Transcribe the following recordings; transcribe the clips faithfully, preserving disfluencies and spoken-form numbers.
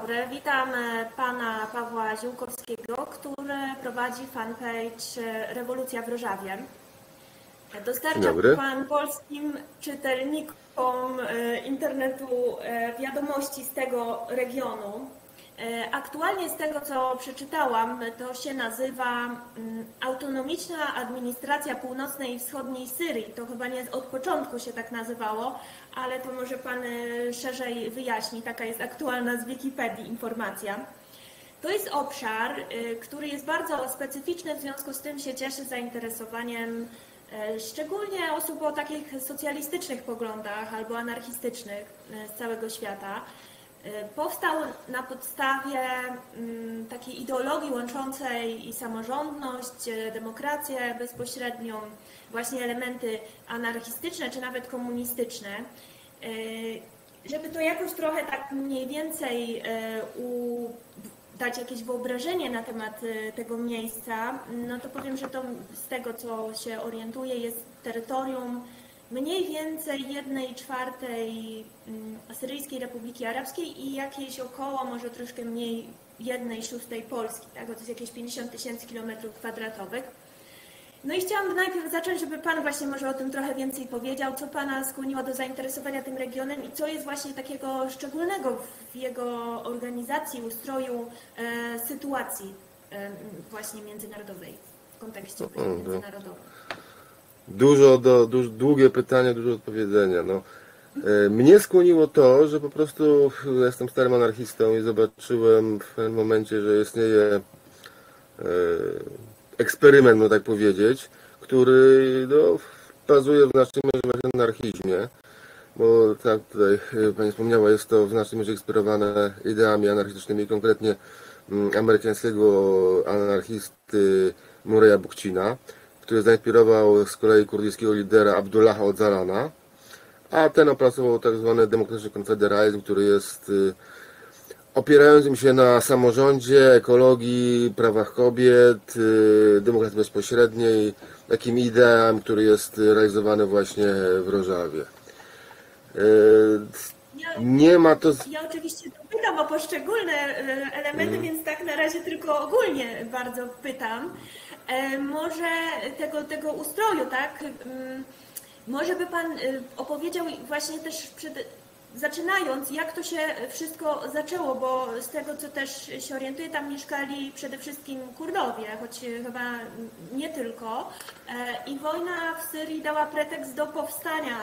dobry, witam pana Pawła Ziółkowskiego, który prowadzi fanpage Rewolucja w Rożawie. Dostarcza pan polskim czytelnikom internetu wiadomości z tego regionu. Aktualnie z tego, co przeczytałam, to się nazywa Autonomiczna Administracja Północnej i Wschodniej Syrii. To chyba nie od początku się tak nazywało, ale to może pan szerzej wyjaśni. Taka jest aktualna z Wikipedii informacja. To jest obszar, który jest bardzo specyficzny, w związku z tym się cieszy zainteresowaniem szczególnie osób o takich socjalistycznych poglądach albo anarchistycznych z całego świata. Powstał na podstawie takiej ideologii łączącej i samorządność, demokrację bezpośrednią, właśnie elementy anarchistyczne czy nawet komunistyczne. Żeby to jakoś trochę tak mniej więcej dać jakieś wyobrażenie na temat tego miejsca, no to powiem, że to z tego, co się orientuję, jest terytorium mniej więcej jednej czwartej Asyryjskiej Republiki Arabskiej i jakieś około, może troszkę mniej, jednej szóstej Polski, tak? To jest jakieś pięćdziesiąt tysięcy kilometrów kwadratowych. No i chciałam najpierw zacząć, żeby pan właśnie może o tym trochę więcej powiedział, co pana skłoniło do zainteresowania tym regionem i co jest właśnie takiego szczególnego w jego organizacji, ustroju, e, sytuacji e, właśnie międzynarodowej, w kontekście międzynarodowym. Dużo, do, dużo, długie pytania, dużo odpowiedzenia. No. Mnie skłoniło to, że po prostu jestem starym anarchistą i zobaczyłem w pewnym momencie, że istnieje eksperyment, można tak powiedzieć, który no, bazuje w znacznej mierze w anarchizmie, bo tak tutaj pani wspomniała, jest to w znacznej mierze inspirowane ideami anarchistycznymi, konkretnie amerykańskiego anarchisty Murraya Bookchina, który zainspirował z kolei kurdyjskiego lidera Abdullaha Öcalana, a ten opracował tak zwany demokratyczny konfederalizm, który jest opierającym się na samorządzie, ekologii, prawach kobiet, demokracji bezpośredniej, takim ideam, który jest realizowany właśnie w Rożawie. Nie ma to... Ja oczywiście pytam o poszczególne elementy, hmm. więc tak na razie tylko ogólnie bardzo pytam. Może tego, tego ustroju, tak? Może by pan opowiedział właśnie też przed, zaczynając, jak to się wszystko zaczęło, bo z tego, co też się orientuję, tam mieszkali przede wszystkim Kurdowie, choć chyba nie tylko. I wojna w Syrii dała pretekst do powstania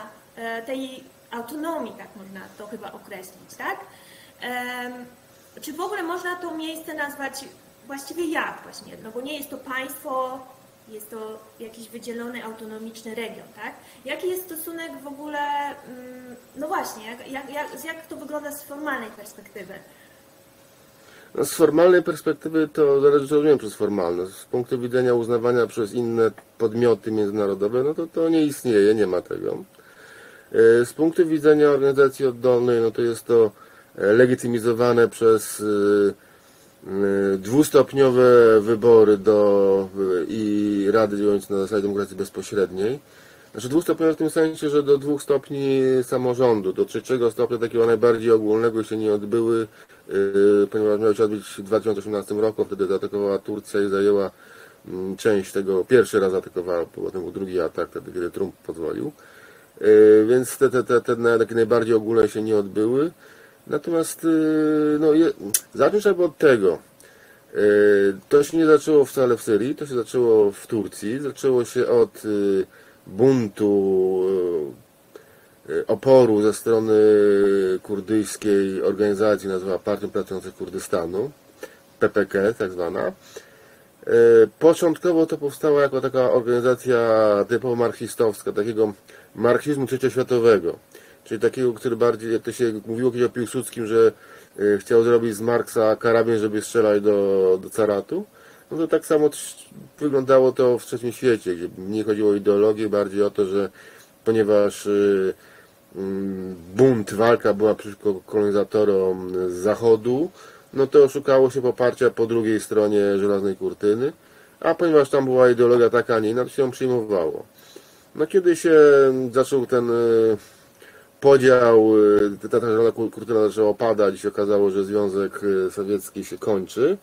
tej autonomii, tak można to chyba określić, tak? Czy w ogóle można to miejsce nazwać właściwie jak właśnie, no bo nie jest to państwo, jest to jakiś wydzielony, autonomiczny region, tak? Jaki jest stosunek w ogóle, no właśnie, jak, jak, jak to wygląda z formalnej perspektywy? No, z formalnej perspektywy to zależy, co rozumiem przez formalność. Z punktu widzenia uznawania przez inne podmioty międzynarodowe, no to to nie istnieje, nie ma tego. Z punktu widzenia organizacji oddolnej, no to jest to legitymizowane przez dwustopniowe wybory do i Rady działające na zasadzie demokracji bezpośredniej. Znaczy dwustopniowe w tym sensie, że do dwóch stopni samorządu, do trzeciego stopnia takiego najbardziej ogólnego się nie odbyły, ponieważ miały się odbyć w dwa tysiące osiemnastym roku, wtedy zaatakowała Turcja i zajęła część tego, pierwszy raz atakowała, potem był drugi atak, wtedy kiedy Trump pozwolił. Więc te, te, te, te takie najbardziej ogólne się nie odbyły. Natomiast no, je, zacząć trzeba od tego, to się nie zaczęło wcale w Syrii, to się zaczęło w Turcji, zaczęło się od buntu, oporu ze strony kurdyjskiej organizacji, nazwana Partią Pracujących Kurdystanu, P K K tak zwana. Początkowo to powstała jako taka organizacja typowo marksistowska, takiego marksizmu trzecioświatowego. Czyli takiego, który bardziej, jak to się mówiło kiedyś o Piłsudskim, że chciał zrobić z Marksa karabin, żeby strzelać do, do caratu, no to tak samo wyglądało to w trzecim świecie, gdzie nie chodziło o ideologię, bardziej o to, że ponieważ bunt, walka była przeciwko kolonizatorom z zachodu, no to szukało się poparcia po drugiej stronie żelaznej kurtyny, a ponieważ tam była ideologia taka, a nie inna, to się ją przyjmowało. No kiedy się zaczął ten podział, ta rola kultura zaczęła opadać, się okazało, że Związek Sowiecki się kończy,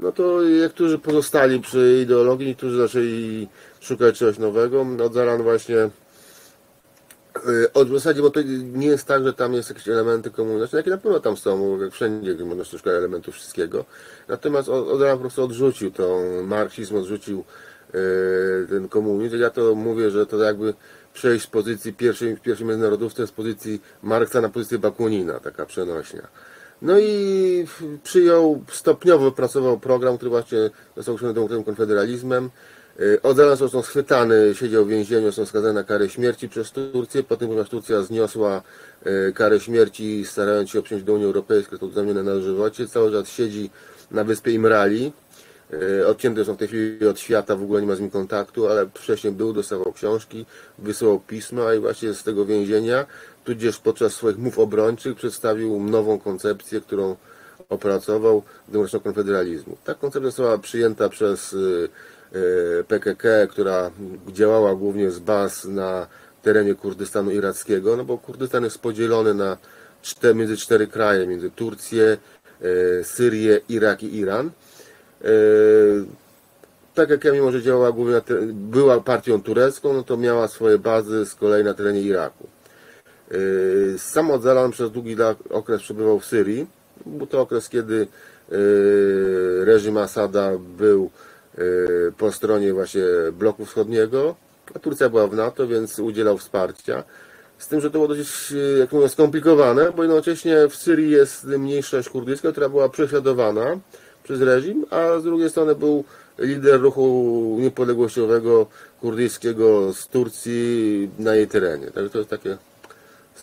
no to niektórzy pozostali przy ideologii, niektórzy zaczęli szukać czegoś nowego. Öcalan właśnie od w zasadzie, bo to nie jest tak, że tam jest jakieś elementy komunistyczne, jakie na pewno tam są, jak wszędzie, gdy można szukać elementów wszystkiego. Natomiast Öcalan po prostu odrzucił to marksizm, odrzucił ten komunizm. Ja to mówię, że to jakby przejść z pozycji pierwszej, pierwszej międzynarodówce, z pozycji Marksa na pozycję Bakunina, taka przenośnia. No i przyjął, stopniowo wypracował program, który właśnie został określony tym konfederalizmem. Öcalan został schwytany, siedział w więzieniu, został skazany na karę śmierci przez Turcję, potem ponieważ Turcja zniosła karę śmierci, starając się obciąć do Unii Europejskiej, to uzamienione na dożywocie, cały czas siedzi na wyspie Imrali. Odcięty są w tej chwili od świata, w ogóle nie ma z nim kontaktu, ale wcześniej był, dostawał książki, wysyłał pisma i właśnie z tego więzienia, tudzież podczas swoich mów obrończych przedstawił nową koncepcję, którą opracował, demokratycznego konfederalizmu. Ta koncepcja została przyjęta przez P K K, która działała głównie z baz na terenie Kurdystanu irackiego, no bo Kurdystan jest podzielony na cztery, między cztery kraje, między Turcję, Syrię, Irak i Iran. Tak jak ja, mimo że działała głównie, była partią turecką, no to miała swoje bazy z kolei na terenie Iraku. Sam Öcalan przez długi okres przebywał w Syrii. Był to okres, kiedy reżim Asada był po stronie właśnie bloku wschodniego, a Turcja była w NATO, więc udzielał wsparcia. Z tym, że to było dość, jak mówię, skomplikowane, bo jednocześnie w Syrii jest mniejszość kurdyjska, która była prześladowana przez reżim, a z drugiej strony był lider ruchu niepodległościowego kurdyjskiego z Turcji na jej terenie. Także to jest takie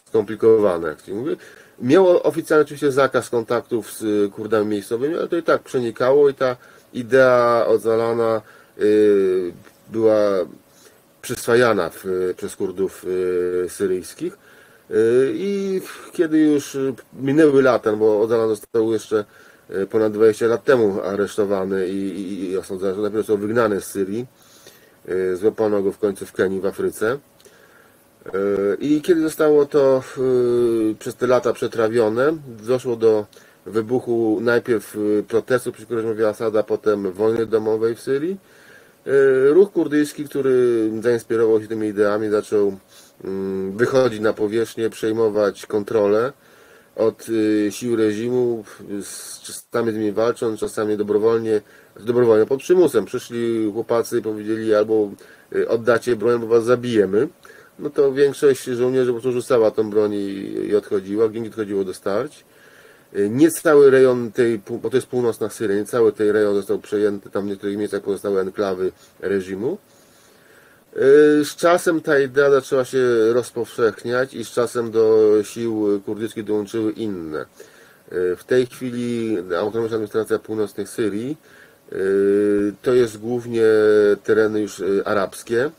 skomplikowane, jak się mówi. Miało oficjalnie oczywiście zakaz kontaktów z Kurdami miejscowymi, ale to i tak przenikało i ta idea Öcalana była przyswajana w, przez Kurdów syryjskich. I kiedy już minęły lata, no bo Öcalan został jeszcze ponad dwadzieścia lat temu aresztowany i, i, i osądzony, że najpierw został wygnany z Syrii. Złapano go w końcu w Kenii, w Afryce. I kiedy zostało to przez te lata przetrawione, doszło do wybuchu najpierw protestów przeciwko reżimowi Asada, potem wojny domowej w Syrii. Ruch kurdyjski, który zainspirował się tymi ideami, zaczął wychodzić na powierzchnię, przejmować kontrolę od sił reżimu, czasami z nimi walcząc, czasami dobrowolnie, dobrowolnie pod przymusem. Przyszli chłopacy i powiedzieli: albo oddacie broń, albo was zabijemy. No to większość żołnierzy po prostu rzucała tą broń i odchodziła, gdzie nie odchodziło do starć. Nie cały rejon tej, bo to jest północna Syria, nie cały ten rejon został przejęty, tam w niektórych miejscach pozostały enklawy reżimu. Z czasem ta idea zaczęła się rozpowszechniać i z czasem do sił kurdyjskich dołączyły inne. W tej chwili Autonomiczna Administracja Północnej Syrii to jest głównie tereny już arabskie.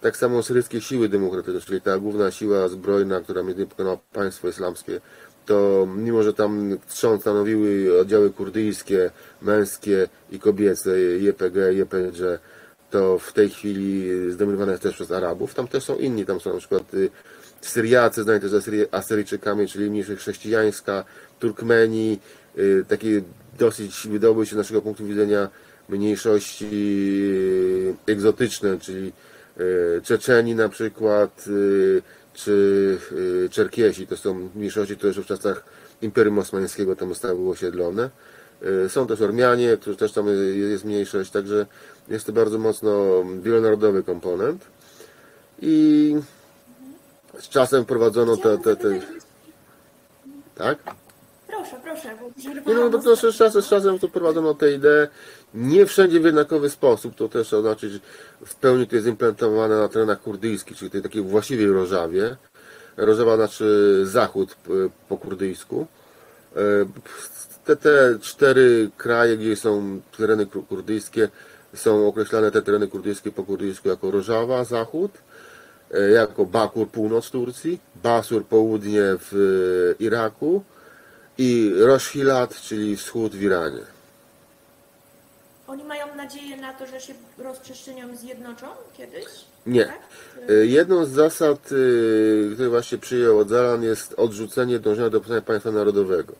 Tak samo Syryjskie Siły Demokratyczne, czyli ta główna siła zbrojna, która między pokonała Państwo Islamskie, to mimo że tam trząs stanowiły oddziały kurdyjskie, męskie i kobiece, Y P G, Y P J, to w tej chwili zdominowane jest też przez Arabów. Tam też są inni, tam są na przykład Syriacy, znani też Asyryjczykami, czyli mniejszość chrześcijańska, Turkmeni, takie dosyć, wydałoby się z naszego punktu widzenia, mniejszości egzotyczne, czyli Czeczeni na przykład, czy Czerkiesi. To są mniejszości, które jeszcze w czasach Imperium Osmańskiego tam zostały osiedlone. Są też Ormianie, którzy też tam jest mniejszość, także jest to bardzo mocno wielonarodowy komponent. I z czasem wprowadzono te... te, te... Tak? Proszę, proszę. Bo no, bo to z czasem, z czasem to wprowadzono tę ideę nie wszędzie w jednakowy sposób. To też oznacza, że w pełni to jest implementowane na terenach kurdyjskich, czyli tej takiej właściwej Rożawie. Rożawa znaczy zachód po kurdyjsku. Te, te cztery kraje, gdzie są tereny kurdyjskie, są określane te tereny kurdyjskie po kurdyjsku jako Rożawa, zachód, jako Bakur, północ Turcji, Basur, południe w Iraku i Roşhilat, czyli wschód w Iranie. Oni mają nadzieję na to, że się rozprzestrzenią, zjednoczą kiedyś? Nie. Tak? Jedną z zasad, które właśnie przyjął Öcalan, jest odrzucenie dążenia do powstania państwa narodowego.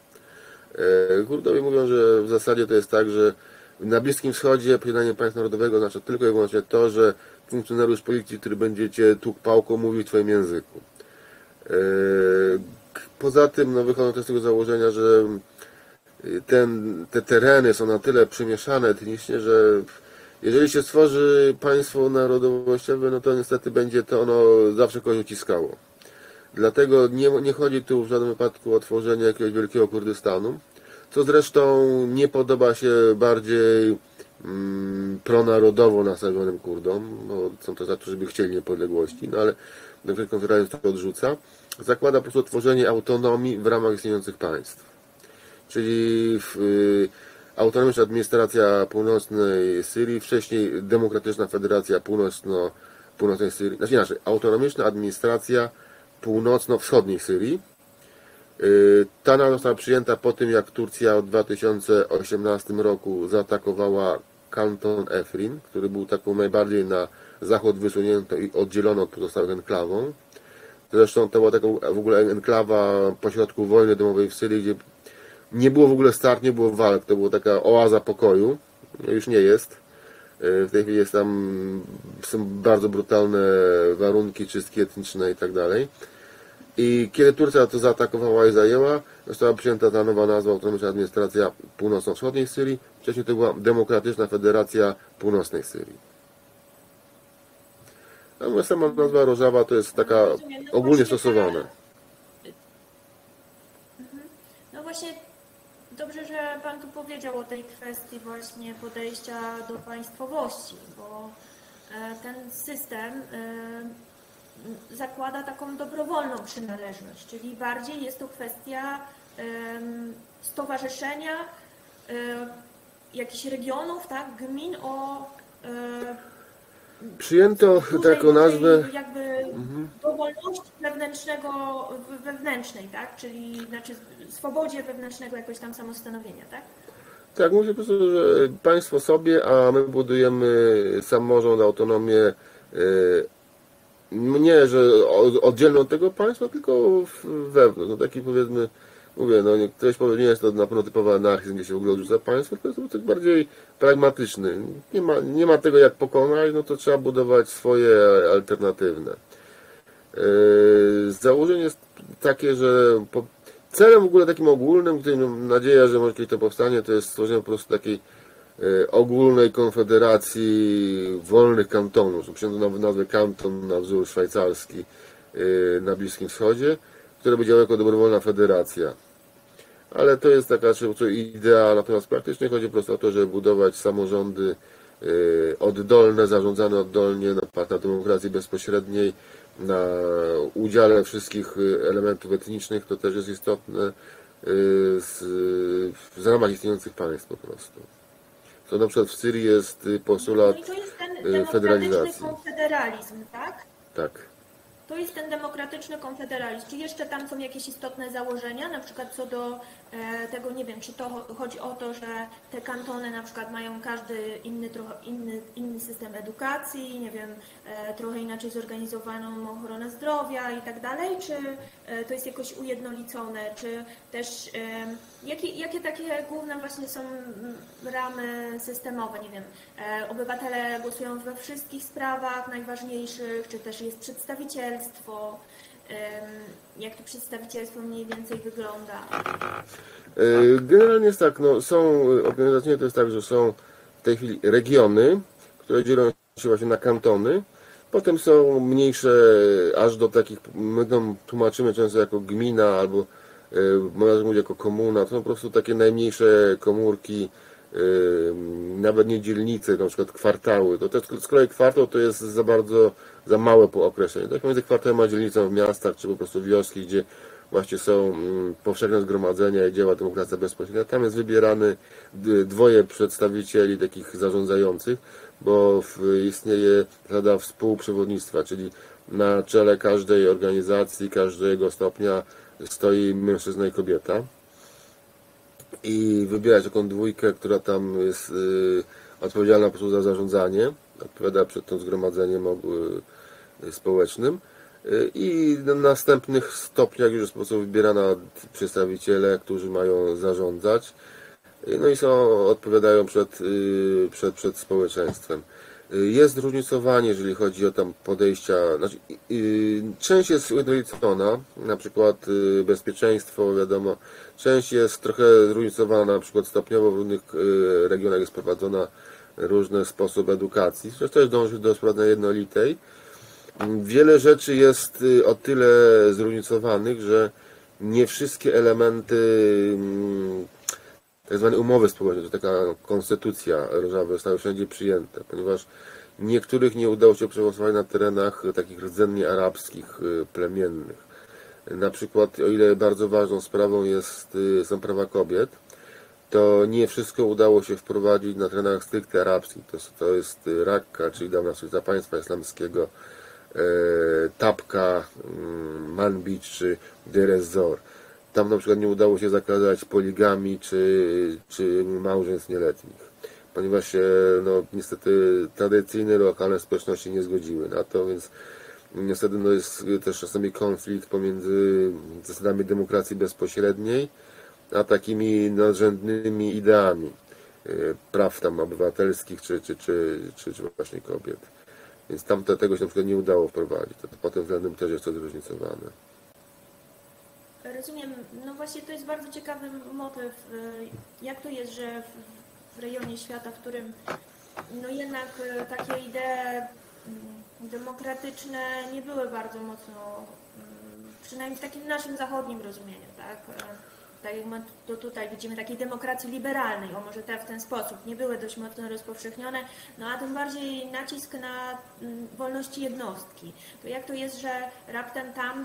Kurdowie mówią, że w zasadzie to jest tak, że na Bliskim Wschodzie posiadanie państwa narodowego oznacza tylko i wyłącznie to, że funkcjonariusz policji, który będzie cię tłukł pałką, mówi w twoim języku. Poza tym no, wychodzą też z tego założenia, że ten, te tereny są na tyle przemieszane etnicznie, że jeżeli się stworzy państwo narodowościowe, no to niestety będzie to ono zawsze kogoś uciskało. Dlatego nie, nie chodzi tu w żadnym wypadku o tworzenie jakiegoś wielkiego Kurdystanu, co zresztą nie podoba się bardziej mm, pronarodowo nastawionym Kurdom, bo są to tacy, żeby chcieli niepodległości, no ale Konferencja to odrzuca. Zakłada po prostu tworzenie autonomii w ramach istniejących państw. Czyli w, y, Autonomiczna Administracja Północnej Syrii, wcześniej Demokratyczna Federacja Północno, Północnej Syrii, znaczy inaczej, Autonomiczna Administracja Północno-Wschodniej Syrii. Y, ta nazwa została przyjęta po tym, jak Turcja w dwa tysiące osiemnastym roku zaatakowała kanton Efrin, który był taką najbardziej na zachód wysunięto i oddzielono od pozostałych enklawą. Zresztą to była taka w ogóle enklawa pośrodku wojny domowej w Syrii, gdzie nie było w ogóle starć, nie było walk, to była taka oaza pokoju, już nie jest. W tej chwili jest tam, są bardzo brutalne warunki, czystki etniczne i tak dalej. I kiedy Turcja to zaatakowała i zajęła, została przyjęta ta nowa nazwa Autonomiczna Administracja Północno-Wschodniej Syrii. Wcześniej to była Demokratyczna Federacja Północnej Syrii. No, sama nazwa Rożawa to jest taka no rozumiem, no ogólnie stosowana. Ta... No właśnie, dobrze, że Pan tu powiedział o tej kwestii właśnie podejścia do państwowości, bo ten system zakłada taką dobrowolną przynależność, czyli bardziej jest to kwestia stowarzyszenia jakichś regionów, tak, gmin o... Przyjęto taką nazwę jakby mhm. dowolności wewnętrznego, wewnętrznej, tak? Czyli znaczy swobodzie wewnętrznego jakoś tam samostanowienia, tak? Tak, mówię po prostu, że państwo sobie, a my budujemy samorząd, autonomię nie, że oddzielną od tego państwa, tylko wewnątrz. No taki powiedzmy, mówię, no ktoś powie, nie jest to na pewno typowy anarchizm, gdzie się w ogóle odrzuca państwo, to jest coś bardziej pragmatyczny. Nie ma, nie ma tego jak pokonać, no to trzeba budować swoje alternatywne. Yy, założenie jest takie, że po, celem w ogóle takim ogólnym, którym nadzieja, że może kiedyś to powstanie, to jest stworzenie po prostu takiej yy, ogólnej konfederacji wolnych kantonów. Przyjęto nazwę kanton na wzór szwajcarski yy, na Bliskim Wschodzie, które by działało jako dobrowolna federacja. Ale to jest taka idea, natomiast praktycznie chodzi po prostu o to, żeby budować samorządy oddolne, zarządzane oddolnie, na partach demokracji bezpośredniej, na udziale wszystkich elementów etnicznych, to też jest istotne z, w ramach istniejących państw po prostu. To na przykład w Syrii jest postulat no jest ten federalizacji. Konfederalizm, tak? Tak. To jest ten demokratyczny konfederalizm. Czy jeszcze tam są jakieś istotne założenia, na przykład co do tego, nie wiem, czy to chodzi o to, że te kantony na przykład mają każdy inny, trochę inny, inny system edukacji, nie wiem, trochę inaczej zorganizowaną ochronę zdrowia i tak dalej, czy to jest jakoś ujednolicone, czy też jakie, jakie takie główne właśnie są ramy systemowe, nie wiem, obywatele głosują we wszystkich sprawach najważniejszych, czy też jest przedstawiciel, jak to przedstawicielstwo mniej więcej wygląda? Generalnie jest tak, no, są organizacyjnie to jest tak, że są w tej chwili regiony, które dzielą się właśnie na kantony, potem są mniejsze, aż do takich, my to tłumaczymy często jako gmina, albo można mówić jako komuna, to są po prostu takie najmniejsze komórki, nawet nie dzielnice, na przykład kwartały, to też z kolei kwartał to jest za bardzo, za małe po określeniu. Tak pomiędzy kwartałem a dzielnicą w miastach, czy po prostu wioski, gdzie właśnie są powszechne zgromadzenia i działa demokracja bezpośrednia, tam jest wybierany dwoje przedstawicieli takich zarządzających, bo istnieje rada współprzewodnictwa, czyli na czele każdej organizacji, każdego stopnia stoi mężczyzna i kobieta. I wybierać taką dwójkę, która tam jest odpowiedzialna po prostu za zarządzanie, odpowiada przed tym zgromadzeniem społecznym i na następnych stopniach już są wybierane przedstawiciele, którzy mają zarządzać, no i są, odpowiadają przed, przed, przed społeczeństwem. Jest różnicowanie, jeżeli chodzi o tam podejścia, znaczy, część jest ujednolicona, na przykład bezpieczeństwo, wiadomo, część jest trochę zróżnicowana, na przykład stopniowo w różnych regionach jest prowadzona różny sposób edukacji, chociaż też dąży do sprowadzenia jednolitej. Wiele rzeczy jest o tyle zróżnicowanych, że nie wszystkie elementy tak zwane umowy społeczne, to taka konstytucja Rożawy, zostały wszędzie przyjęte, ponieważ niektórych nie udało się przegłosować na terenach takich rdzennie arabskich, plemiennych. Na przykład, o ile bardzo ważną sprawą jest, są prawa kobiet, to nie wszystko udało się wprowadzić na terenach stricte arabskich. To, to jest Rakka, czyli dawna stolica państwa islamskiego, Tabka, Manbij czy Derezor. Tam na przykład nie udało się zakładać poligami czy, czy małżeństw nieletnich, ponieważ się no, niestety tradycyjne, lokalne społeczności nie zgodziły na to, więc niestety no, jest też czasami konflikt pomiędzy zasadami demokracji bezpośredniej a takimi nadrzędnymi ideami praw tam obywatelskich czy, czy, czy, czy, czy właśnie kobiet. Więc tam to, tego się na przykład nie udało wprowadzić. To, to pod tym względem też jest to zróżnicowane. Rozumiem. No właśnie to jest bardzo ciekawy motyw. Jak to jest, że w rejonie świata, w którym no jednak takie idee demokratyczne nie były bardzo mocno, przynajmniej w takim naszym zachodnim rozumieniu, tak? Tak jak my to tutaj widzimy, takiej demokracji liberalnej, o może te w ten sposób, nie były dość mocno rozpowszechnione, no a tym bardziej nacisk na wolności jednostki. To jak to jest, że raptem tam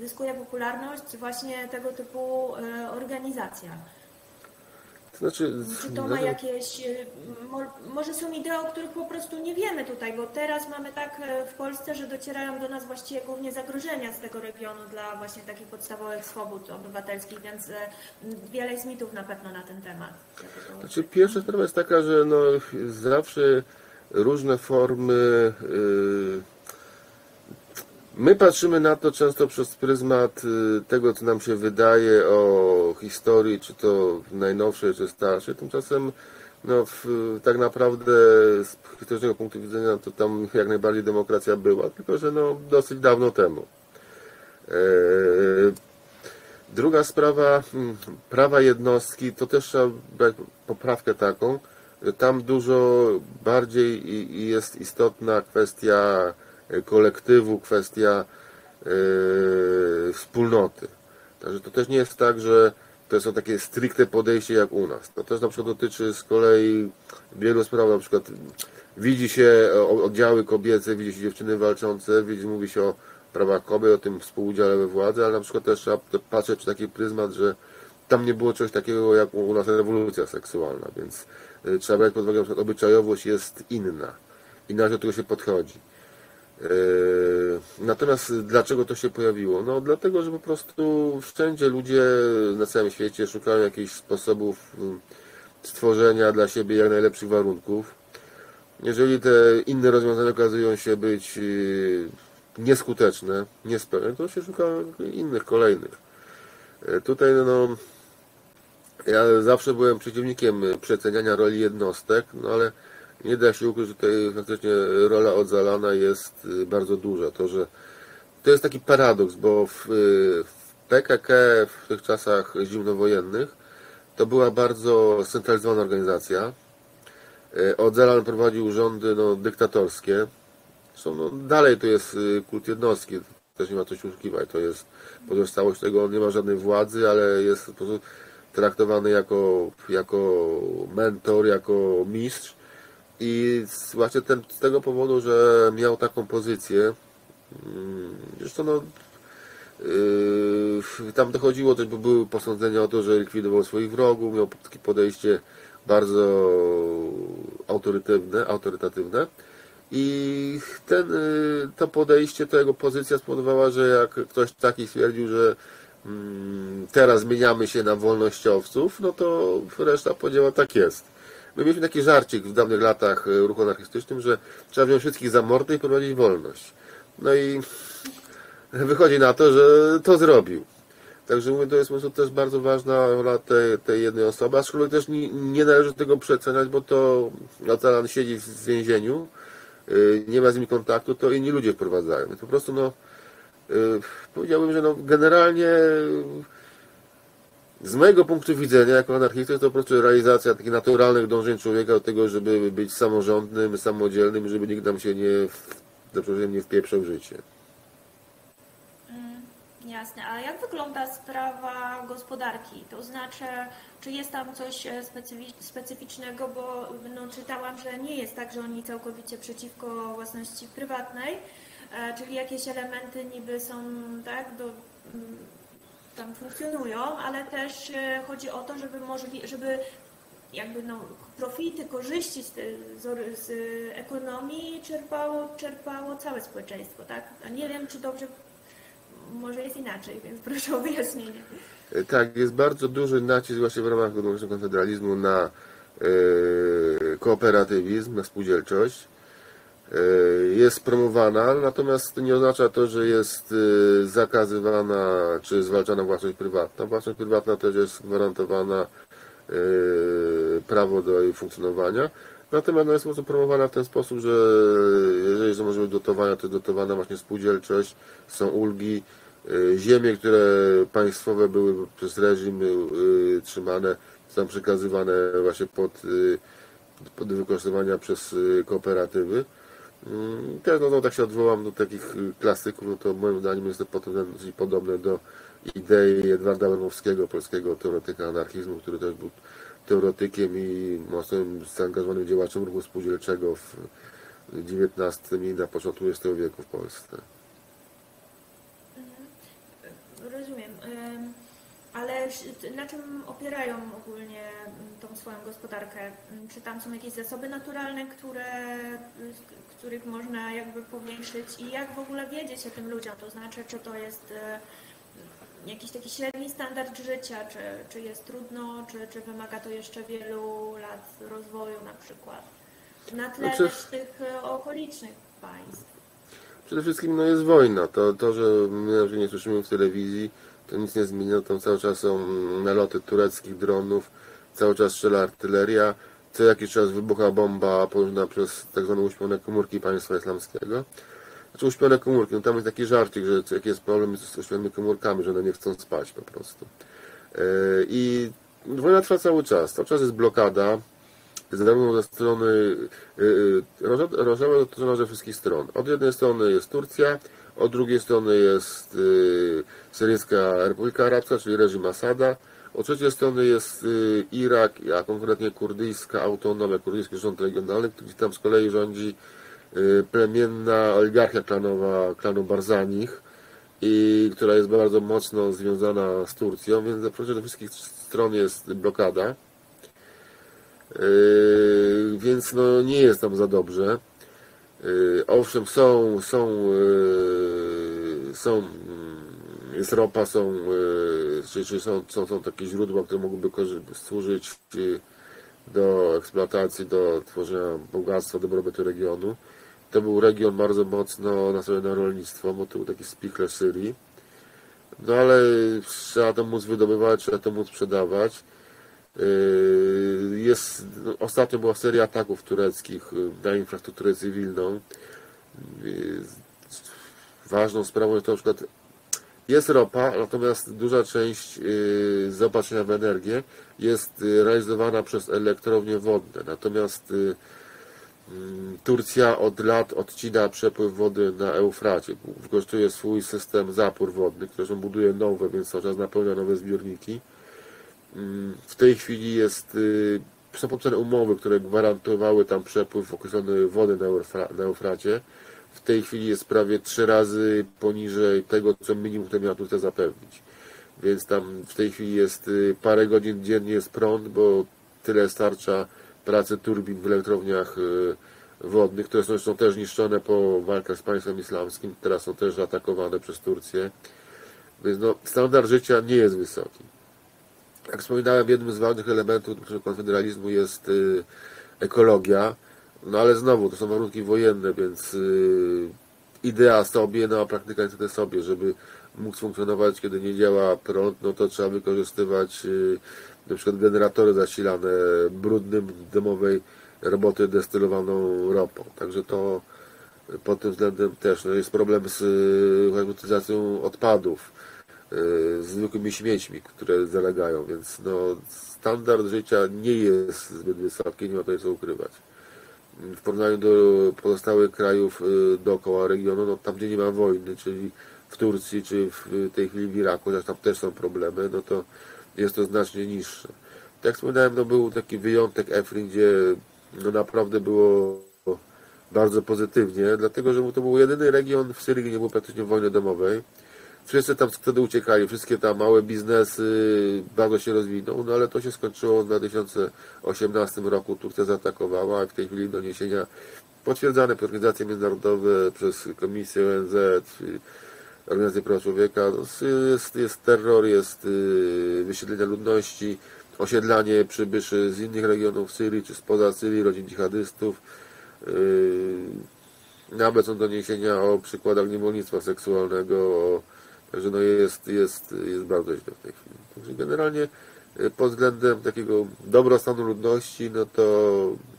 zyskuje popularność właśnie tego typu organizacja? Znaczy, Czy to ma jakieś, może są idee, o których po prostu nie wiemy tutaj, bo teraz mamy tak w Polsce, że docierają do nas właściwie głównie zagrożenia z tego regionu dla właśnie takich podstawowych swobód obywatelskich, więc wiele jest mitów na pewno na ten temat. Znaczy, pierwsza sprawa jest taka, że no, zawsze różne formy, my patrzymy na to często przez pryzmat tego, co nam się wydaje o historii, czy to najnowszej, czy starszej. Tymczasem no, w, tak naprawdę z historycznego punktu widzenia to tam jak najbardziej demokracja była, tylko że no, dosyć dawno temu. Eee, druga sprawa, prawa jednostki, to też trzeba brać poprawkę taką, że tam dużo bardziej jest istotna kwestia kolektywu, kwestia yy, wspólnoty. Także to też nie jest tak, że to są takie stricte podejście jak u nas. To też na przykład dotyczy z kolei wielu spraw, na przykład widzi się oddziały kobiece, widzi się dziewczyny walczące, widzi, mówi się o prawach kobiet, o tym współudziale we władzy, ale na przykład też trzeba patrzeć przez taki pryzmat, że tam nie było czegoś takiego jak u nas rewolucja seksualna, więc trzeba brać pod uwagę, na przykład obyczajowość jest inna. Inaczej do tego się podchodzi. Natomiast dlaczego to się pojawiło? No dlatego, że po prostu wszędzie ludzie na całym świecie szukają jakichś sposobów stworzenia dla siebie jak najlepszych warunków. Jeżeli te inne rozwiązania okazują się być nieskuteczne, niespełne, to się szuka innych, kolejnych. Tutaj no, ja zawsze byłem przeciwnikiem przeceniania roli jednostek, no ale nie da się ukryć, że tutaj faktycznie rola Öcalana jest bardzo duża. To, że to jest taki paradoks, bo w, w P K K w tych czasach zimnowojennych to była bardzo scentralizowana organizacja. Öcalan prowadził rządy no, dyktatorskie. Zresztą, no, dalej to jest kult jednostki, też nie ma co się oszukiwać. To jest pozostałość tego, on nie ma żadnej władzy, ale jest po prostu traktowany jako, jako mentor, jako mistrz. I właśnie ten, z tego powodu, że miał taką pozycję, zresztą no, yy, tam dochodziło też, bo były posądzenia o to, że likwidował swoich wrogów, miał takie podejście bardzo autorytatywne, autorytatywne. I ten, to podejście, to jego pozycja spowodowała, że jak ktoś taki stwierdził, że yy, teraz zmieniamy się na wolnościowców, no to reszta powiedziała, tak jest. No mieliśmy taki żarcik w dawnych latach ruchu anarchistycznym, że trzeba wziąć wszystkich za mordę i prowadzić wolność. No i wychodzi na to, że to zrobił. Także mówię, to jest też bardzo ważna rola tej, tej jednej osoby, aczkolwiek też nie, nie należy tego przeceniać, bo to Öcalan siedzi w więzieniu, nie ma z nim kontaktu, to inni ludzie wprowadzają. Po prostu no, powiedziałbym, że no, generalnie z mojego punktu widzenia jako anarchisty to po prostu realizacja takich naturalnych dążeń człowieka do tego, żeby być samorządnym, samodzielnym, żeby nikt nam się nie, nie wpieprzał w życie. Jasne, a jak wygląda sprawa gospodarki? To znaczy, czy jest tam coś specyficznego, bo no, czytałam, że nie jest tak, że oni całkowicie przeciwko własności prywatnej, czyli jakieś elementy niby są, tak, do, tam funkcjonują, ale też chodzi o to, żeby, możli, żeby jakby no, profity, korzyści z, z, z ekonomii czerpało, czerpało całe społeczeństwo, tak? A nie wiem, czy dobrze... Może jest inaczej, więc proszę o wyjaśnienie. Tak, jest bardzo duży nacisk właśnie w ramach konfederalizmu na yy, kooperatywizm, na spółdzielczość. Yy, jest promowana, natomiast to nie oznacza to, że jest yy, zakazywana czy zwalczana własność prywatna. Własność prywatna też jest gwarantowana yy, prawo do jej funkcjonowania. Natomiast no, jest mocno promowana w ten sposób, że jeżeli są możliwość dotowania, to jest dotowana właśnie spółdzielczość, są ulgi, ziemie, które państwowe były przez reżim trzymane, są przekazywane właśnie pod, pod wykorzystywania przez kooperatywy. Teraz no, no, tak się odwołam do takich klasyków, no to moim zdaniem jest to dosyć podobne do idei Edwarda Abramowskiego, polskiego teoretyka anarchizmu, który też był teoretykiem i mocnym zaangażowanym działaczem ruchu spółdzielczego w dziewiętnastym i na początku dwudziestego wieku w Polsce. Rozumiem, ale na czym opierają ogólnie tą swoją gospodarkę? Czy tam są jakieś zasoby naturalne, które, których można jakby powiększyć i jak w ogóle wiedzieć o tym ludziom? To znaczy, czy to jest... jakiś taki średni standard życia, czy, czy jest trudno, czy, czy wymaga to jeszcze wielu lat rozwoju na przykład, na tle znaczy, też tych okolicznych państw. Przede wszystkim no, jest wojna. To, to, że my nie słyszymy w telewizji, to nic nie zmienia. Tam cały czas są naloty tureckich dronów, cały czas strzela artyleria, co jakiś czas wybucha bomba położona przez tak zwane uśpione komórki państwa islamskiego. Znaczy uśpione komórki, no tam jest taki żarcik, że jak jest problem z uśpionymi komórkami, że one nie chcą spać po prostu. I wojna trwa cały czas, cały czas jest blokada, zarówno ze strony, Rożawa jest otoczona ze wszystkich stron. Od jednej strony jest Turcja, od drugiej strony jest Syryjska Republika Arabska, czyli reżim Asada, od trzeciej strony jest Irak, a konkretnie kurdyjska autonomia, kurdyjski rząd regionalny, gdzie tam z kolei rządzi plemienna oligarchia klanowa, klanu Barzanich, i która jest bardzo mocno związana z Turcją, więc naprawdę do wszystkich stron jest blokada. Yy, więc no, nie jest tam za dobrze. Yy, owszem, są, są, yy, są, jest ropa, są, yy, czy, czy są, są, są takie źródła, które mogłyby służyć yy, do eksploatacji, do tworzenia bogactwa, dobrobytu regionu. To był region bardzo mocno nastawiony na rolnictwo, bo to był taki spichler Syrii. No ale trzeba to móc wydobywać, trzeba to móc sprzedawać. Jest, no, ostatnio była seria ataków tureckich na infrastrukturę cywilną. Ważną sprawą jest to, na przykład jest ropa, natomiast duża część zaopatrzenia w energię jest realizowana przez elektrownie wodne. Natomiast Turcja od lat odcina przepływ wody na Eufracie. Wykorzystuje swój system zapór wodny, który buduje nowe, więc cały czas napełnia nowe zbiorniki. W tej chwili jest, są podpisane umowy, które gwarantowały tam przepływ określonej wody na, Eufra, na Eufracie. W tej chwili jest prawie trzy razy poniżej tego, co minimum to miała Turcja zapewnić. Więc tam w tej chwili jest parę godzin dziennie jest prąd, bo tyle starcza pracy turbin w elektrowniach wodnych, które są, są też niszczone po walkach z państwem islamskim, teraz są też atakowane przez Turcję. Więc no, standard życia nie jest wysoki. Jak wspominałem, jednym z ważnych elementów konfederalizmu jest ekologia, no ale znowu to są warunki wojenne, więc idea sobie, no a praktyka niestety sobie, żeby mógł funkcjonować, kiedy nie działa prąd, no to trzeba wykorzystywać na przykład generatory zasilane brudnym domowej roboty destylowaną ropą. Także to pod tym względem też no, jest problem z utylizacją odpadów, z zwykłymi śmiećmi, które zalegają, więc no, standard życia nie jest zbyt wysoki, nie ma tutaj co ukrywać. W porównaniu do pozostałych krajów dookoła regionu, no, tam gdzie nie ma wojny, czyli w Turcji, czy w tej chwili w Iraku, chociaż tam też są problemy, no to jest to znacznie niższe. Tak jak wspominałem, no, był taki wyjątek Efrin, gdzie no, naprawdę było bardzo pozytywnie, dlatego że to był jedyny region w Syrii, gdzie nie było praktycznie wojny domowej. Wszyscy tam wtedy uciekali, wszystkie tam małe biznesy bardzo się rozwiną, no ale to się skończyło w dwa tysiące osiemnastym roku, Turcja zaatakowała, a w tej chwili doniesienia potwierdzane przez organizacje międzynarodowe, przez Komisję O N Z, Organizację Praw Człowieka, no jest, jest terror, jest wysiedlenie ludności, osiedlanie przybyszy z innych regionów Syrii czy spoza Syrii, rodzin dżihadystów. Nawet są doniesienia o przykładach niewolnictwa seksualnego, o, także no jest, jest, jest bardzo źle w tej chwili. Także generalnie pod względem takiego dobrostanu ludności, no to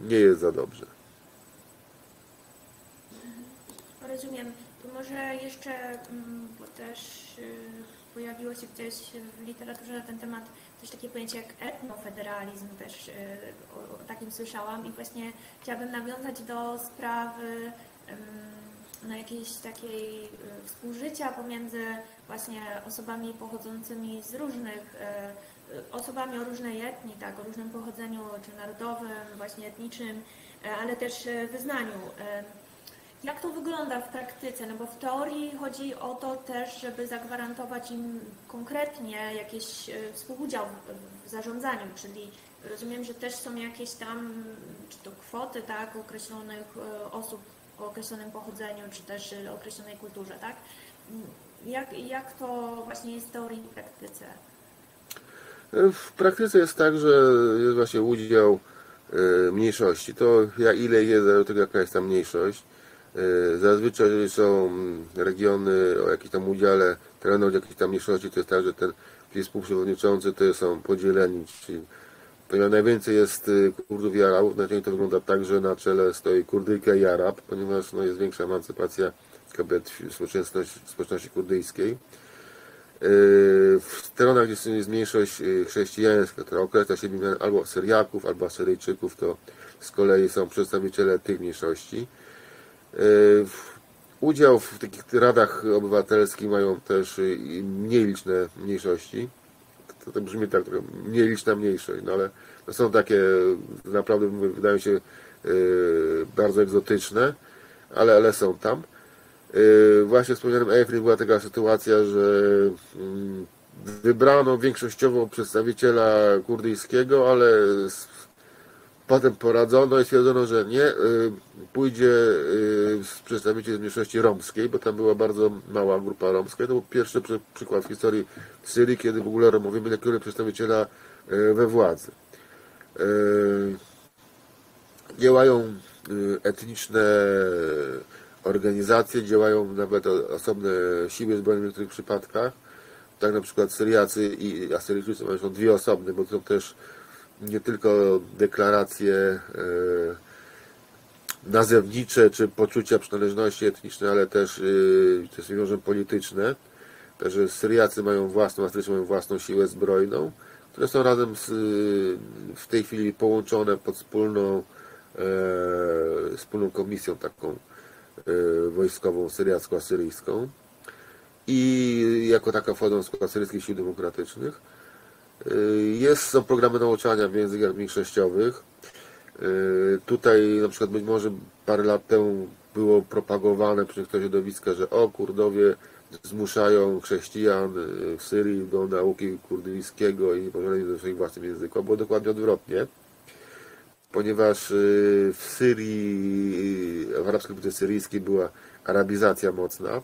nie jest za dobrze. Rozumiem. To może jeszcze, bo też pojawiło się gdzieś w literaturze na ten temat też takie pojęcie jak etnofederalizm, też o takim słyszałam i właśnie chciałabym nawiązać do sprawy na jakiejś takiej współżycia pomiędzy właśnie osobami pochodzącymi z różnych, osobami o różnej etnii, tak, o różnym pochodzeniu, czy narodowym, właśnie etnicznym, ale też wyznaniu. Jak to wygląda w praktyce? No bo w teorii chodzi o to też, żeby zagwarantować im konkretnie jakiś współudział w zarządzaniu, czyli rozumiem, że też są jakieś tam, czy to kwoty, tak, określonych osób, o określonym pochodzeniu, czy też o określonej kulturze, tak? Jak, jak to właśnie jest w teorii i w praktyce? W praktyce jest tak, że jest właśnie udział mniejszości. To ja ile jest, do tego jaka jest ta mniejszość. Zazwyczaj, jeżeli są regiony o jakimś tam udziale terenu, o jakiejś tam mniejszości, to jest tak, że ten współprzewodniczący to są podzieleni, czyli najwięcej jest Kurdów i Arabów, najczęściej to wygląda tak, że na czele stoi Kurdyjka i Arab, ponieważ no, jest większa emancypacja kobiet w społeczności, w społeczności kurdyjskiej. W terenach, gdzie jest mniejszość chrześcijańska, która określa się mianem albo Syriaków, albo Asyryjczyków, to z kolei są przedstawiciele tych mniejszości. Udział w takich radach obywatelskich mają też mniej liczne mniejszości. To, to brzmi tak, mniej liczna mniejszość, no ale to są takie, naprawdę wydają się yy, bardzo egzotyczne, ale, ale są tam. Yy, właśnie wspomnianym Efrin była taka sytuacja, że yy, wybrano większościowo przedstawiciela kurdyjskiego, ale z, potem poradzono i stwierdzono, że nie, yy, pójdzie yy, przedstawiciel z mniejszości romskiej, bo tam była bardzo mała grupa romska. To był pierwszy przy, przykład w historii Syrii, kiedy w ogóle Romowie mieli jakiegoś przedstawiciela yy, we władzy. Yy, działają yy, etniczne organizacje, działają nawet osobne siły zbrojne w niektórych przypadkach. Tak na przykład Syriacy i Asyryjczycy są dwie osobne, bo to są też nie tylko deklaracje nazewnicze, czy poczucia przynależności etnicznej, ale też to się wiąże polityczne. Także Syriacy mają własną, Asyryjczycy mają własną siłę zbrojną, które są razem z, w tej chwili połączone pod wspólną, wspólną komisją taką wojskową syriacko-asyryjską i jako taka wchodzą w skład Syryjskich Sił Demokratycznych. Jest, są programy nauczania w językach mniejszościowych. Tutaj na przykład być może parę lat temu było propagowane przez niektóre środowiska, że o, Kurdowie zmuszają chrześcijan w Syrii do nauki kurdyjskiego i powiązania do swoich własnych języków. Było dokładnie odwrotnie, ponieważ w Syrii, w arabskim świecie syryjskim była arabizacja mocna.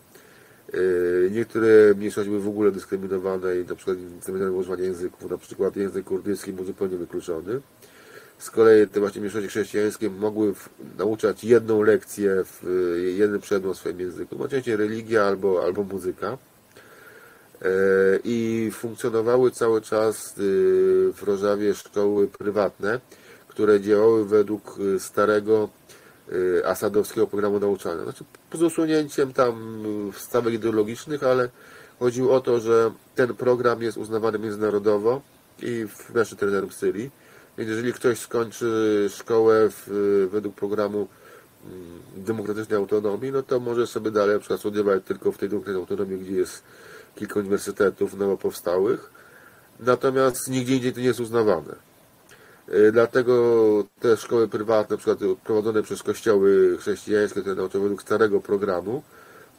Niektóre mniejszości były w ogóle dyskryminowane i na przykład dyskryminowane używanie języków, na przykład język kurdyjski był zupełnie wykluczony. Z kolei te właśnie mniejszości chrześcijańskie mogły w, nauczać jedną lekcję, w, jeden przedmiot w swoim języku, najczęściej religia albo, albo muzyka. I funkcjonowały cały czas w Rożawie szkoły prywatne, które działały według starego asadowskiego programu nauczania. Znaczy, z usunięciem tam wstawek ideologicznych, ale chodziło o to, że ten program jest uznawany międzynarodowo i w naszym terenem Syrii. Więc jeżeli ktoś skończy szkołę w, według programu demokratycznej autonomii, no to może sobie dalej studiować tylko w tej demokratycznej autonomii, gdzie jest kilka uniwersytetów nowo powstałych. Natomiast nigdzie indziej to nie jest uznawane. Dlatego te szkoły prywatne, na przykład prowadzone przez kościoły chrześcijańskie, które nauczyły według starego programu,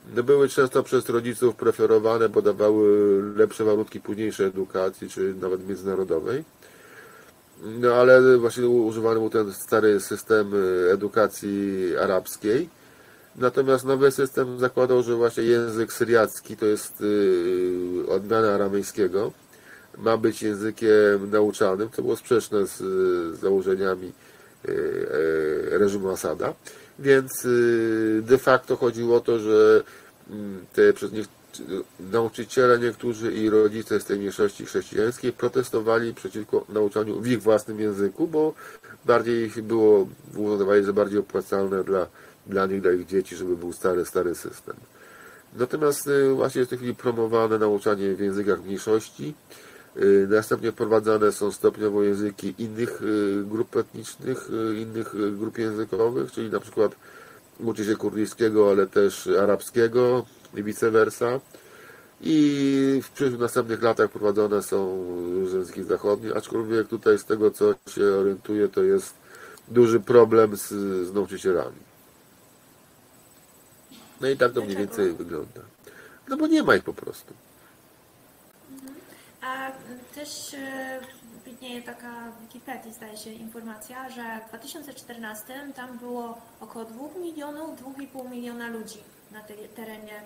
były często przez rodziców preferowane, bo dawały lepsze warunki późniejszej edukacji, czy nawet międzynarodowej. No ale właśnie używany był ten stary system edukacji arabskiej. Natomiast nowy system zakładał, że właśnie język syriacki, to jest odmiana aramejskiego, ma być językiem nauczanym, co było sprzeczne z, z założeniami reżimu Asada. Więc de facto chodziło o to, że te przez nich nauczyciele niektórzy i rodzice z tej mniejszości chrześcijańskiej protestowali przeciwko nauczaniu w ich własnym języku, bo bardziej było, uznawali, że bardziej opłacalne dla, dla nich, dla ich dzieci, żeby był stary, stary system. Natomiast właśnie jest w tej chwili promowane nauczanie w językach mniejszości. Następnie wprowadzane są stopniowo języki innych grup etnicznych, innych grup językowych, czyli na przykład uczy się kurdyjskiego, ale też arabskiego i vice versa. I w przyszłych następnych latach wprowadzone są języki zachodnie, aczkolwiek tutaj z tego, co się orientuję, to jest duży problem z, z nauczycielami. No i tak to mniej więcej wygląda. No bo nie ma ich po prostu. A też widnieje taka w Wikipedii, zdaje się, informacja, że w dwa tysiące czternastym tam było około dwóch milionów, dwóch i pół miliona ludzi na tej, terenie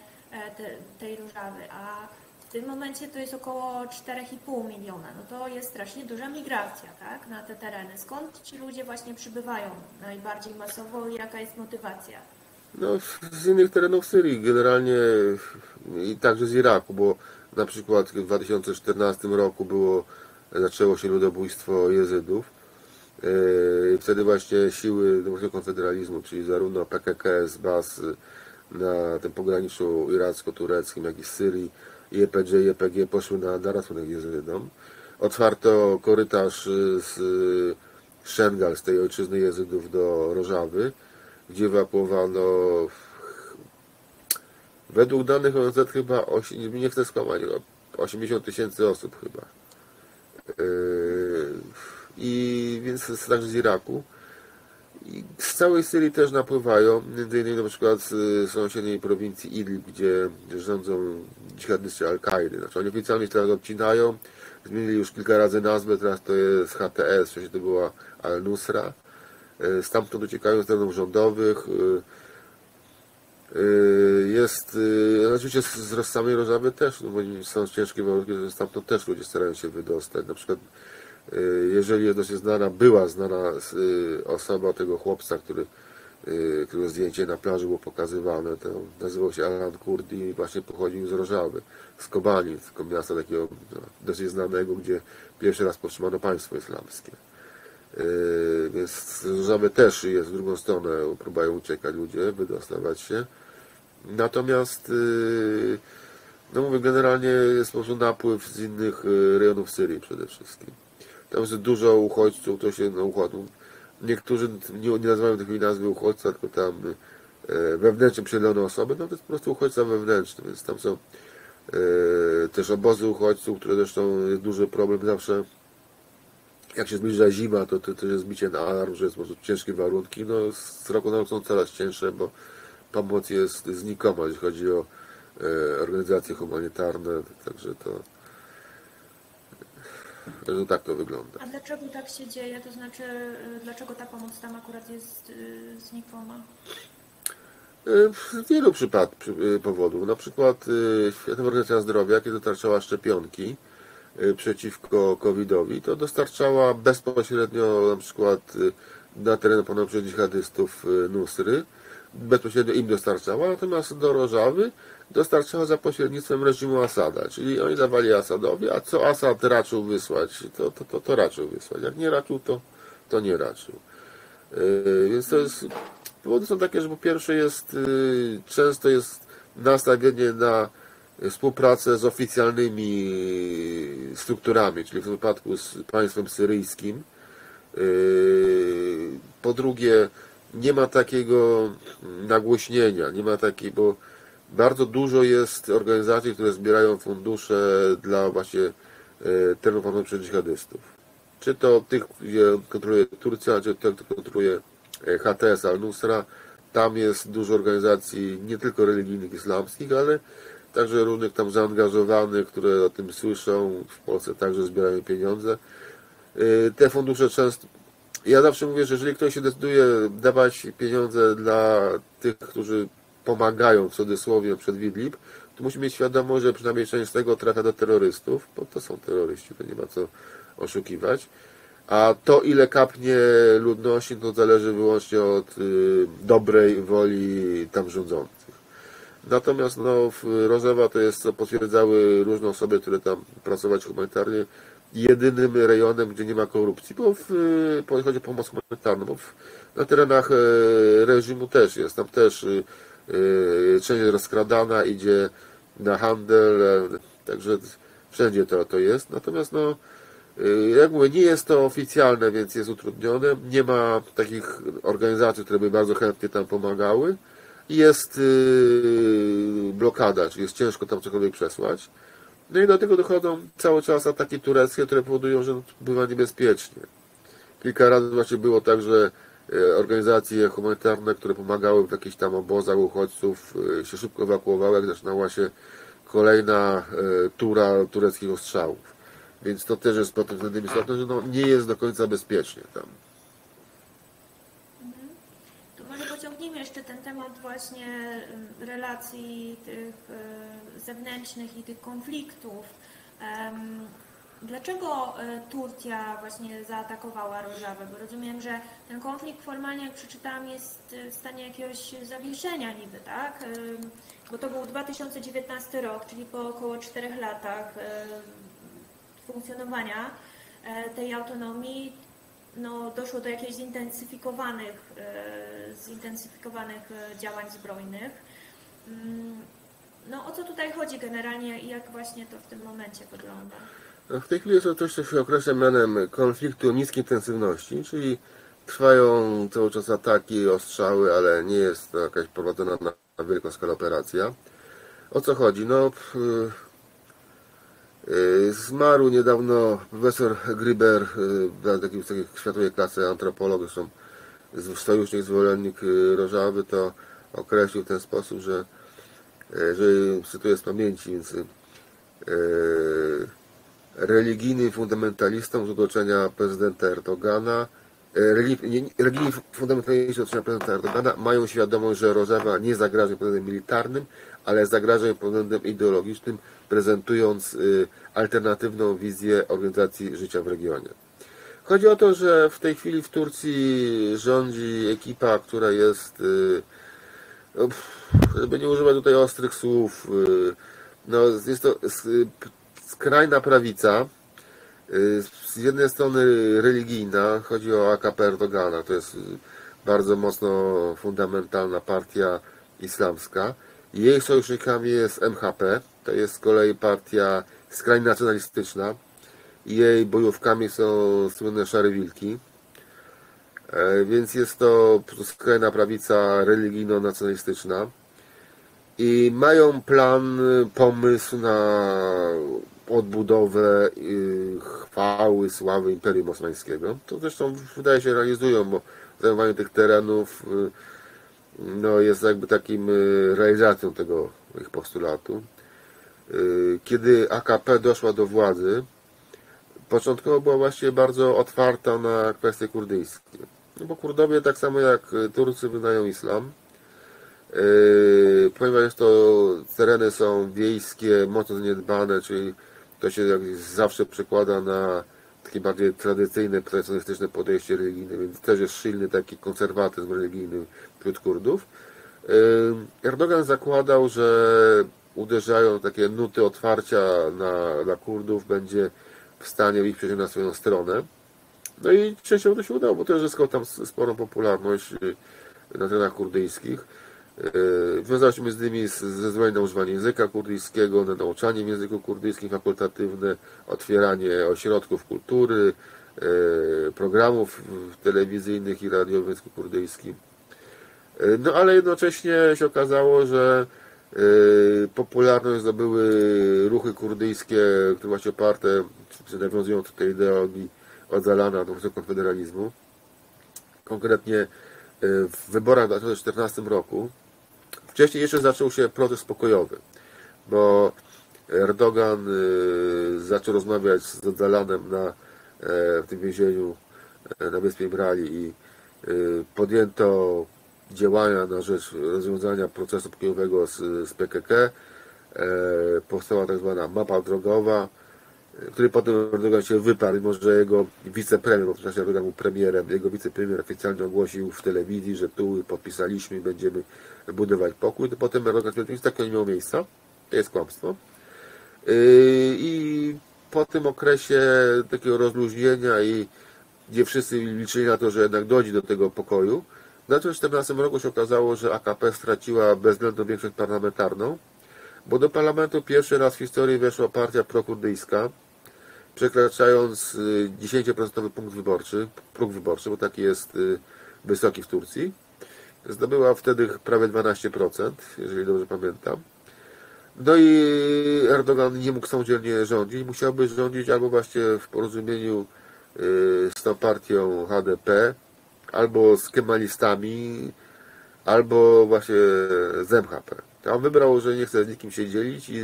te, tej Rożawy, a w tym momencie to jest około czterech i pół miliona. No to jest strasznie duża migracja, tak, na te tereny. Skąd ci ludzie właśnie przybywają najbardziej masowo i jaka jest motywacja? No, z innych terenów Syrii, generalnie i także z Iraku, bo na przykład w dwa tysiące czternastym roku było, zaczęło się ludobójstwo Jezydów. Wtedy właśnie siły konfederalizmu, czyli zarówno P K K z baz na tym pograniczu iracko-tureckim, jak i Syrii, Y P J, Y P G poszły na, na ratunek Jezydom. Otwarto korytarz z Szengal, z tej ojczyzny Jezydów do Rożawy, gdzie wyłapowano według danych O N Z chyba, nie chcę skłamać, osiemdziesiąt tysięcy osób chyba. I więc także z Iraku. I z całej Syrii też napływają, między innymi na przykład z sąsiedniej prowincji Idlib, gdzie rządzą dżihadyści Al-Kaidy. Znaczy oni oficjalnie teraz odcinają, zmienili już kilka razy nazwę, teraz to jest H T S, wcześniej to była Al-Nusra. Stamtąd uciekają z terenów rządowych. Jest, oczywiście z samej Rożawy też, no bo są ciężkie warunki, że stamtąd też ludzie starają się wydostać. Na przykład, jeżeli jest dość znana, była znana osoba tego chłopca, który, którego zdjęcie na plaży było pokazywane, to nazywał się Alan Kurdi i właśnie pochodził z Rożawy, z Kobani, z miasta takiego dosyć znanego, gdzie pierwszy raz powstrzymano Państwo Islamskie. Yy, więc z Rożawy też jest w drugą stronę, próbują uciekać ludzie, wydostawać się. Natomiast yy, no mówię, generalnie jest po prostu napływ z innych rejonów Syrii przede wszystkim. Tam jest dużo uchodźców, to się no, uchodzą. Niektórzy nie, nie nazywają takiej nazwy uchodźca, tylko tam yy, wewnętrznie przesiedlone osoby, no to jest po prostu uchodźca wewnętrzny, więc tam są yy, też obozy uchodźców, które zresztą jest duży problem zawsze. Jak się zbliża zima, to też jest bicie na alarm, że jest po prostu ciężkie warunki. No, z roku na rok są coraz cięższe, bo pomoc jest znikoma, jeśli chodzi o e, organizacje humanitarne. Także to, no, tak to wygląda. A dlaczego tak się dzieje? To znaczy, dlaczego ta pomoc tam akurat jest y, znikoma? Z wielu przypadków, powodów. Na przykład Światowa Organizacja Zdrowia, kiedy dostarczała szczepionki przeciwko kowidowi, to dostarczała bezpośrednio na przykład na teren opanowanym przez dżihadystów Nusry, bezpośrednio im dostarczała, natomiast do Rożawy dostarczała za pośrednictwem reżimu Asada, czyli oni dawali Asadowi, a co Asad raczył wysłać, to, to, to, to raczył wysłać, jak nie raczył, to, to nie raczył. Yy, więc to jest, powody są takie, że po pierwsze jest, yy, często jest nastawienie na współpracę z oficjalnymi strukturami, czyli w wypadku z państwem syryjskim. Yy, po drugie, nie ma takiego nagłośnienia, nie ma takiej, bo bardzo dużo jest organizacji, które zbierają fundusze dla właśnie terenów opanowanych przez dżihadystów. Czy to tych, gdzie kontroluje Turcja, czy tych, które kontroluje H T S, Al-Nusra. Tam jest dużo organizacji nie tylko religijnych, islamskich, ale także różnych tam zaangażowanych, które o tym słyszą. W Polsce także zbierają pieniądze. Te fundusze często... Ja zawsze mówię, że jeżeli ktoś się decyduje dawać pieniądze dla tych, którzy pomagają w cudzysłowie przed Widlib, to musimy mieć świadomość, że przynajmniej część z tego trafia do terrorystów, bo to są terroryści, to nie ma co oszukiwać. A to, ile kapnie ludności, to zależy wyłącznie od y, dobrej woli tam rządzących. Natomiast no, Rożawa to jest, co potwierdzały różne osoby, które tam pracować humanitarnie, jedynym rejonem, gdzie nie ma korupcji, bo w, jeśli chodzi o pomoc humanitarną, bo w, na terenach reżimu też jest, tam też yy, część jest rozkradana, idzie na handel, także wszędzie to, to jest, natomiast no, yy, jak mówię, nie jest to oficjalne, więc jest utrudnione, nie ma takich organizacji, które by bardzo chętnie tam pomagały, jest yy, blokada, czyli jest ciężko tam cokolwiek przesłać. No i do tego dochodzą cały czas ataki tureckie, które powodują, że bywa niebezpiecznie. Kilka razy właśnie było tak, że organizacje humanitarne, które pomagały w jakichś tam obozach uchodźców, się szybko ewakuowały, jak zaczynała się kolejna tura tureckich ostrzałów. Więc to też jest pod tym względem istotne, że no, nie jest do końca bezpiecznie tam. Mhm. To może pociągnijmy jeszcze ten temat właśnie relacji tych zewnętrznych i tych konfliktów. Dlaczego Turcja właśnie zaatakowała Rożawę? Bo rozumiem, że ten konflikt formalnie, jak przeczytałam, jest w stanie jakiegoś zawieszenia niby, tak? Bo to był dwa tysiące dziewiętnasty rok, czyli po około czterech latach funkcjonowania tej autonomii, no, doszło do jakichś zintensyfikowanych, zintensyfikowanych działań zbrojnych. No o co tutaj chodzi generalnie i jak właśnie to w tym momencie wygląda? W tej chwili jest to coś, co się określa mianem konfliktu niskiej intensywności, czyli trwają cały czas ataki, ostrzały, ale nie jest to jakaś prowadzona na wielką skalę operacja. O co chodzi? No, zmarł niedawno profesor Gryber, taki wysokiej światowej klasy antropolog, zresztą sojusznik, zwolennik Rożawy, to określił w ten sposób, że że cytuję z pamięci, więc e, religijnym fundamentalistą z otoczenia prezydenta Erdogana, e, religijni fundamentaliści z otoczenia prezydenta Erdogana mają świadomość, że Rożawa nie zagraża powodem militarnym, ale zagraża powodem ideologicznym, prezentując e, alternatywną wizję organizacji życia w regionie. Chodzi o to, że w tej chwili w Turcji rządzi ekipa, która jest... E, żeby nie używać tutaj ostrych słów, no jest to skrajna prawica, z jednej strony religijna, chodzi o A K P Erdogana, to jest bardzo mocno fundamentalna partia islamska, jej sojusznikami jest M H P, to jest z kolei partia skrajnie nacjonalistyczna, jej bojówkami są słynne Szare Wilki. Więc jest to skrajna prawica religijno-nacjonalistyczna i mają plan, pomysł na odbudowę chwały, sławy Imperium Osmańskiego. To zresztą wydaje się realizują, bo zajmowanie tych terenów no, jest jakby takim realizacją tego ich postulatu. Kiedy A K P doszła do władzy, początkowo była właściwie bardzo otwarta na kwestie kurdyjskie. No bo Kurdowie, tak samo jak Turcy, wyznają islam. ponieważ to tereny są wiejskie, mocno zaniedbane, czyli to się jak zawsze przekłada na takie bardziej tradycyjne, tradycjonalistyczne podejście religijne, więc też jest silny taki konserwatyzm religijny wśród Kurdów. Erdogan zakładał, że uderzają takie nuty otwarcia na, na Kurdów, będzie w stanie ich przejść na swoją stronę. No i częściowo to się udało, bo też zyskał tam sporą popularność na terenach kurdyjskich. Wiązało się między innymi ze zezwoleniem na używanie języka kurdyjskiego, na nauczanie w języku kurdyjskim fakultatywne, otwieranie ośrodków kultury, programów telewizyjnych i radiowych w języku kurdyjskim. No ale jednocześnie się okazało, że popularność zdobyły ruchy kurdyjskie, które właśnie oparte, czy nawiązują do tej ideologii Öcalana, do konfederalizmu. Konkretnie w wyborach w dwa tysiące czternastym roku. Wcześniej jeszcze zaczął się proces pokojowy, bo Erdogan zaczął rozmawiać z Öcalanem na, w tym więzieniu na wyspie Imrali i podjęto działania na rzecz rozwiązania procesu pokojowego z, z P K K. Powstała tak zwana mapa drogowa, który potem Erdogan się wyparł, mimo że jego wicepremier, bo w czasie Erdogan był premierem, jego wicepremier oficjalnie ogłosił w telewizji, że tu podpisaliśmy i będziemy budować pokój, to potem Erdogan stwierdził, że takiego nie miało miejsca, to jest kłamstwo. I po tym okresie takiego rozluźnienia i gdzie wszyscy liczyli na to, że jednak dojdzie do tego pokoju, w dwa tysiące czternastym roku się okazało, że A K P straciła bezwzględną większość parlamentarną, bo do parlamentu pierwszy raz w historii weszła partia prokurdyjska, przekraczając dziesięcioprocentowy punkt wyborczy, próg wyborczy, bo taki jest wysoki w Turcji. Zdobyła wtedy prawie dwanaście procent, jeżeli dobrze pamiętam. No i Erdogan nie mógł samodzielnie rządzić, musiałby rządzić albo właśnie w porozumieniu z tą partią H D P, albo z kemalistami, albo właśnie z M H P. A on wybrał, że nie chce z nikim się dzielić i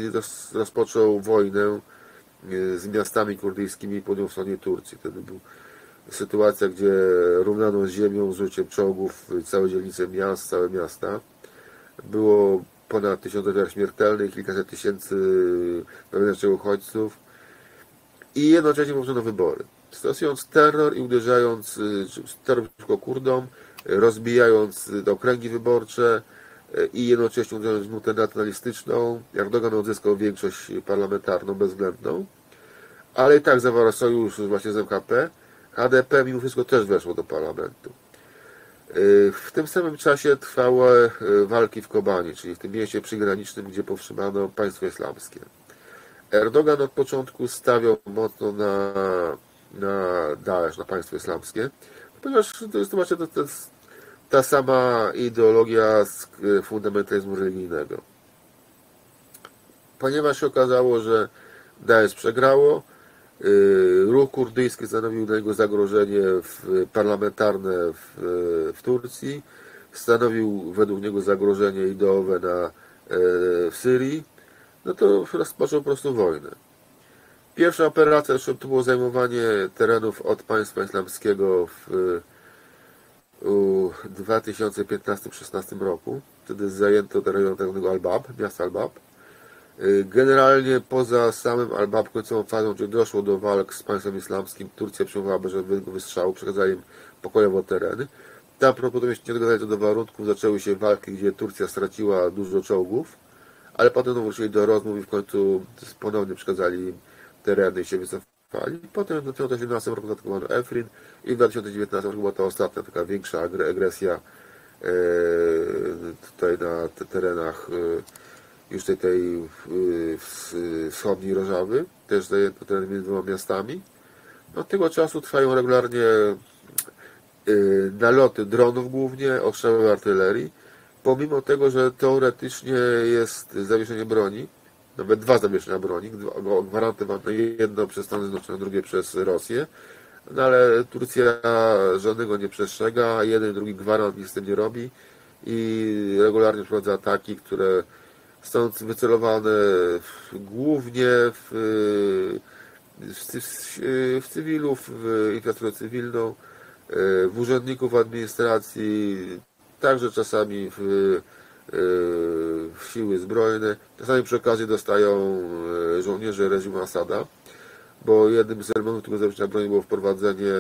rozpoczął wojnę z miastami kurdyjskimi po wschodniej Turcji. Wtedy była sytuacja, gdzie równano z ziemią z użyciem czołgów całe dzielnice miast, całe miasta. Było ponad tysiąc ofiar śmiertelnych, kilkaset tysięcy wewnętrznych uchodźców i jednocześnie poprzedzono wybory. Stosując terror i uderzając terror przeciwko Kurdom, rozbijając te okręgi wyborcze i jednocześnie uderzając w nutę nacjonalistyczną, Erdogan odzyskał większość parlamentarną, bezwzględną, ale i tak zawarł sojusz właśnie z M K P. H D P mimo wszystko też weszło do parlamentu. W tym samym czasie trwały walki w Kobani, czyli w tym mieście przygranicznym, gdzie powstrzymano Państwo Islamskie. Erdogan od początku stawiał mocno na na Daesh, na Państwo Islamskie, ponieważ to jest właśnie ta sama ideologia z fundamentalizmu religijnego. Ponieważ się okazało, że Daesh przegrało, ruch kurdyjski stanowił dla niego zagrożenie w parlamentarne w, w Turcji, stanowił według niego zagrożenie ideowe na, w Syrii, no to rozpoczął po prostu wojnę. Pierwsza operacja to było zajmowanie terenów od Państwa Islamskiego w dwa tysiące piętnastym szesnastym roku. Wtedy zajęto teren tzw. Al-Bab, miasta Al-Bab. Generalnie poza samym Al-Bab, końcową fazą, gdzie doszło do walk z Państwem Islamskim, Turcja przyjmowała bez żadnego wystrzału, przekazała im pokojowo tereny. Tam prawdopodobnie się nie dogadali co do warunków, zaczęły się walki, gdzie Turcja straciła dużo czołgów, ale potem wrócili do rozmów i w końcu ponownie przekazali im tereny i się wycofali. Potem w dwa tysiące osiemnastym roku zaatakowano Efrin i w dwa tysiące dziewiętnastym roku była ta ostatnia, taka większa agresja e, tutaj na te terenach e, już tej, tej e, wschodniej Rożawy, też zajęto tereny między dwoma miastami. Od tego czasu trwają regularnie e, naloty dronów głównie, ostrzały artylerii, pomimo tego, że teoretycznie jest zawieszenie broni, nawet dwa zawieszenia broni, gwarantowane jedno przez Stany Zjednoczone, drugie przez Rosję, no ale Turcja żadnego nie przestrzega, jeden i drugi gwarant nic z tym nie robi i regularnie przeprowadza ataki, które są wycelowane w, głównie w, w, w cywilów, w infrastrukturę cywilną, w urzędników administracji, także czasami w siły zbrojne. Czasami przy okazji dostają żołnierze reżimu Asada, bo jednym z elementów tego zawieszenia broni było wprowadzenie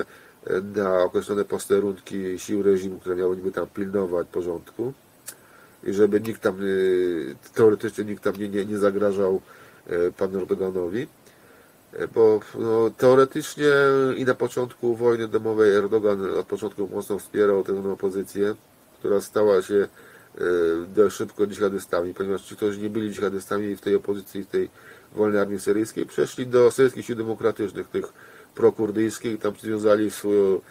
na określone posterunki sił reżimu, które miały niby tam pilnować porządku i żeby nikt tam, teoretycznie nikt tam nie, nie, nie zagrażał panu Erdoganowi, bo no, teoretycznie i na początku wojny domowej Erdogan od początku mocno wspierał tę opozycję, która stała się dość szybko dżihadystami, ponieważ ci, którzy nie byli dżihadystami w tej opozycji, w tej wolnej armii syryjskiej, przeszli do Syryjskich Sił Demokratycznych, tych prokurdyjskich, i tam związali swoją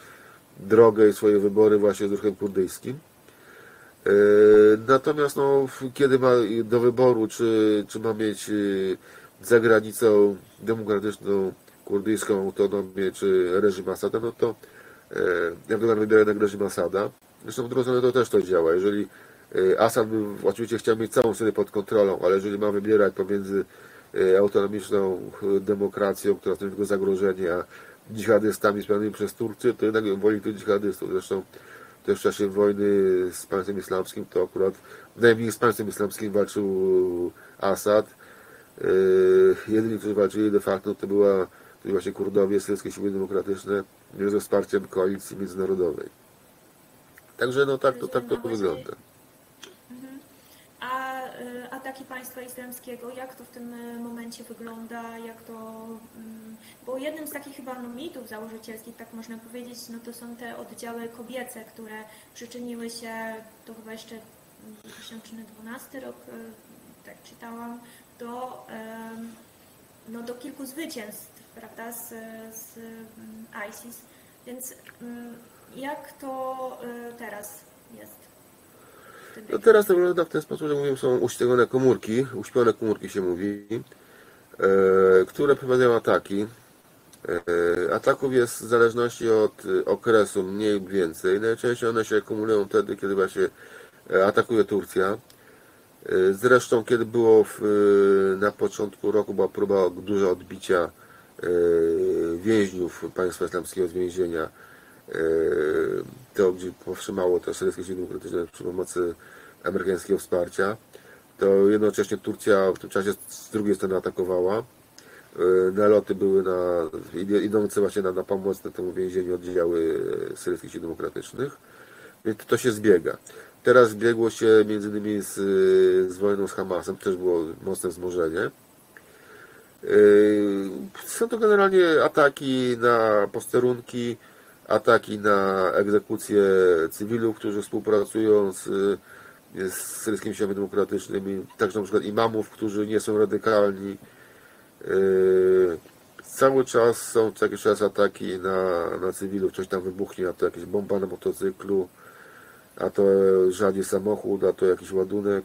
drogę i swoje wybory właśnie z ruchem kurdyjskim. Natomiast no, kiedy ma do wyboru, czy, czy ma mieć za granicą demokratyczną kurdyjską autonomię, czy reżim Asada, no to Erdogan wybiera jednak reżim Asada. Zresztą w drugą stronę to też to działa. Jeżeli Asad by oczywiście chciał mieć całą Syrię pod kontrolą, ale jeżeli ma wybierać pomiędzy autonomiczną demokracją, która stanowi tylko zagrożenie, a dżihadystami wspieranymi przez Turcję, to jednak woli tych dżihadystów. Zresztą też w czasie wojny z państwem islamskim to akurat najmniej z państwem islamskim walczył Asad. Jedyni, którzy walczyli de facto, to była to właśnie Kurdowie, Syryjskie Siły Demokratyczne ze wsparciem koalicji międzynarodowej. Także no tak to, tak to wygląda. A ataki państwa islamskiego, jak to w tym momencie wygląda, jak to, bo jednym z takich chyba no, mitów założycielskich, tak można powiedzieć, no to są te oddziały kobiece, które przyczyniły się, to chyba jeszcze dwa tysiące dwunasty rok, tak czytałam, do, no, do kilku zwycięstw, prawda, z, z ISIS, więc jak to teraz jest? No teraz to wygląda w ten sposób, że mówią, są uśpione komórki, uśpione komórki się mówi, e, które prowadzają ataki. E, ataków jest w zależności od okresu mniej lub więcej. Najczęściej one się akumulują wtedy, kiedy właśnie atakuje Turcja. E, zresztą kiedy było w, na początku roku była próba duża odbicia e, więźniów państwa islamskiego z więzienia. To, gdzie powstrzymało to Syryjskie Siły Demokratyczne przy pomocy amerykańskiego wsparcia, to jednocześnie Turcja w tym czasie z drugiej strony atakowała. Naloty były na, idące właśnie na, na pomoc na temu więzieniu oddziały Syryjskich Sił Demokratycznych, więc to się zbiega. Teraz zbiegło się między innymi z, z wojną z Hamasem, też było mocne wzmożenie. Są to generalnie ataki na posterunki, ataki na egzekucje cywilów, którzy współpracują z, z Syryjskimi Siłami Demokratycznymi, także na przykład imamów, którzy nie są radykalni. Yy, cały czas są co jakiś czas ataki na, na cywilów, coś tam wybuchnie, a to jakaś bomba na motocyklu, a to rzadziej samochód, a to jakiś ładunek.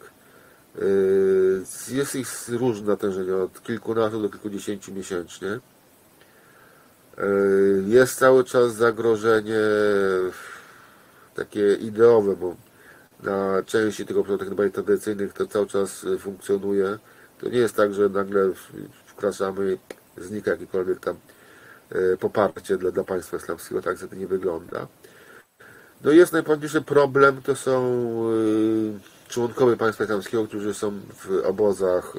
Yy, jest ich różne natężenia, od kilkunastu do kilkudziesięciu miesięcznie. Jest cały czas zagrożenie takie ideowe, bo na części tych obszarów tak tradycyjnych to cały czas funkcjonuje. To nie jest tak, że nagle wkraczamy i znika jakiekolwiek tam poparcie dla, dla państwa islamskiego, tak to nie wygląda. No i jest najważniejszy problem, to są członkowie państwa islamskiego, którzy są w obozach,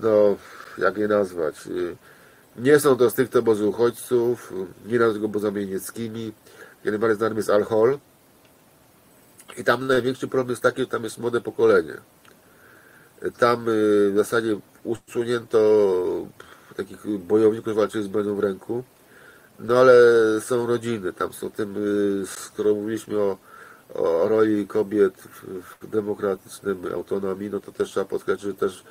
no jak je nazwać, nie są to stricte obozy uchodźców, nie należą do obozami jenieckimi. Jeden bardziej znany jest Al-Hol. I tam największy problem jest taki, że tam jest młode pokolenie. Tam w zasadzie usunięto takich bojowników, którzy walczyli z bronią w ręku. No ale są rodziny, tam są tym, skoro mówiliśmy o, o roli kobiet w demokratycznym autonomii, no to też trzeba podkreślić, że też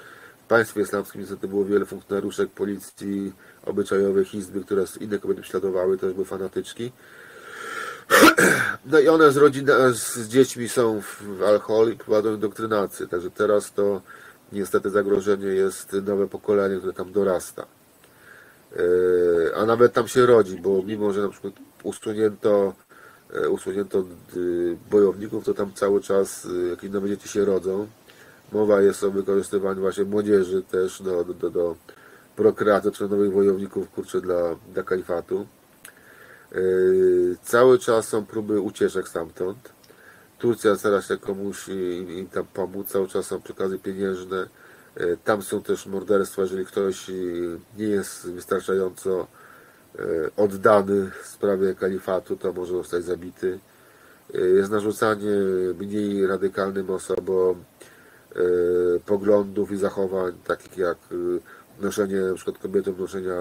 w państwie islamskim niestety było wiele funkcjonariuszek policji, obyczajowych, izby, które inne kobiety prześladowały, też były fanatyczki. No i one z rodziną, z dziećmi są w alkohol i prowadzą indoktrynację. Także teraz to niestety zagrożenie jest nowe pokolenie, które tam dorasta. A nawet tam się rodzi, bo mimo, że na przykład usunięto, usunięto bojowników, to tam cały czas jakieś nowe dzieci się rodzą. Mowa jest o wykorzystywaniu właśnie młodzieży też do, do, do, do prokreacji, czy nowych wojowników, kurczę, dla, dla kalifatu. Yy, cały czas są próby ucieczek stamtąd. Turcja stara się komuś im, im tam pomóc, cały czas są przekazy pieniężne. Tam są też morderstwa, jeżeli ktoś nie jest wystarczająco oddany w sprawie kalifatu, to może zostać zabity. Jest narzucanie mniej radykalnym osobom poglądów i zachowań, takich jak noszenie, na przykład kobietom noszenia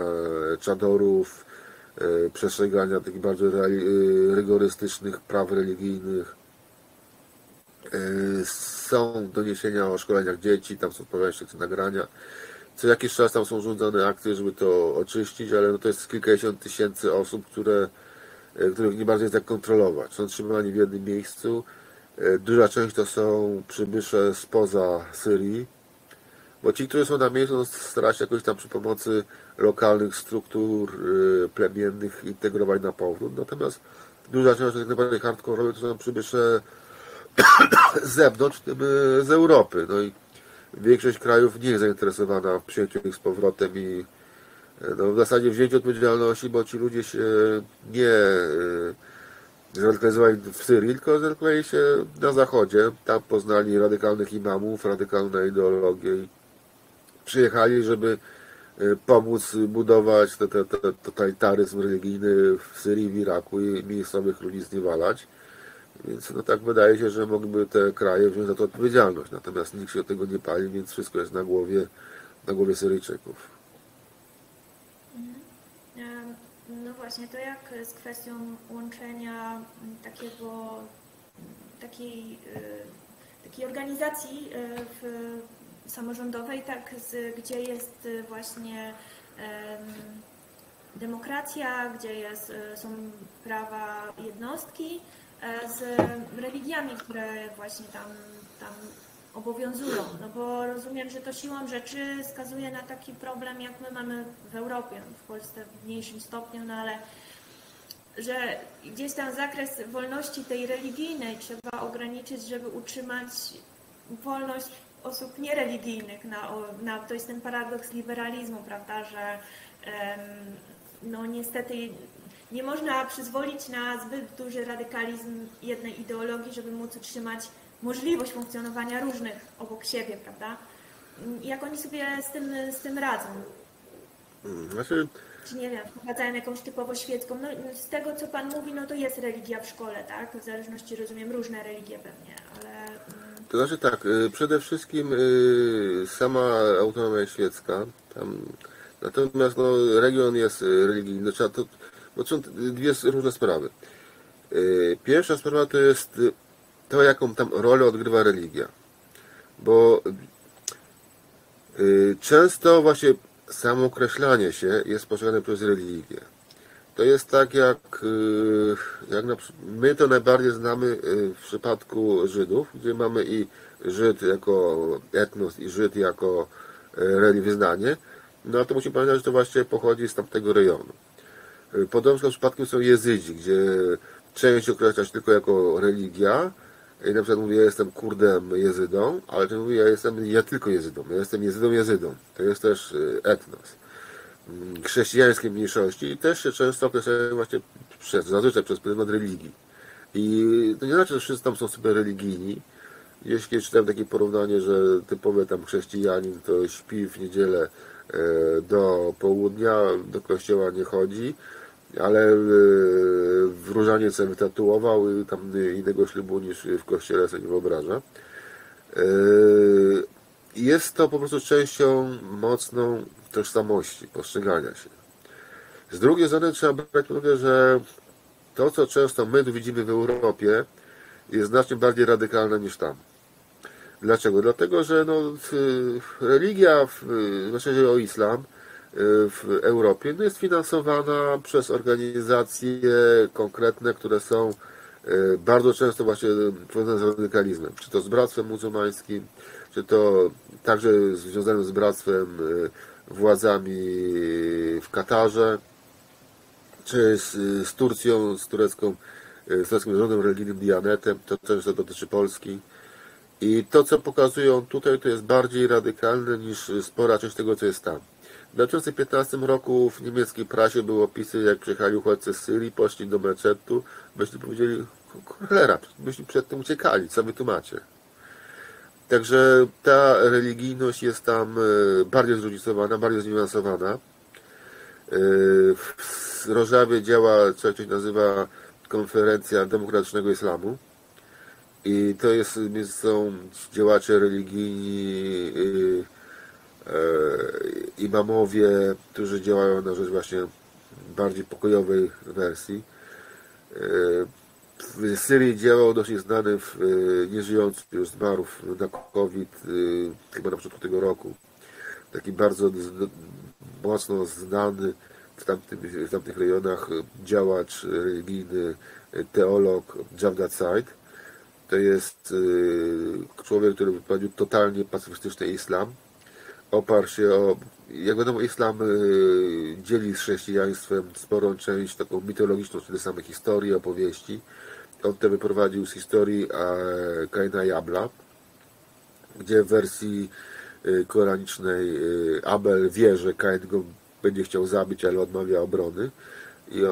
czadorów, przestrzegania takich bardzo rygorystycznych praw religijnych. Są doniesienia o szkoleniach dzieci, tam są pojawiają się te nagrania. Co jakiś czas tam są rządzone akcje, żeby to oczyścić, ale no to jest kilkadziesiąt tysięcy osób, które, których nie bardziej zakontrolować. Są trzymani w jednym miejscu. Duża część to są przybysze spoza Syrii, bo ci, którzy są na miejscu, starają się jakoś tam przy pomocy lokalnych struktur plemiennych integrować na powrót. Natomiast duża część tych najbardziej hardkorowych to są przybysze z zewnątrz, w tym z Europy. No i większość krajów nie jest zainteresowana przyjęciu ich z powrotem i no w zasadzie wzięciu odpowiedzialności, bo ci ludzie się nie zradykalizowali w Syrii, tylko zradykalizowali się na zachodzie. Tam poznali radykalnych imamów, radykalne ideologie i przyjechali, żeby pomóc budować ten, ten, ten totalitaryzm religijny w Syrii, w Iraku i miejscowych ludzi zniewalać. Więc no tak wydaje się, że mogłyby te kraje wziąć za to odpowiedzialność. Natomiast nikt się od tego nie pali, więc wszystko jest na głowie, na głowie Syryjczyków. No właśnie, to jak z kwestią łączenia takiego, takiej, takiej organizacji w, samorządowej, tak, z, gdzie jest właśnie demokracja, gdzie jest, są prawa jednostki, z religiami, które właśnie tam, tam obowiązują, no bo rozumiem, że to siłą rzeczy wskazuje na taki problem, jak my mamy w Europie, w Polsce w mniejszym stopniu, no ale że gdzieś tam zakres wolności tej religijnej trzeba ograniczyć, żeby utrzymać wolność osób niereligijnych. Na, na, to jest ten paradoks liberalizmu, prawda, że no niestety nie można przyzwolić na zbyt duży radykalizm jednej ideologii, żeby móc utrzymać możliwość funkcjonowania różnych obok siebie, prawda? Jak oni sobie z tym, z tym radzą? Znaczy... Czy nie wiem, wprowadzają jakąś typowo świecką? No, z tego, co Pan mówi, no to jest religia w szkole, tak? W zależności, rozumiem, różne religie pewnie, ale... To znaczy tak, przede wszystkim sama autonomia świecka, tam... natomiast no, region jest religijny, trzeba to... Bo są dwie różne sprawy. Pierwsza sprawa to jest to, jaką tam rolę odgrywa religia. Bo często właśnie samo określanie się jest postrzegane przez religię. To jest tak, jak, jak na, my to najbardziej znamy w przypadku Żydów, gdzie mamy i Żyd jako etnos, i Żyd jako wyznanie. No ale to musimy pamiętać, że to właśnie pochodzi z tamtego rejonu. Podobnym przypadkiem są Jezydzi, gdzie część określa się tylko jako religia. I na przykład mówi, ja jestem Kurdem Jezydą, ale część mówi, ja jestem ja tylko Jezydą, ja jestem Jezydą Jezydą. To jest też etnos. Chrześcijańskie mniejszości też się często określają właśnie przez, zazwyczaj przez pryzmat religii. I to nie znaczy, że wszyscy tam są super religijni. Jeśli czytałem takie porównanie, że typowy tam chrześcijanin to śpi w niedzielę do południa, do kościoła nie chodzi, ale w różaniec sobie tatuował i tam innego ślubu niż w kościele sobie nie wyobraża. Jest to po prostu częścią mocną tożsamości, postrzegania się. Z drugiej strony trzeba brać pod uwagę, że to, co często my widzimy w Europie, jest znacznie bardziej radykalne niż tam. Dlaczego? Dlatego, że no, religia, znaczy chodzi o islam w Europie, no, jest finansowana przez organizacje konkretne, które są bardzo często właśnie związane z radykalizmem. Czy to z Bractwem Muzułmańskim, czy to także związane z bractwem władzami w Katarze, czy z, z Turcją, z turecką, z tureckim rządem religijnym Diyanetem, to często dotyczy Polski. I to, co pokazują tutaj, to jest bardziej radykalne niż spora część tego, co jest tam. W dwa tysiące piętnastym roku w niemieckiej prasie były opisy, jak przyjechali uchodźcy z Syrii, poszli do meczetu, byście powiedzieli, cholera, byśmy przed tym uciekali, co wy tu macie. Także ta religijność jest tam bardziej zróżnicowana, bardziej zniuansowana. W Rożawie działa, co się nazywa Konferencja Demokratycznego Islamu. I to jest, są działacze religijni, imamowie, którzy działają na rzecz właśnie bardziej pokojowej wersji. W Syrii działał dość znany, nieżyjący już, zmarł na COVID chyba na początku tego roku. Taki bardzo mocno znany w, tamtym, w tamtych rejonach działacz religijny, teolog Javdad Said. To jest człowiek, który wyprowadził totalnie pacyfistyczny islam. Oparł się o... Jak wiadomo, islam dzieli z chrześcijaństwem sporą część taką mitologiczną, czyli same historie, opowieści. On to wyprowadził z historii Kaina i Abla, gdzie w wersji koranicznej Abel wie, że Kain go będzie chciał zabić, ale odmawia obrony. I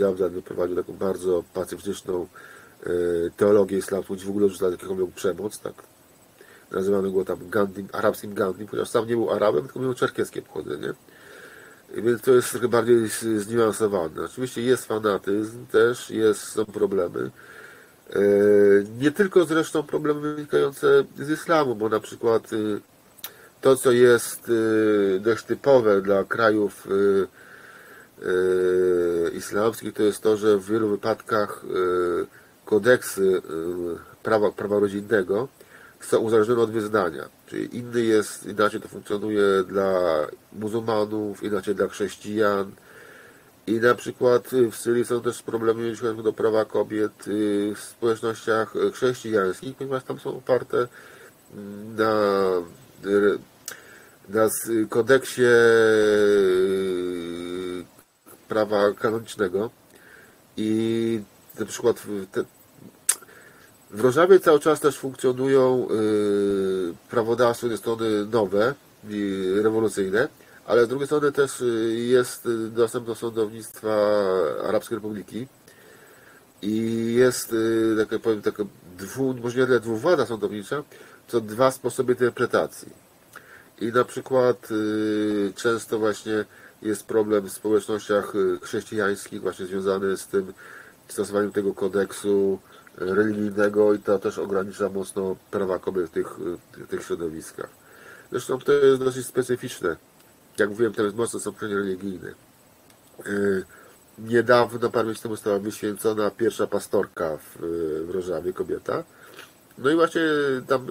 Javdad wyprowadził taką bardzo pacyfistyczną teologię islamską, gdzie w ogóle rzuca jakąś przemoc, tak? Nazywano go tam Gandhi, arabskim Gandhi, ponieważ sam nie był Arabem, tylko miał czerkieskie pochodzenie. I więc to jest trochę bardziej zniuansowane. Oczywiście jest fanatyzm, też jest, są problemy. Nie tylko zresztą problemy wynikające z islamu, bo na przykład to, co jest dość typowe dla krajów islamskich, to jest to, że w wielu wypadkach kodeksy prawa, prawa rodzinnego są uzależnione od wyznania. Czyli inny jest, inaczej to funkcjonuje dla muzułmanów, inaczej dla chrześcijan. I na przykład w Syrii są też problemy, jeśli chodzi o prawa kobiet w społecznościach chrześcijańskich, ponieważ tam są oparte na, na kodeksie prawa kanonicznego. I na przykład te, w Rożawie cały czas też funkcjonują yy, prawodawstwo z jednej strony nowe, yy, rewolucyjne, ale z drugiej strony też jest dostęp do sądownictwa Arabskiej Republiki i jest, yy, tak jak powiem, taka dwu, może nie tyle dwuwładza sądownicza, co dwa sposoby interpretacji. I na przykład yy, często właśnie jest problem w społecznościach chrześcijańskich właśnie związany z tym stosowaniem tego kodeksu religijnego i to też ogranicza mocno prawa kobiet w tych, w tych środowiskach. Zresztą to jest dosyć specyficzne. Jak mówiłem, to jest mocno zastrzeżenie religijne. Niedawno, parę miesięcy temu, została wyświęcona pierwsza pastorka w, w Rożawie, kobieta. No i właśnie tam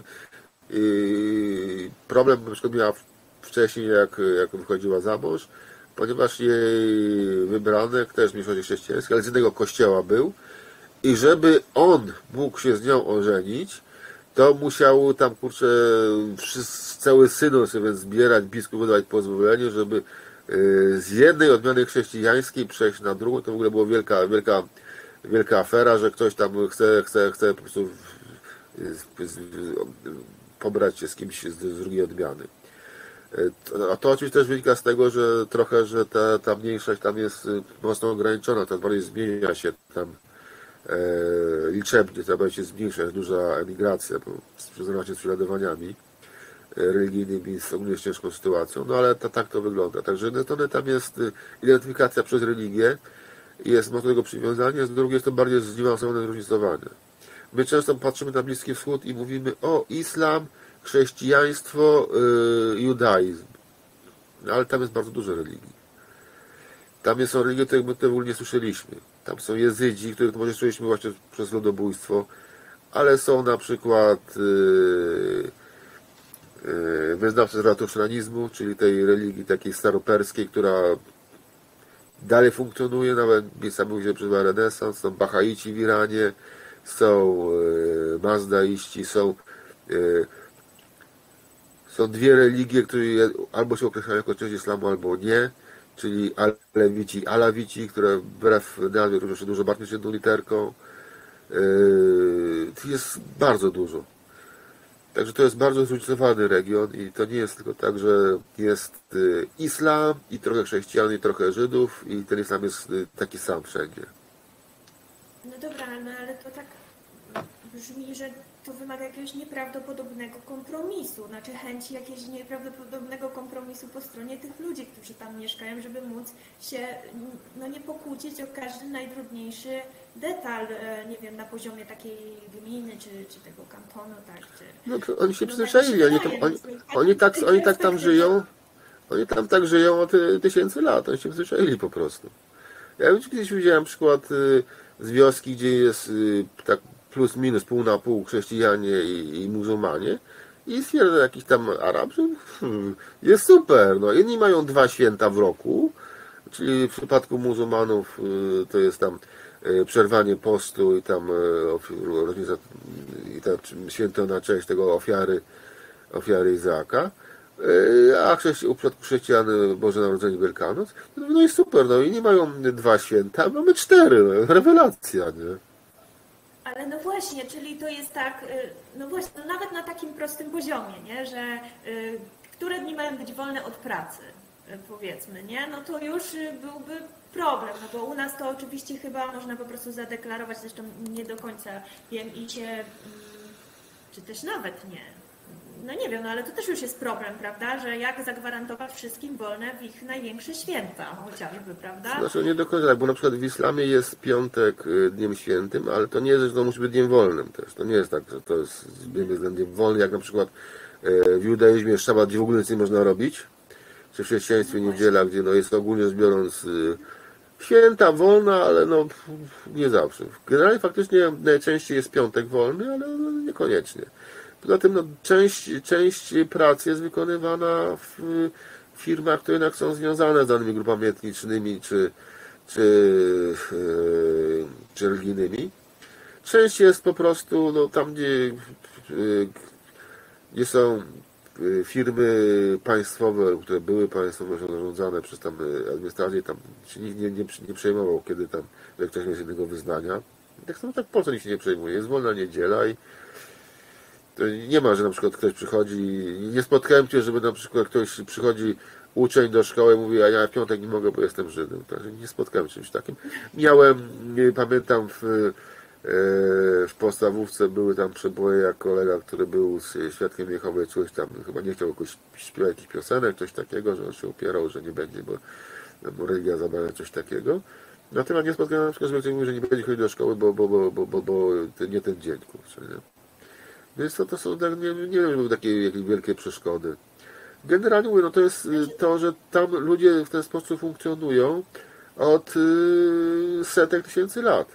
yy, problem na przykład miała wcześniej, jak, jak wychodziła za mąż, ponieważ jej wybranek też w mniejszości chrześcijańskiej, ale z innego kościoła był. I żeby on mógł się z nią ożenić, to musiał tam, kurczę, wszyscy, cały synon sobie zbierać, biskup wydawać pozwolenie, żeby z jednej odmiany chrześcijańskiej przejść na drugą. To w ogóle była wielka, wielka, wielka afera, że ktoś tam chce, chce, chce po prostu pobrać się z kimś z drugiej odmiany. A to oczywiście też wynika z tego, że trochę, że ta, ta mniejszość tam jest mocno ograniczona, to bardziej zmienia się tam e, liczebnie, to bardziej się zmniejsza, jest duża emigracja, bo związana się z prześladowaniami religijnymi, z ogólnie ciężką sytuacją, no ale to, tak to wygląda. Także z jednej strony tam jest identyfikacja przez religię, jest mocno tego przywiązanie, z drugiej jest to bardziej zniuansowane zróżnicowanie. My często patrzymy na Bliski Wschód i mówimy o islam, chrześcijaństwo, y, judaizm. No, ale tam jest bardzo dużo religii. Tam są religie, których my w ogóle nie słyszeliśmy. Tam są Jezydzi, których może słyszeliśmy właśnie przez ludobójstwo, ale są na przykład y, y, wyznawcy zoroastranizmu, czyli tej religii takiej staroperskiej, która dalej funkcjonuje, nawet niesamowicie przeżywa renesans. Są Bahaici w Iranie, są y, mazdaiści, są y, Są dwie religie, które albo się określają jako część islamu, albo nie, czyli alewici i alawici, które wbrew nazwie różnią się dużo bardziej jedną literką. Jest bardzo dużo. Także to jest bardzo zróżnicowany region i to nie jest tylko tak, że jest islam i trochę chrześcijan i trochę Żydów i ten islam jest taki sam wszędzie. No No dobra, no ale to tak brzmi, że to wymaga jakiegoś nieprawdopodobnego kompromisu, znaczy chęci jakiegoś nieprawdopodobnego kompromisu po stronie tych ludzi, którzy tam mieszkają, żeby móc się no, nie pokłócić o każdy najdrobniejszy detal, nie wiem, na poziomie takiej gminy, czy, czy tego kantonu, tak? Czy, no to oni się no, przyzwyczaili, tak, oni, tam, oni, oni, tak, oni tak tam żyją, oni tam tak żyją od tysięcy lat, oni się przyzwyczaili po prostu. Ja już kiedyś widziałem przykład z wioski, gdzie jest tak plus minus pół na pół chrześcijanie i, i muzułmanie i stwierdza jakiś tam Arab, że jest super, no jedni mają dwa święta w roku, czyli w przypadku muzułmanów to jest tam przerwanie postu i tam, i tam święto na cześć tego ofiary, ofiary Izaaka, a u przypadku chrześcijan Boże Narodzenie Wielkanoc, no i super, no i nie mają dwa święta, mamy cztery, no, rewelacja, nie? Ale no właśnie, czyli to jest tak, no właśnie, no nawet na takim prostym poziomie, nie, że y, które dni mają być wolne od pracy, powiedzmy, nie, no to już byłby problem, no bo u nas to oczywiście chyba można po prostu zadeklarować, zresztą nie do końca wiem i się, y, czy też nawet nie. No nie wiem, no ale to też już jest problem, prawda, że jak zagwarantować wszystkim wolne w ich największe święta chociażby, prawda? Znaczy nie do końca, bo na przykład w islamie jest piątek dniem świętym, ale to nie jest, że to musi być dniem wolnym też. To nie jest tak, że to jest dniem wolnym, jak na przykład w judaizmie szabat, gdzie w ogóle nic nie można robić, czy w chrześcijaństwie no niedziela, gdzie no jest ogólnie rzecz biorąc święta wolna, ale no nie zawsze. Generalnie faktycznie najczęściej jest piątek wolny, ale no niekoniecznie. Poza tym no, część, część pracy jest wykonywana w firmach, które jednak są związane z danymi grupami etnicznymi czy, czy, czy religijnymi. Część jest po prostu no, tam, gdzie, gdzie są firmy państwowe, które były państwowe, są zarządzane przez tam administrację, tam się nikt nie, nie, nie przejmował, kiedy tam ktoś jest innego wyznania. Tak samo tak po co nikt się nie przejmuje. Jest wolna niedziela i nie ma, że na przykład ktoś przychodzi, nie spotkałem się, żeby na przykład ktoś przychodzi, uczeń do szkoły i mówi, a ja w piątek nie mogę, bo jestem Żydem. Także nie spotkałem się czymś takim. Miałem, pamiętam w, w podstawówce były tam przeboje, jak kolega, który był świadkiem Jehowy, coś tam, chyba nie chciał jakoś śpiewać jakichś piosenek, coś takiego, że on się upierał, że nie będzie, bo, bo religia zabawia coś takiego. Natomiast nie spotkałem na przykład, żeby ktoś mówił, że nie będzie chodzić do szkoły, bo, bo, bo, bo, bo, bo nie ten dzień, kurczę, nie? Więc to, to są, nie, nie wiem, takie jakieś wielkie przeszkody. Generalnie mówię, no to jest to, że tam ludzie w ten sposób funkcjonują od setek tysięcy lat.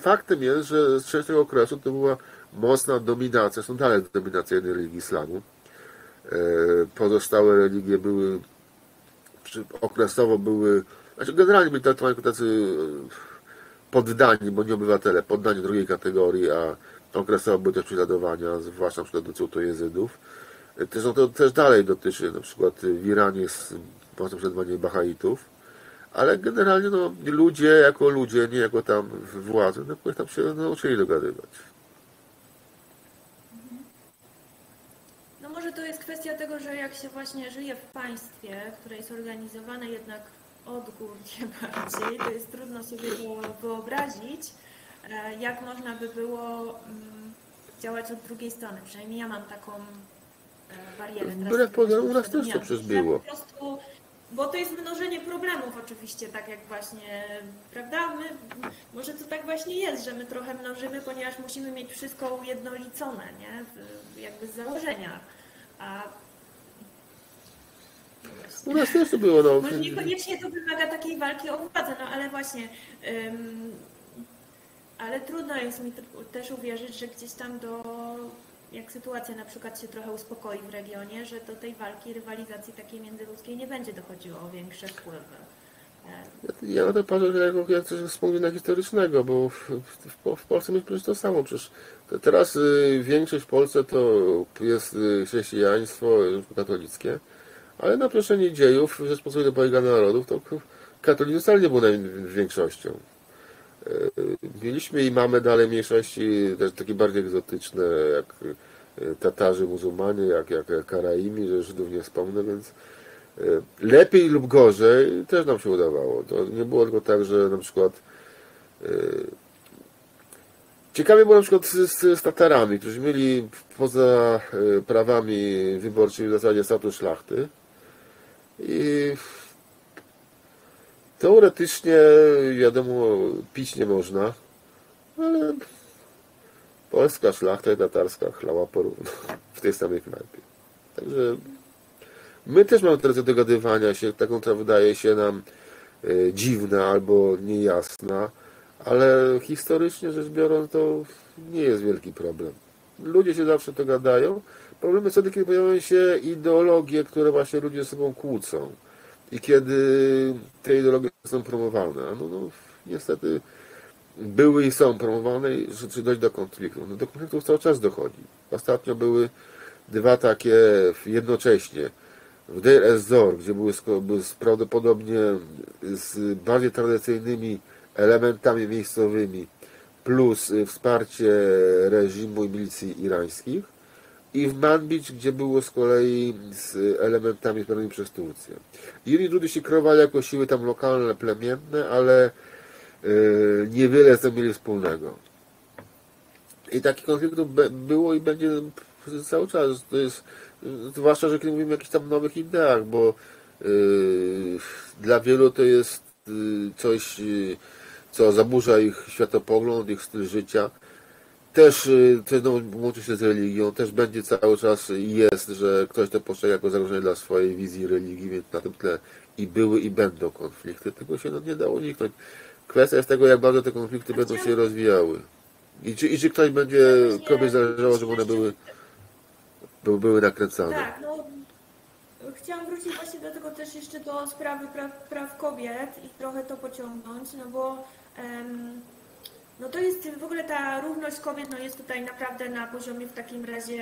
Faktem jest, że z trzeciego okresu to była mocna dominacja, są dalej dominacyjne religii islamu. Pozostałe religie były, okresowo były, znaczy generalnie byli tacy poddani, bo nie obywatele, poddani drugiej kategorii, a okresowo były też prześladowania, zwłaszcza na przykład do cultu Jezydów. Też, no to też dalej dotyczy na przykład w Iranie jest mocno prześladowanie Bahaitów, ale generalnie no, ludzie jako ludzie, nie jako tam władze, no, tam się nauczyli dogadywać. No może to jest kwestia tego, że jak się właśnie żyje w państwie, które jest organizowane jednak odgórnie bardziej, to jest trudno sobie wyobrazić, jak można by było działać od drugiej strony. Przynajmniej ja mam taką barierę. Brak problemu, u nas też to przecież było. Bo to jest mnożenie problemów oczywiście, tak jak właśnie, prawda? My, może to tak właśnie jest, że my trochę mnożymy, ponieważ musimy mieć wszystko ujednolicone, nie? Jakby z założenia. A u nas też to było. No. Może niekoniecznie to wymaga takiej walki o władzę, no ale właśnie... Ym, Ale trudno jest mi też uwierzyć, że gdzieś tam do, jak sytuacja na przykład się trochę uspokoi w regionie, że do tej walki, rywalizacji takiej międzyludzkiej nie będzie dochodziło o większe wpływy. Ja na to patrzę, że jako ja coś wspomnienia historycznego, bo w, w, w Polsce my przecież to samo. Przecież teraz większość w Polsce to jest chrześcijaństwo katolickie, ale na przestrzeni dziejów Rzeczpospolitej Polskiej Narodów to katolicyzm wcale nie był największością. Mieliśmy i mamy dalej mniejszości takie bardziej egzotyczne, jak Tatarzy, muzułmanie, jak, jak Karaimi, że Żydów nie wspomnę, więc lepiej lub gorzej też nam się udawało. To nie było tylko tak, że na przykład Ciekawie było na przykład z, z Tatarami, którzy mieli poza prawami wyborczymi w zasadzie status szlachty i teoretycznie, wiadomo, pić nie można, ale polska szlachta i tatarska chlała porówno w tej samej knajpie. Także my też mamy teraz do dogadywania się, taką, która wydaje się nam dziwna albo niejasna, ale historycznie rzecz biorąc to nie jest wielki problem. Ludzie się zawsze to gadają. Problem jest wtedy, kiedy pojawiają się ideologie, które właśnie ludzie ze sobą kłócą i kiedy te ideologie są promowane. No, no niestety były i są promowane i rzeczy dojść do konfliktów. No, do konfliktów cały czas dochodzi. Ostatnio były dwa takie jednocześnie. W Derezor, gdzie były prawdopodobnie z bardziej tradycyjnymi elementami miejscowymi plus wsparcie reżimu i milicji irańskich, i w Manbij, gdzie było z kolei z elementami zbranymi przez Turcję. Jedni drugi się kreowali jako siły tam lokalne, plemienne, ale yy, niewiele z tym mieli wspólnego. I takich konfliktów było i będzie cały czas. To jest, zwłaszcza, że kiedy mówimy o jakichś tam nowych ideach, bo yy, dla wielu to jest yy, coś, yy, co zaburza ich światopogląd, ich styl życia. Też to no, łączy się z religią, też będzie cały czas i jest, że ktoś to postrzega jako zagrożenie dla swojej wizji religii, więc na tym tle i były i będą konflikty. Tego się no, nie da uniknąć. Kwestia jest tego, jak bardzo te konflikty będą się rozwijały. I czy, i czy ktoś będzie, komuś zależało, żeby one były, by były nakręcane. Tak, no, chciałam wrócić właśnie do tego też jeszcze do sprawy praw, praw kobiet i trochę to pociągnąć, no bo em, no to jest w ogóle ta równość kobiet, no jest tutaj naprawdę na poziomie w takim razie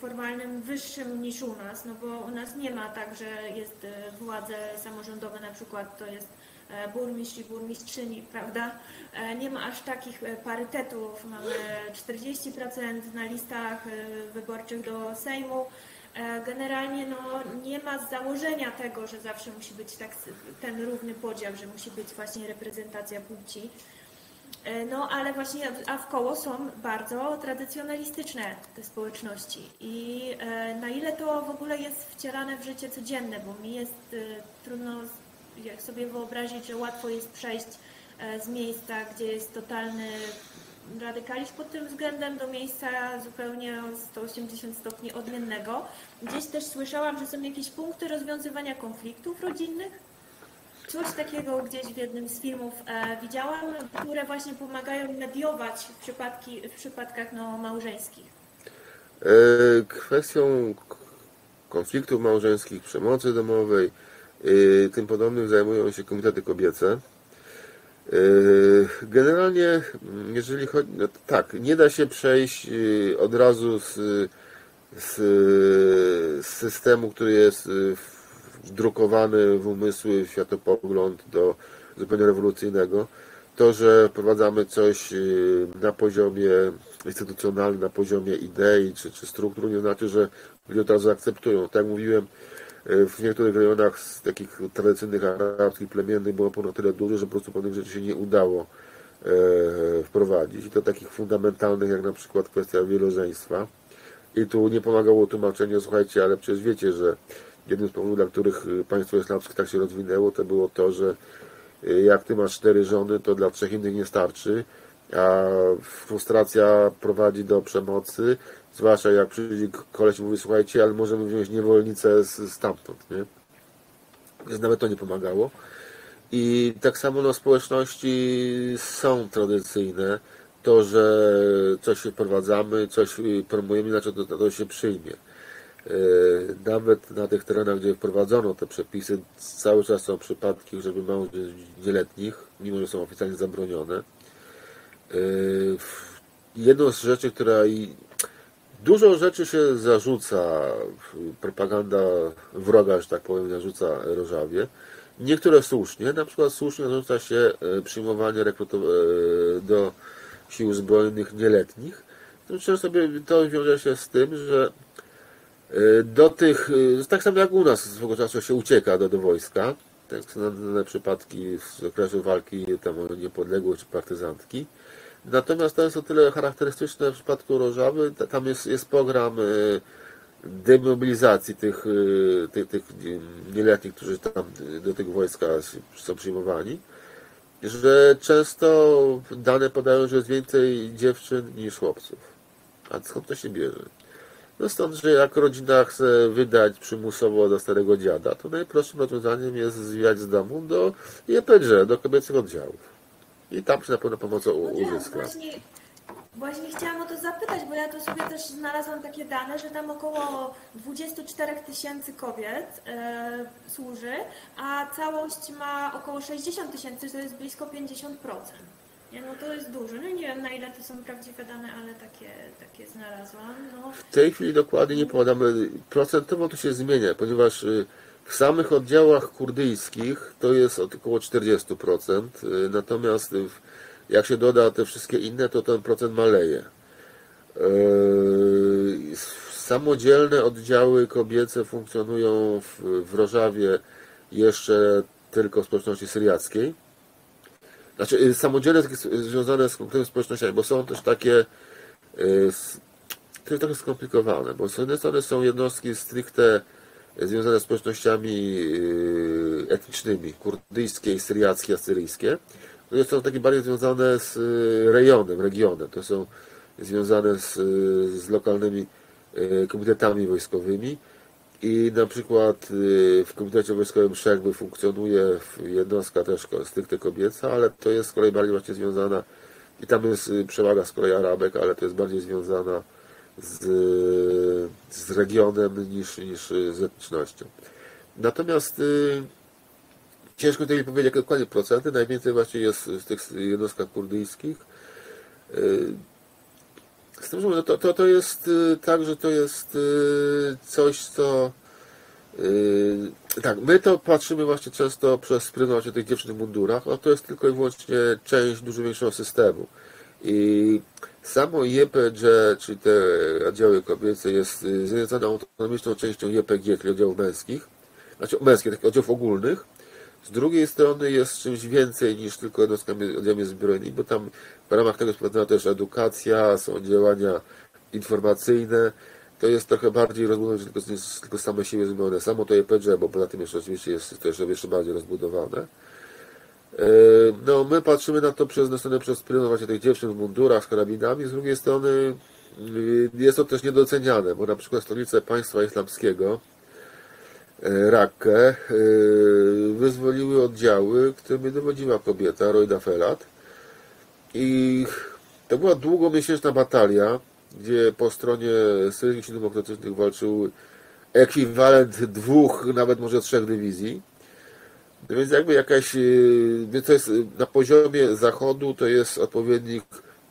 formalnym wyższym niż u nas, no bo u nas nie ma tak, że jest władze samorządowe na przykład, to jest burmistrz i burmistrzyni, prawda? Nie ma aż takich parytetów, mamy czterdzieści procent na listach wyborczych do Sejmu. Generalnie no, nie ma założenia tego, że zawsze musi być tak, ten równy podział, że musi być właśnie reprezentacja płci. No ale właśnie, a wkoło są bardzo tradycjonalistyczne te społeczności i na ile to w ogóle jest wcielane w życie codzienne, bo mi jest trudno jak sobie wyobrazić, że łatwo jest przejść z miejsca, gdzie jest totalny radykalizm pod tym względem, do miejsca zupełnie o sto osiemdziesiąt stopni odmiennego. Gdzieś też słyszałam, że są jakieś punkty rozwiązywania konfliktów rodzinnych. Coś takiego gdzieś w jednym z filmów e, widziałam, które właśnie pomagają mediować w, przypadki, w przypadkach no, małżeńskich. Kwestią konfliktów małżeńskich, przemocy domowej, tym podobnym zajmują się komitety kobiece. Generalnie, jeżeli chodzi, no tak, nie da się przejść od razu z, z, z systemu, który jest wdrukowany w umysły, w światopogląd do zupełnie rewolucyjnego. To, że wprowadzamy coś na poziomie instytucjonalnym, na poziomie idei czy, czy struktur, nie znaczy, że ludzie to zaakceptują. Tak jak mówiłem, w niektórych rejonach z takich tradycyjnych arabskich, plemiennych było ponad tyle dużo, że po prostu pewnych rzeczy się nie udało wprowadzić. I to takich fundamentalnych, jak na przykład kwestia wielożeństwa. I tu nie pomagało tłumaczenie, słuchajcie, ale przecież wiecie, że jednym z powodów, dla których państwo islamskie tak się rozwinęło, to było to, że jak ty masz cztery żony, to dla trzech innych nie starczy, a frustracja prowadzi do przemocy, zwłaszcza jak przyjdzie koleś i mówi, słuchajcie, ale możemy wziąć niewolnicę stamtąd, nie? Więc nawet to nie pomagało. I tak samo no, społeczności są tradycyjne. To, że coś wprowadzamy, coś promujemy, znaczy to, to się przyjmie. Nawet na tych terenach, gdzie wprowadzono te przepisy, cały czas są przypadki, żeby małżeństw nieletnich, mimo że są oficjalnie zabronione. Jedną z rzeczy, która i dużo rzeczy się zarzuca, propaganda wroga, że tak powiem, zarzuca Rożawie. Niektóre słusznie, na przykład słusznie zarzuca się przyjmowanie do sił zbrojnych nieletnich. Zresztą sobie to wiąże się z tym, że do tych, tak samo jak u nas swego czasu się ucieka do, do wojska, tak są przypadki z okresu walki tam o niepodległość czy partyzantki, Natomiast to jest o tyle charakterystyczne w przypadku Rożawy, tam jest, jest program demobilizacji tych, tych, tych nieletnich, którzy tam do tych wojska są przyjmowani, że często dane podają, że jest więcej dziewczyn niż chłopców. A skąd to się bierze? No stąd, że jak rodzina chce wydać przymusowo do starego dziada, to najprostszym rozwiązaniem jest zwijać z domu do Y P J, do kobiecych oddziałów. I tam się na pewno pomocą uzyska. No tak, właśnie, właśnie chciałam o to zapytać, bo ja tu sobie też znalazłam takie dane, że tam około dwudziestu czterech tysięcy kobiet e, służy, a całość ma około sześćdziesiąt tysięcy, to jest blisko pięćdziesiąt procent. Nie, no to jest dużo. No nie wiem, na ile to są prawdziwe dane, ale takie, takie znalazłam. No. W tej chwili dokładnie nie podam. Procentowo to się zmienia, ponieważ w samych oddziałach kurdyjskich to jest około czterdzieści procent, natomiast jak się doda te wszystkie inne, to ten procent maleje. Samodzielne oddziały kobiece funkcjonują w, w Rożawie jeszcze tylko w społeczności syriackiej. Znaczy samodzielne związane z tymi społecznościami, bo są też takie, to jest trochę skomplikowane, bo z jednej strony są jednostki stricte związane z społecznościami etnicznymi, kurdyjskie, syriackie, asyryjskie, które są takie bardziej związane z rejonem, regionem, to są związane z, z lokalnymi komitetami wojskowymi i na przykład w komitecie wojskowym Szerby funkcjonuje jednostka też stricte kobieca, ale to jest z kolei bardziej właśnie związana i tam jest przewaga z kolei Arabek, ale to jest bardziej związana Z, z regionem niż, niż z etnicznością. Natomiast y, ciężko tutaj powiedzieć, jakie dokładnie procenty. Najwięcej właśnie jest w tych jednostkach kurdyjskich. Y, z tym, że to, to, to jest y, tak, że to jest y, coś, co y, tak, my to patrzymy właśnie często przez pryzmat tych dziewczyn w mundurach, a to jest tylko i wyłącznie część dużo większego systemu. I samo Y P G, czyli te oddziały kobiece, jest związane autonomiczną częścią Y P G, czyli oddziałów męskich, znaczy męskich, takich oddziałów ogólnych. Z drugiej strony jest czymś więcej niż tylko jednostkami oddziałami zbrojnymi, bo tam w ramach tego jest prowadzona też edukacja, są działania informacyjne. To jest trochę bardziej rozbudowane, tylko, tylko same siły zbrojne, samo to Y P G, bo poza tym jeszcze oczywiście jest to jeszcze bardziej rozbudowane. No, my patrzymy na to przez, na stronę, przez pryzmat właśnie tych dziewczyn w mundurach, z karabinami, z drugiej strony jest to też niedoceniane, bo na przykład stolice Państwa Islamskiego, Rakkę, wyzwoliły oddziały, którymi dowodziła kobieta, Rojda Felat, i to była długomiesięczna batalia, gdzie po stronie Syryjskich Sił Demokratycznych walczył ekwiwalent dwóch, nawet może trzech dywizji. No więc jakby jakaś, to jest na poziomie zachodu, to jest odpowiednik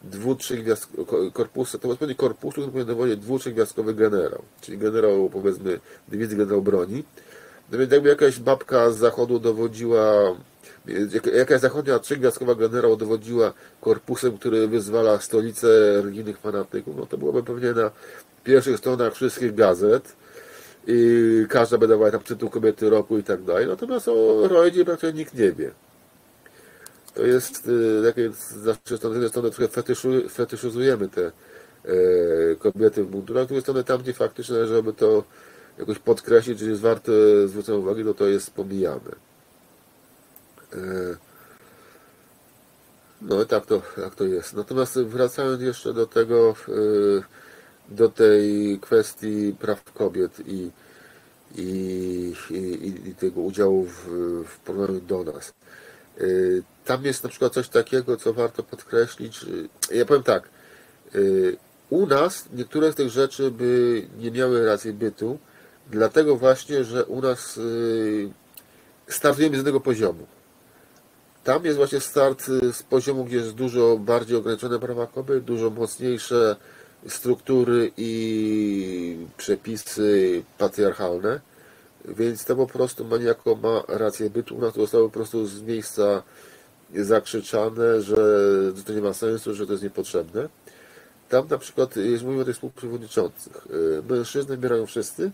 dwu, trzech korpusu, to odpowiednik korpusu, który powinien dwu, trzygwiazdkowy generał, czyli generał, powiedzmy, dywizji generał broni. No więc jakby jakaś babka z zachodu dowodziła, jakaś zachodnia trzygwiazdkowa generał dowodziła korpusem, który wyzwala stolicę religijnych fanatyków, no to byłoby pewnie na pierwszych stronach wszystkich gazet. I każda by dawała tam tytuł kobiety roku i tak dalej, natomiast o Rojdzie praktycznie nikt nie wie. To jest, z jednej strony trochę fetyszu, fetyszyzujemy te e, kobiety w mundurach, z drugiej strony tam, gdzie faktycznie należałoby to jakoś podkreślić, czy jest warte zwrócenia uwagi, no to jest pomijane. E, no i tak to, tak to jest. Natomiast wracając jeszcze do tego, e, do tej kwestii praw kobiet i, i, i, i tego udziału w, w porównaniu do nas. Tam jest na przykład coś takiego, co warto podkreślić. Ja powiem tak, u nas niektóre z tych rzeczy by nie miały racji bytu, dlatego właśnie, że u nas startujemy z jednego poziomu. Tam jest właśnie start z poziomu, gdzie jest dużo bardziej ograniczone prawa kobiet, dużo mocniejsze struktury i przepisy patriarchalne, więc to po prostu ma niejako ma rację bytu. U nas to zostało po prostu z miejsca zakrzyczane, że to nie ma sensu, że to jest niepotrzebne. Tam na przykład, jeżeli mówimy o tych współprzewodniczących, mężczyzny bierają wszyscy,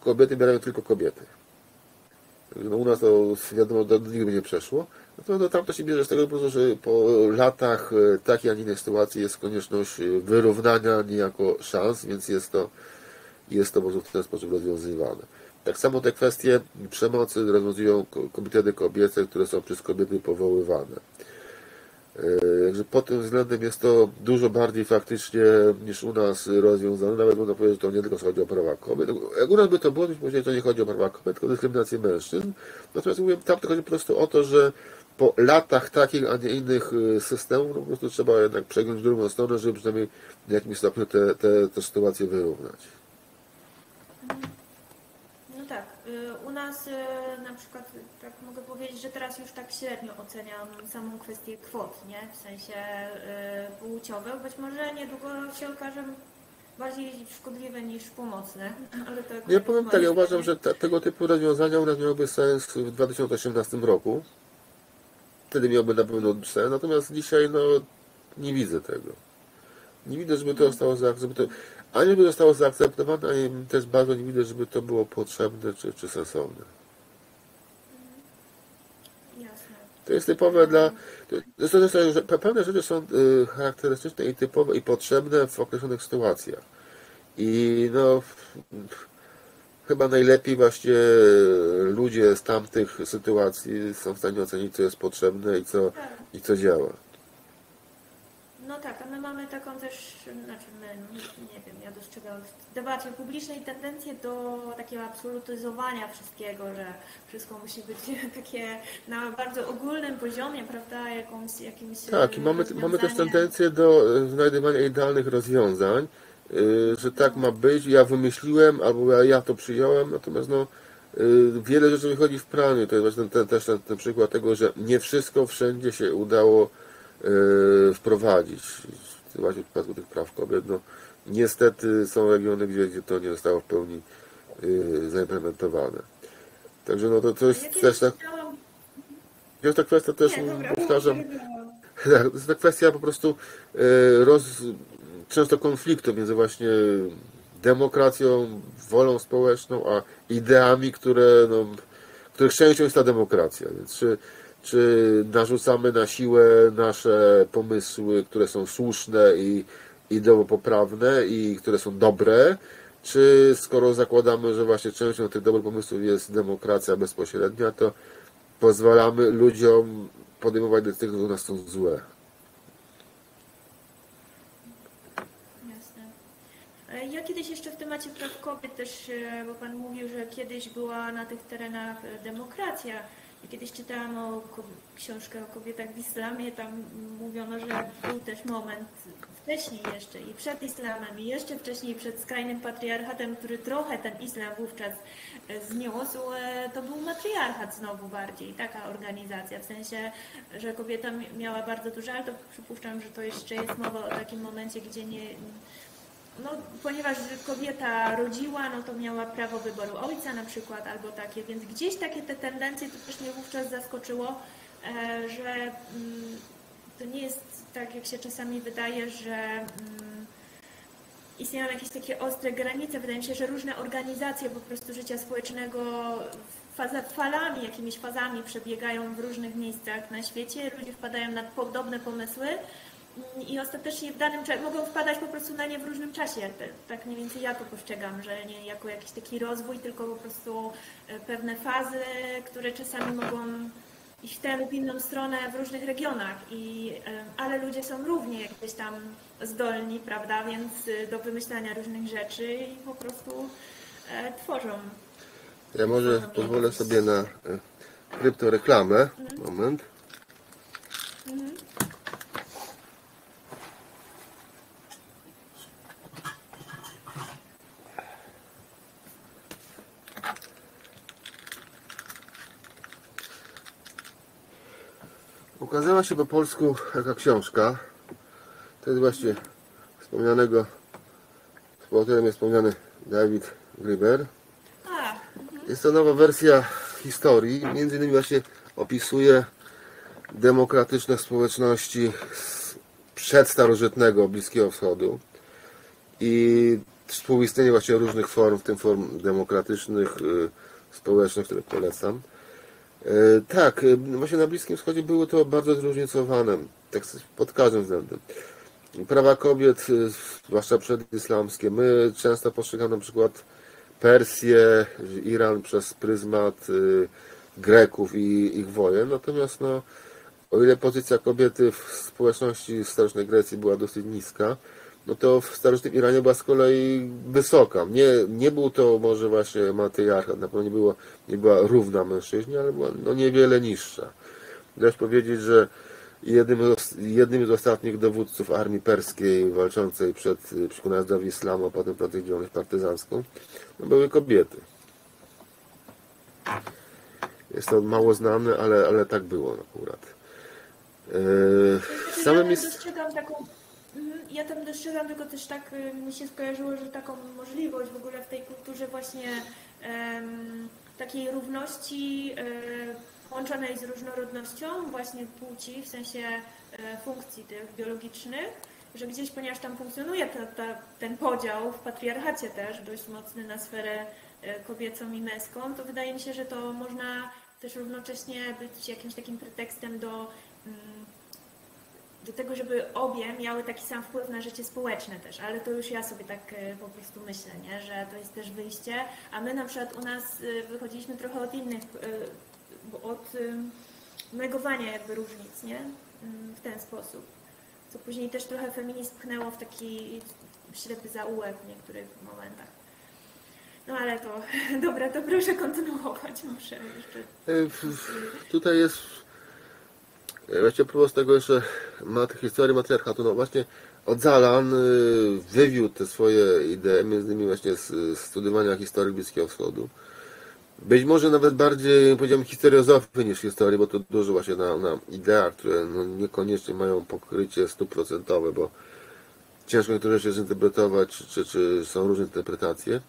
kobiety bierają tylko kobiety. No u nas to wiadomo, do nigdy by nie przeszło. No to tamto się bierze z tego, po prostu, że po latach takiej, a nie innej sytuacji jest konieczność wyrównania niejako szans, więc jest to, jest to może w ten sposób rozwiązywane. Tak samo te kwestie przemocy rozwiązują komitety kobiece, które są przez kobiety powoływane. Także pod tym względem jest to dużo bardziej faktycznie niż u nas rozwiązane. Nawet można powiedzieć, że to nie tylko chodzi o prawa kobiet. Jak u nas by to było, to powiedzieć, że to nie chodzi o prawa kobiet, tylko o dyskryminację mężczyzn. Natomiast mówię, tam to chodzi po prostu o to, że po latach takich, a nie innych systemów, no po prostu trzeba jednak przeglądać w drugą stronę, żeby przynajmniej w jakimś stopniu te, te, te sytuacje wyrównać. No tak. U nas na przykład tak mogę powiedzieć, że teraz już tak średnio oceniam samą kwestię kwot, nie? W sensie płciowych. Być może niedługo się okaże bardziej szkodliwe niż pomocne. Ale to ja powiem tak, ja uważam, że ta, tego typu rozwiązania u nas miałyby sens w dwa tysiące osiemnastym roku. Wtedy miałby na pewno sens, natomiast dzisiaj no, nie widzę tego. Nie widzę, żeby to zostało zaakceptowane. Ani by zostało zaakceptowane, ani też bardzo nie widzę, żeby to było potrzebne czy, czy sensowne. To jest typowe dla... Zresztą, że pewne rzeczy są charakterystyczne i typowe i potrzebne w określonych sytuacjach. I no... Chyba najlepiej właśnie ludzie z tamtych sytuacji są w stanie ocenić, co jest potrzebne i co, tak. i co działa. No tak, a my mamy taką też, znaczy my, nie wiem, ja dostrzegam w debacie publicznej tendencję do takiego absolutyzowania wszystkiego, że wszystko musi być takie na bardzo ogólnym poziomie, prawda, jakąś, jakimś... Tak, i mamy, mamy też tendencję do znajdywania idealnych rozwiązań, że tak ma być, ja wymyśliłem, albo ja to przyjąłem, natomiast no, wiele rzeczy wychodzi w praniu. To jest właśnie ten, ten, też ten, ten przykład tego, że nie wszystko wszędzie się udało y, wprowadzić. Właśnie w przypadku tych praw kobiet, no, niestety są regiony, gdzie, gdzie to nie zostało w pełni y, zaimplementowane. Także no to, to jest też tak... To jest ta kwestia też, powtarzam, to jest ta kwestia po prostu y, roz... często konfliktu między właśnie demokracją, wolą społeczną, a ideami, które, no, których częścią jest ta demokracja. Więc czy, czy narzucamy na siłę nasze pomysły, które są słuszne i ideopoprawne i które są dobre, czy skoro zakładamy, że właśnie częścią tych dobrych pomysłów jest demokracja bezpośrednia, to pozwalamy ludziom podejmować decyzje, które u nas są złe. Ja kiedyś jeszcze w temacie praw kobiet też, bo Pan mówił, że kiedyś była na tych terenach demokracja. I kiedyś czytałam o książkę o kobietach w islamie, tam mówiono, że był też moment wcześniej jeszcze i przed islamem, i jeszcze wcześniej przed skrajnym patriarchatem, który trochę ten islam wówczas zniósł, to był matriarchat znowu bardziej, taka organizacja, w sensie, że kobieta miała bardzo dużo, ale to przypuszczam, że to jeszcze jest mowa o takim momencie, gdzie nie... No, ponieważ kobieta rodziła, no to miała prawo wyboru ojca na przykład, albo takie, więc gdzieś takie te tendencje, to też mnie wówczas zaskoczyło, że to nie jest tak, jak się czasami wydaje, że istnieją jakieś takie ostre granice. Wydaje mi się, że różne organizacje po prostu życia społecznego faza, falami, jakimiś fazami przebiegają w różnych miejscach na świecie, ludzie wpadają na podobne pomysły. I ostatecznie w danym czasie mogą wpadać po prostu na nie w różnym czasie. Tak mniej więcej ja to postrzegam, że nie jako jakiś taki rozwój, tylko po prostu pewne fazy, które czasami mogą iść w tę lub inną stronę w różnych regionach. I, ale ludzie są równie gdzieś tam zdolni, prawda, więc do wymyślania różnych rzeczy i po prostu tworzą. Ja może pozwolę sobie na kryptoreklamę. Mhm. Moment. Mhm. Ukazała się po polsku taka książka, to jest właśnie wspomnianego, współautorem jest wspomniany David Gryber. Jest to nowa wersja historii, między innymi właśnie opisuje demokratyczne społeczności przedstarożytnego Bliskiego Wschodu i współistnienie właśnie różnych form, w tym form demokratycznych, społecznych, które polecam. Tak, właśnie na Bliskim Wschodzie było to bardzo zróżnicowane, tak pod każdym względem. Prawa kobiet, zwłaszcza przedislamskie. My często postrzegamy na przykład Persję, Iran przez pryzmat Greków i ich wojen, natomiast no, o ile pozycja kobiety w społeczności starożytnej Grecji była dosyć niska, no to w starożytnym Iranie była z kolei wysoka. Nie, nie był to może właśnie matriarchat, na pewno nie, było, nie była równa mężczyźnie, ale była no, niewiele niższa. Należy powiedzieć, że jednym, jednym z ostatnich dowódców armii perskiej walczącej przed, przeciwko najazdowi islamu, a potem protest działalność partyzancką, no, były kobiety. Jest to mało znane, ale, ale tak było akurat. Yy, ja, same tam jest... taką, ja tam dostrzegam, tylko też tak mi się skojarzyło, że taką możliwość w ogóle w tej kulturze właśnie em, takiej równości em, łączonej z różnorodnością właśnie płci, w sensie e, funkcji tych biologicznych, że gdzieś, ponieważ tam funkcjonuje ta, ta, ten podział w patriarchacie też dość mocny na sferę kobiecą i męską, to wydaje mi się, że to można też równocześnie być jakimś takim pretekstem do, do tego, żeby obie miały taki sam wpływ na życie społeczne też, ale to już ja sobie tak po prostu myślę, nie? Że to jest też wyjście, a my na przykład u nas wychodziliśmy trochę od innych, od negowania jakby różnic, nie? W ten sposób, co później też trochę feminizm pchnęło w taki ślepy zaułek w niektórych momentach. No ale to, dobra, to proszę kontynuować, muszę jeszcze... Tutaj jest... Właściwie próbował z tego jeszcze na tej historii matriarchatu, no właśnie Öcalan wywiódł te swoje idee, między innymi właśnie z studiowania historii Bliskiego Wschodu. Być może nawet bardziej, powiedziałbym, historiozofii niż historii, bo to dużo właśnie na, na ideach, które no niekoniecznie mają pokrycie stuprocentowe, bo ciężko niektóre rzeczy zinterpretować, czy, czy są różne interpretacje.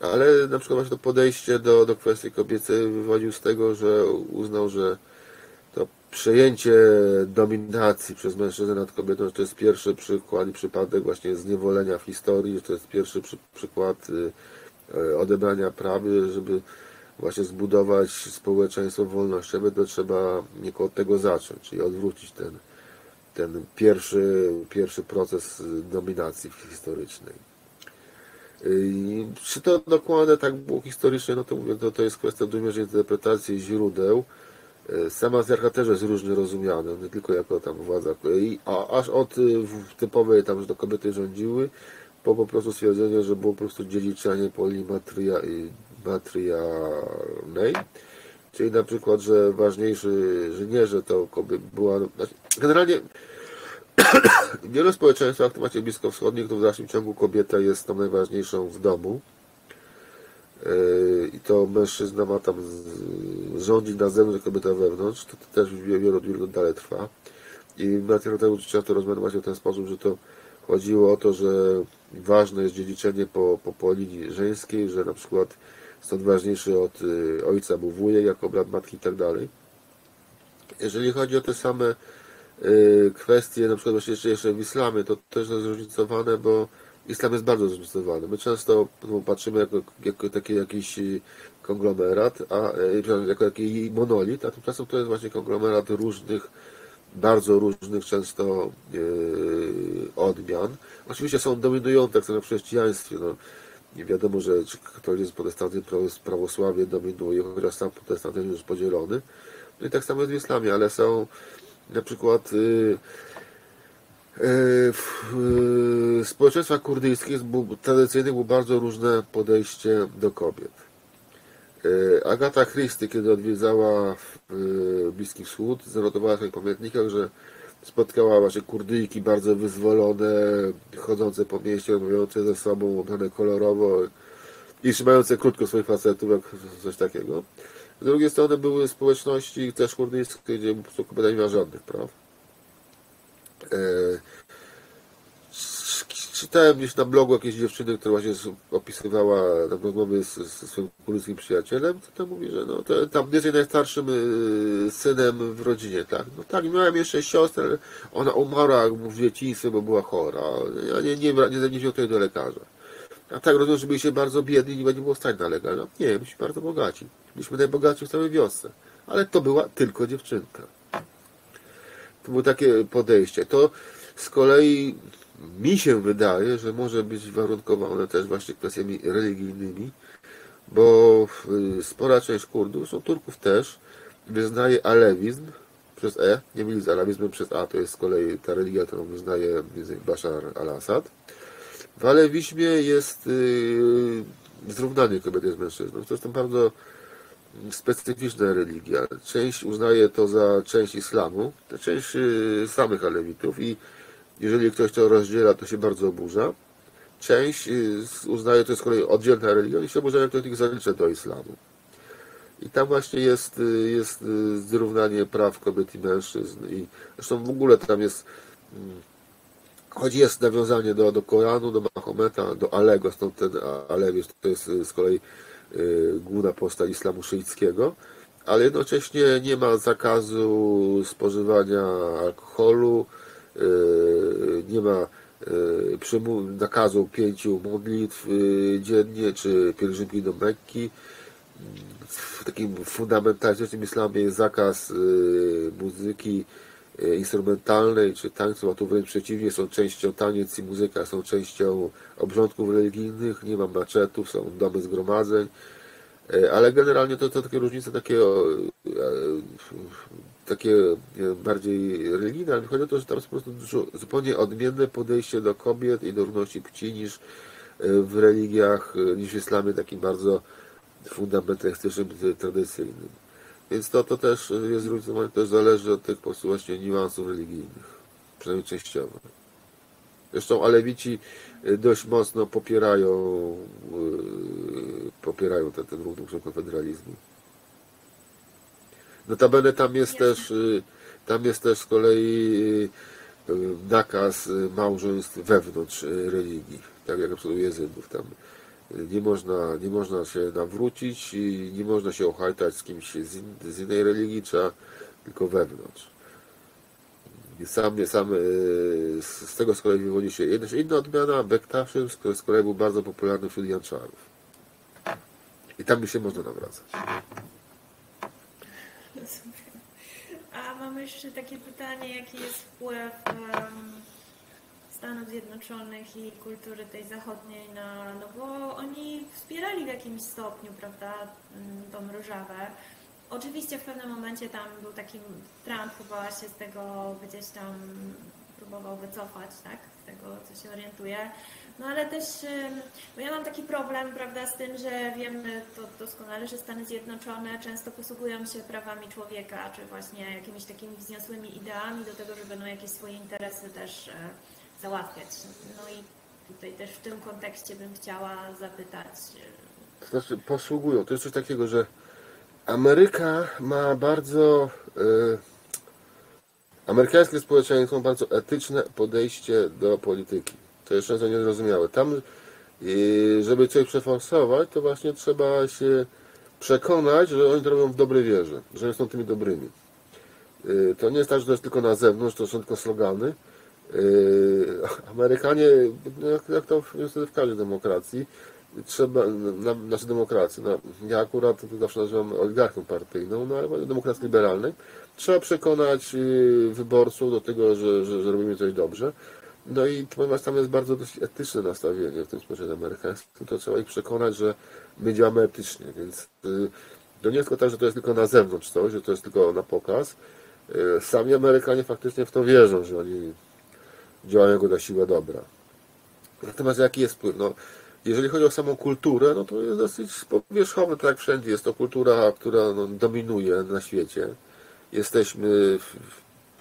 Ale na przykład właśnie to podejście do, do kwestii kobiecej wywodził z tego, że uznał, że to przejęcie dominacji przez mężczyznę nad kobietą, że to jest pierwszy przykład i przypadek właśnie zniewolenia w historii, że to jest pierwszy przy, przykład odebrania prawy, żeby właśnie zbudować społeczeństwo wolnościowe, to trzeba niejako od tego zacząć, czyli odwrócić ten, ten pierwszy, pierwszy proces dominacji historycznej. I czy to dokładnie tak było historycznie, no to mówię, to, to jest kwestia w dużej mierze interpretacji źródeł. Sama zerka też jest różnie rozumiana, nie tylko jako tam władza, a aż od typowej tam, że to kobiety rządziły, po po prostu stwierdzenie, że było po prostu dziedziczenie polimatrialnej, czyli na przykład, że ważniejszy, że nie, że to kobieta była... Generalnie w wielu społeczeństwach, w temacie bliskowschodnich, to w dalszym ciągu kobieta jest tam najważniejszą w domu i to mężczyzna ma tam rządzić na zewnątrz, kobieta wewnątrz, to, to też w wielu ludzi dalej trwa i na tym często rozmawiamy właśnie w ten sposób, że to chodziło o to, że ważne jest dziedziczenie po, po, po linii żeńskiej, że na przykład stąd ważniejszy od ojca był wujek, jako brat matki i tak dalej. Jeżeli chodzi o te same kwestie, na przykład właśnie jeszcze w islamie, to też jest zróżnicowane, bo islam jest bardzo zróżnicowany. My często patrzymy jako, jako taki jakiś konglomerat, a, jako taki monolit, a tymczasem to jest właśnie konglomerat różnych, bardzo różnych często yy, odmian. Oczywiście są dominujące, jak są w chrześcijaństwie. No, nie wiadomo, że czy katolizm, protestantyzm, prawosławie dominuje, chociaż sam protestantyzm jest podzielony. No i tak samo jest w islamie, ale są na przykład yy, yy, w społeczeństwach kurdyjskich tradycyjnych było bardzo różne podejście do kobiet. Yy, Agata Christie, kiedy odwiedzała yy, Bliski Wschód, zanotowała w swoich pamiętnikach, że spotkała właśnie kurdyjki bardzo wyzwolone, chodzące po mieście, rozmawiające ze sobą, ubrane kolorowo i trzymające krótko swoich facetów, jak coś takiego. Z drugiej strony były społeczności też kurdyjskie, gdzie po prostu kobieta nie miała żadnych praw. Czytałem gdzieś na blogu jakiejś dziewczyny, która właśnie opisywała rozmowy ze swoim kurdyjskim przyjacielem, to mówi, że no, to, tam jest najstarszym synem w rodzinie, tak? No tak, miałem jeszcze siostrę, ale ona umarła w dzieciństwie, bo była chora. Ja nie, nie, nie, nie wziął tutaj do lekarza. A tak rozumiem, że byliście bardzo biedni, nie było stać na legalną. Nie, byliśmy bardzo bogaci. Byliśmy najbogatsi w całej wiosce. ale to była tylko dziewczynka. To było takie podejście. To z kolei mi się wydaje, że może być warunkowane też właśnie kwestiami religijnymi, bo spora część Kurdów, są Turków też, wyznaje alewizm przez E, nie mylić z alawizmem przez A, to jest z kolei ta religia, którą wyznaje Bashar al-Assad. W alewizmie jest yy, zrównanie kobiety z mężczyzną. To jest tam bardzo specyficzna religia. Część uznaje to za część islamu, to część yy, samych alewitów i jeżeli ktoś to rozdziela, to się bardzo oburza. Część uznaje, to jest z kolei oddzielna religia i się oburzają, kto ich zalicza do islamu. I tam właśnie jest, jest zrównanie praw kobiet i mężczyzn. I zresztą w ogóle tam jest, choć jest nawiązanie do, do Koranu, do Mahometa, do Alego, stąd ten Alewizm, to jest z kolei główna postać islamu szyickiego, ale jednocześnie nie ma zakazu spożywania alkoholu, nie ma nakazu pięciu modlitw dziennie, czy pielgrzymki do Mekki. W takim fundamentalistycznym islamie jest zakaz muzyki instrumentalnej czy tańców, a tu wręcz przeciwnie, są częścią taniec i muzyka, są częścią obrządków religijnych, nie ma maczetów, są domy zgromadzeń, ale generalnie to, to takie różnice, takie, takie bardziej religijne, ale chodzi o to, że tam jest po prostu zupełnie odmienne podejście do kobiet i do równości płci niż w religiach, niż w islamie takim bardzo fundamentalistycznym, tradycyjnym. Więc to, to też jest zróżnicowanie, to zależy od tych po prostu właśnie niuansów religijnych, przynajmniej częściowo. Zresztą alewici dość mocno popierają, popierają ten, ten ruch konfederalizmu. Notabene tam jest też, tam jest też z kolei nakaz małżeństw wewnątrz religii, tak jak na przykład u Jezydów tam. Nie można, nie można się nawrócić i nie można się ohajtać z kimś z, in, z innej religii, trzeba tylko wewnątrz. I sam, sam z tego z kolei wywodzi się jedna, inna odmiana, Bektaszym, który z kolei był bardzo popularny wśród Janczarów. I tam by się można nawracać. A mamy jeszcze takie pytanie, jaki jest wpływ um... Stanów Zjednoczonych i kultury tej zachodniej, na, no bo oni wspierali w jakimś stopniu, prawda, tą Rożawę. Oczywiście w pewnym momencie tam był taki, Trump próbował się z tego gdzieś tam, próbował wycofać, tak, z tego, co się orientuje. No ale też, bo ja mam taki problem, prawda, z tym, że wiemy to doskonale, że Stany Zjednoczone często posługują się prawami człowieka, czy właśnie jakimiś takimi wzniosłymi ideami do tego, żeby no, jakieś swoje interesy też załatwiać. No i tutaj też w tym kontekście bym chciała zapytać. To znaczy posługują. To jest coś takiego, że Ameryka ma bardzo... Yy, amerykańskie społeczeństwo ma bardzo etyczne podejście do polityki. To jest często niezrozumiałe. Tam, yy, żeby coś przeforsować, to właśnie trzeba się przekonać, że oni to robią w dobrej wierze, że są tymi dobrymi. Yy, to nie jest tak, że to jest tylko na zewnątrz, to są tylko slogany. Amerykanie, jak to w każdej demokracji, trzeba, na, znaczy demokracji, no, ja akurat zawsze nazywam oligarchią partyjną, no ale demokracji liberalnej, trzeba przekonać wyborców do tego, że, że, że robimy coś dobrze. No i ponieważ tam jest bardzo dość etyczne nastawienie w tym społeczeństwie amerykańskim, to trzeba ich przekonać, że my działamy etycznie, więc to nie jest tylko tak, że to jest tylko na zewnątrz coś, że to jest tylko na pokaz. Sami Amerykanie faktycznie w to wierzą, że oni działają jako na siłę dobra. Natomiast jaki jest wpływ? No, jeżeli chodzi o samą kulturę, no to jest dosyć powierzchowne, tak jak wszędzie. Jest to kultura, która no, dominuje na świecie. Jesteśmy w,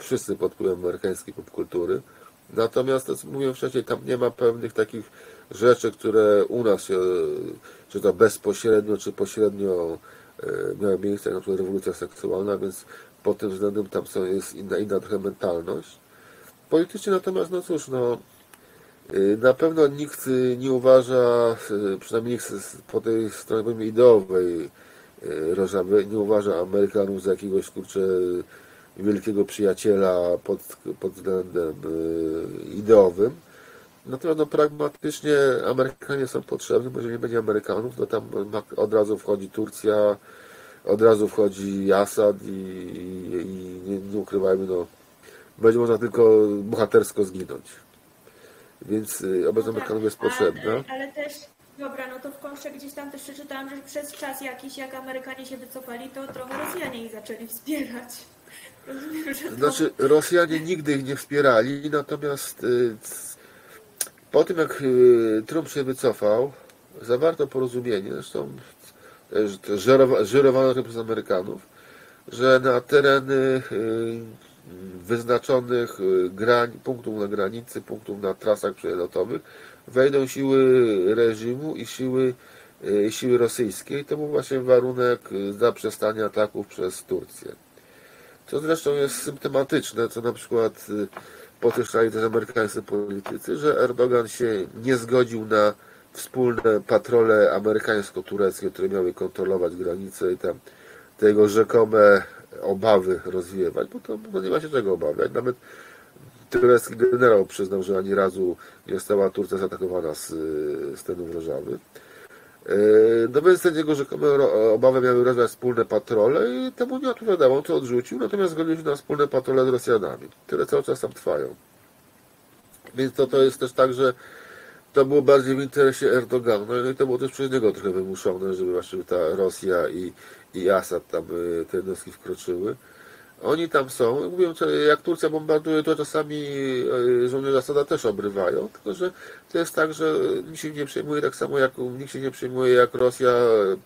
wszyscy pod wpływem amerykańskiej popkultury. Natomiast, to, co mówiłem wcześniej, tam nie ma pewnych takich rzeczy, które u nas się, czy to bezpośrednio, czy pośrednio miały miejsce, na przykład rewolucja seksualna, więc pod tym względem tam są, jest inna, inna trochę mentalność. Politycznie natomiast, no cóż, no, na pewno nikt nie uważa, przynajmniej nikt po tej stronie ideowej Rożawy, nie uważa Amerykanów za jakiegoś, kurczę, wielkiego przyjaciela pod, pod względem ideowym. Natomiast no, pragmatycznie Amerykanie są potrzebni, bo jeżeli nie będzie Amerykanów, to tam od razu wchodzi Turcja, od razu wchodzi Asad i, i, i nie, nie ukrywajmy, no, będzie można tylko bohatersko zginąć. Więc obecna no tak, jest potrzebna. Ale, ale też, dobra, no to w kontrze gdzieś tam też przeczytałam, że przez czas jakiś, jak Amerykanie się wycofali, to trochę Rosjanie ich zaczęli wspierać. Rozumiem, że to... Znaczy, Rosjanie nigdy ich nie wspierali, natomiast po tym, jak Trump się wycofał, zawarto porozumienie, zresztą żyrowano to przez Amerykanów, że na tereny wyznaczonych grań, punktów na granicy, punktów na trasach przelotowych wejdą siły reżimu i siły, siły rosyjskie. I to był właśnie warunek zaprzestania ataków przez Turcję. Co zresztą jest symptomatyczne, co na przykład podkreślali też amerykańscy politycy, że Erdogan się nie zgodził na wspólne patrole amerykańsko-tureckie, które miały kontrolować granicę i tam te jego rzekome obawy rozwiewać, bo to no nie ma się czego obawiać. Nawet turecki generał przyznał, że ani razu nie została Turcja zaatakowana z, z terenów Rożawy. No więc te jego rzekome obawy miały rozwiać wspólne patrole i temu nie odpowiadał, on to odrzucił, natomiast zgodził się na wspólne patrole z Rosjanami, które cały czas tam trwają. Więc to, to jest też tak, że to było bardziej w interesie Erdogana, no i to było też przez niego trochę wymuszone, żeby właśnie ta Rosja i, i Asad tam te jednostki wkroczyły. Oni tam są, mówią, jak Turcja bombarduje, to czasami żołnierze Asada też obrywają, tylko że to jest tak, że nikt się nie przejmuje, tak samo jak nikt się nie przejmuje, jak Rosja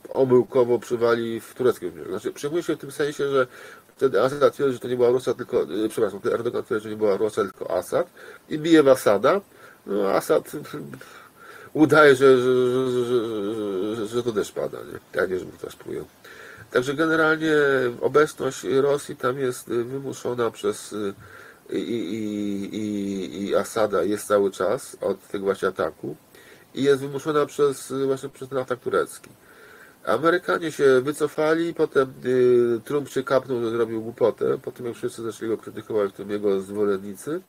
omyłkowo przywali w tureckim mierze. Znaczy, przejmuje się w tym sensie, że wtedy Asad twierdzi, że to nie była Rosja, tylko, przepraszam, wtedy Erdogan twierdzi, że nie była Rosja, tylko Asad i bije w Asada. No Asad udaje, że, że, że, że, że to deszcz pada, nie? A nie, żeby to aż pływał. Także generalnie obecność Rosji tam jest wymuszona przez i, i, i, i Asada jest cały czas od tego właśnie ataku i jest wymuszona przez właśnie przez ten atak turecki. Amerykanie się wycofali, potem Trump się kapnął, że zrobił głupotę, po tym jak wszyscy zaczęli go krytykować, w tym jego zwolennicy.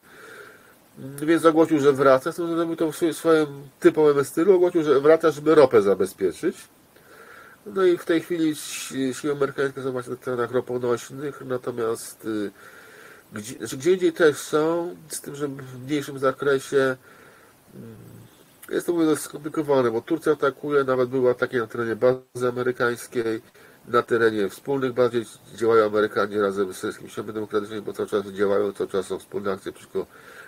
Więc ogłosił, że wraca, z tym zrobił to w swoim typowym stylu, ogłosił, że wraca, żeby ropę zabezpieczyć. No i w tej chwili siły amerykańskie są właśnie na terenach roponośnych, natomiast gdzie, znaczy gdzie indziej też są, z tym, że w mniejszym zakresie jest to dość skomplikowane, bo Turcja atakuje, nawet były ataki na terenie bazy amerykańskiej, na terenie wspólnych bardziej działają Amerykanie razem z Syryjskimi Siłami Demokratycznymi, bo cały czas działają, cały czas są wspólne akcje przeciwko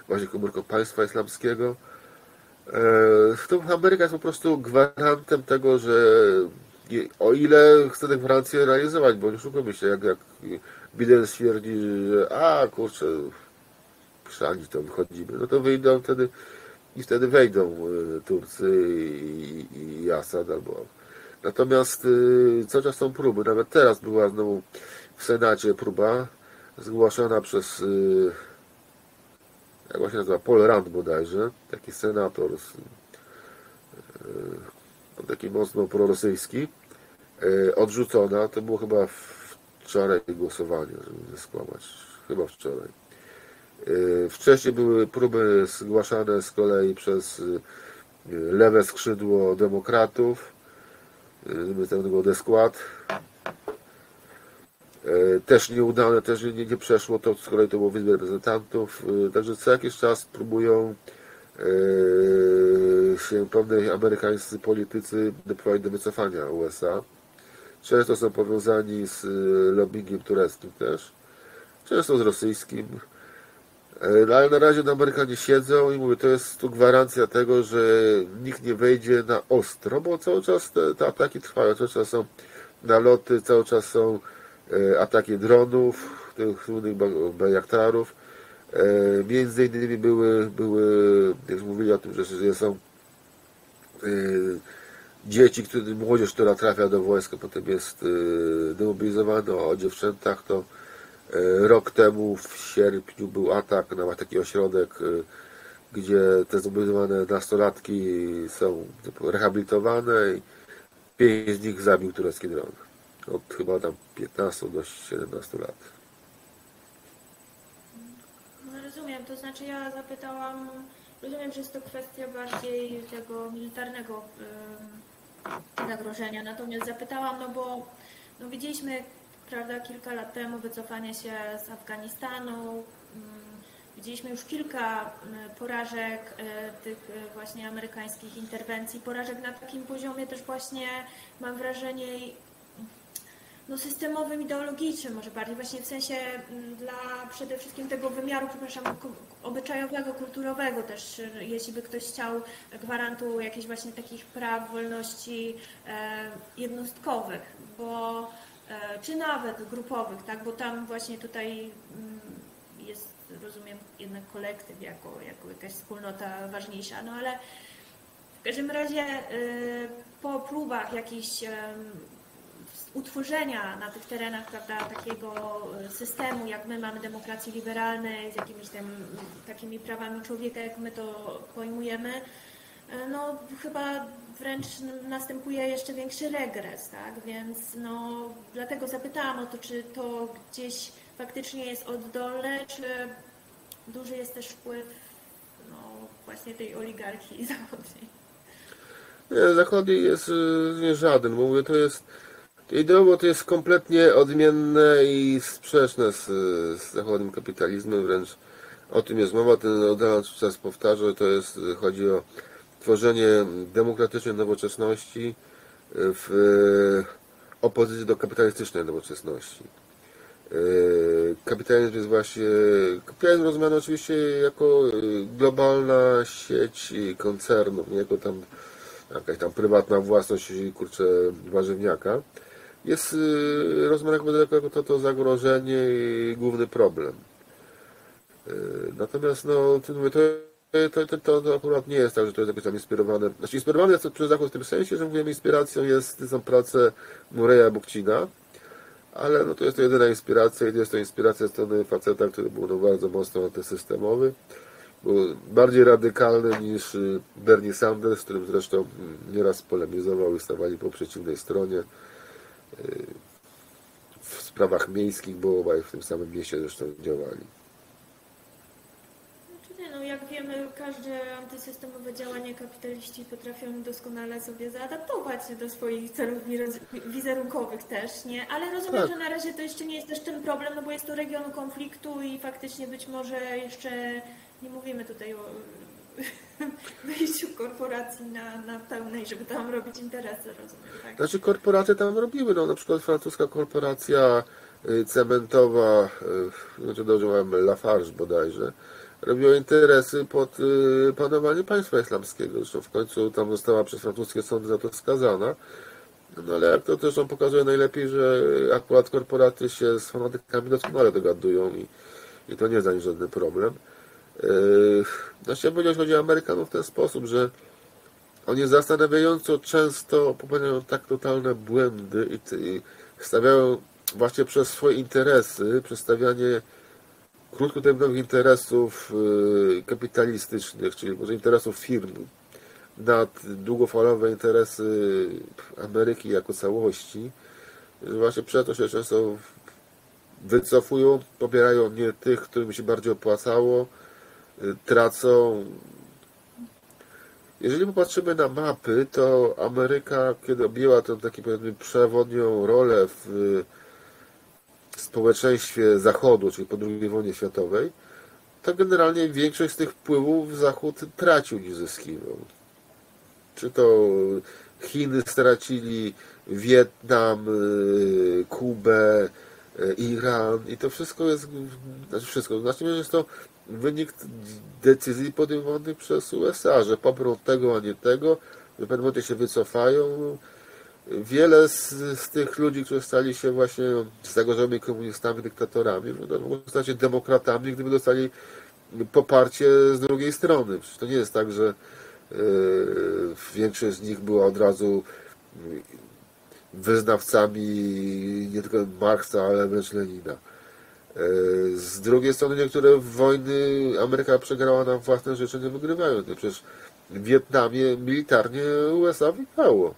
właśnie komórkom Państwa Islamskiego. To Ameryka jest po prostu gwarantem tego, że o ile chce tę gwarancję realizować, bo nie szukamy się, jak, jak Biden stwierdzi, że a kurczę, krzani to wychodzimy, no to wyjdą wtedy i wtedy wejdą Turcy i, i Asad albo... Natomiast cały czas są próby, nawet teraz była znowu w Senacie próba zgłoszona przez, jak właśnie nazywa, Paul Rand bodajże, taki senator z, taki mocno prorosyjski, odrzucona, to było chyba wczoraj głosowanie, żeby nie skłamać, chyba wczoraj. Wcześniej były próby zgłaszane z kolei przez lewe skrzydło demokratów, żeby ten był deskład, też nieudane, też nie, nie przeszło to, z kolei to było w Izbie Reprezentantów, także co jakiś czas próbują się pewnych amerykańscy politycy doprowadzić do wycofania U S A. Często są powiązani z lobbyingiem tureckim też, często z rosyjskim, ale na razie Amerykanie siedzą i mówię, to jest tu gwarancja tego, że nikt nie wejdzie na ostro, bo cały czas te, te ataki trwają, cały czas są naloty, cały czas są ataki dronów, tych słynnych bejaktarów. Między innymi były, były, jak mówili o tym, że, że są yy, dzieci, które, młodzież, która trafia do wojska, potem jest yy, demobilizowana, o dziewczętach to yy, rok temu w sierpniu był atak na taki ośrodek, yy, gdzie te zmobilizowane nastolatki są typu, rehabilitowane i pięć z nich zabił turecki dron. Od chyba tam piętnastu do siedemnastu lat. To znaczy ja zapytałam, rozumiem, że jest to kwestia bardziej tego militarnego yy, zagrożenia, natomiast zapytałam, no bo No, widzieliśmy, prawda, kilka lat temu wycofanie się z Afganistanu, widzieliśmy już kilka porażek tych właśnie amerykańskich interwencji, porażek na takim poziomie też właśnie, mam wrażenie, no systemowym, ideologicznym może bardziej, właśnie w sensie dla przede wszystkim tego wymiaru, przepraszam, obyczajowego, kulturowego też, jeśli by ktoś chciał gwarantu jakichś właśnie takich praw, wolności jednostkowych, bo, czy nawet grupowych, tak, bo tam właśnie tutaj jest, rozumiem, jednak kolektyw jako, jako jakaś wspólnota ważniejsza, no ale w każdym razie po próbach jakichś utworzenia na tych terenach, prawda, takiego systemu, jak my mamy demokracji liberalnej, z jakimiś tam takimi prawami człowieka, jak my to pojmujemy, no chyba wręcz następuje jeszcze większy regres, tak, więc no dlatego zapytałam o to, czy to gdzieś faktycznie jest oddolne, czy duży jest też wpływ no, właśnie tej oligarchii zachodniej. Nie, zachodniej jest nie żaden, bo mówię, to jest ideowo to jest kompletnie odmienne i sprzeczne z, z zachodnim kapitalizmem, wręcz o tym jest mowa, ten Öcalan czas powtarza, to jest, chodzi o tworzenie demokratycznej nowoczesności w opozycji do kapitalistycznej nowoczesności. Kapitalizm jest właśnie, kapitalizm rozumiany oczywiście jako globalna sieć koncernów, nie jako tam jakaś tam prywatna własność, kurczę, warzywniaka. Jest rozumiany jako to, to zagrożenie i główny problem. Natomiast no, to To, to, to, to akurat nie jest tak, że to jest jakoś tam inspirowane. Znaczy inspirowane jest to przez Zachód w tym sensie, że mówimy, inspiracją jest, są prace Murraya Bookchina, ale no to jest to jedyna inspiracja i to jest to inspiracja strony faceta, który był no bardzo mocno antysystemowy. Był bardziej radykalny niż Bernie Sanders, z którym zresztą nieraz polemizował i stawali po przeciwnej stronie w sprawach miejskich, bo obaj w tym samym mieście zresztą działali. Jak wiemy, każde antysystemowe działanie kapitaliści potrafią doskonale sobie zaadaptować się do swoich celów wizerunkowych też, nie? Ale rozumiem, tak, że na razie to jeszcze nie jest też ten problem, no bo jest to region konfliktu i faktycznie być może jeszcze nie mówimy tutaj o wyjściu korporacji na, na pełnej, żeby tam robić interesy, rozumiem, tak? Znaczy korporacje tam robiły, no na przykład francuska korporacja cementowa, znaczy dobrze mówiłem, Lafarge bodajże, robiło interesy pod panowanie państwa islamskiego. Zresztą w końcu tam została przez francuskie sądy za to skazana. No ale jak to też on pokazuje najlepiej, że akurat korporaty się z fanatykami doskonale dogadują i, i to nie jest ani żaden problem. Yy, znaczy ja bym powiedział, chodzi o Amerykanów w ten sposób, że oni zastanawiająco często popełniają tak totalne błędy i, i stawiają właśnie przez swoje interesy, przez stawianie krótkoterminowych interesów kapitalistycznych, czyli może interesów firm nad długofalowe interesy Ameryki jako całości, że właśnie przez to się często wycofują, pobierają nie tych, którym się bardziej opłacało, tracą. Jeżeli popatrzymy na mapy, to Ameryka, kiedy objęła tę taką przewodnią rolę w w społeczeństwie Zachodu, czyli po drugiej wojnie światowej, to generalnie większość z tych wpływów Zachód tracił niż zyskiwał. Czy to Chiny stracili, Wietnam, Kubę, Iran i to wszystko jest, znaczy wszystko, znaczy jest to wynik decyzji podejmowanych przez U S A, że poprą tego, a nie tego, że w pewnym momencie się wycofają. Wiele z, z tych ludzi, którzy stali się właśnie zagorzonymi komunistami, dyktatorami, mogą stać się demokratami, gdyby dostali poparcie z drugiej strony. Przecież to nie jest tak, że yy, większość z nich była od razu wyznawcami nie tylko Marksa, ale wręcz Lenina. Yy, z drugiej strony niektóre wojny Ameryka przegrała na własne życzenie, wygrywając. Przecież w Wietnamie militarnie U S A wygrało.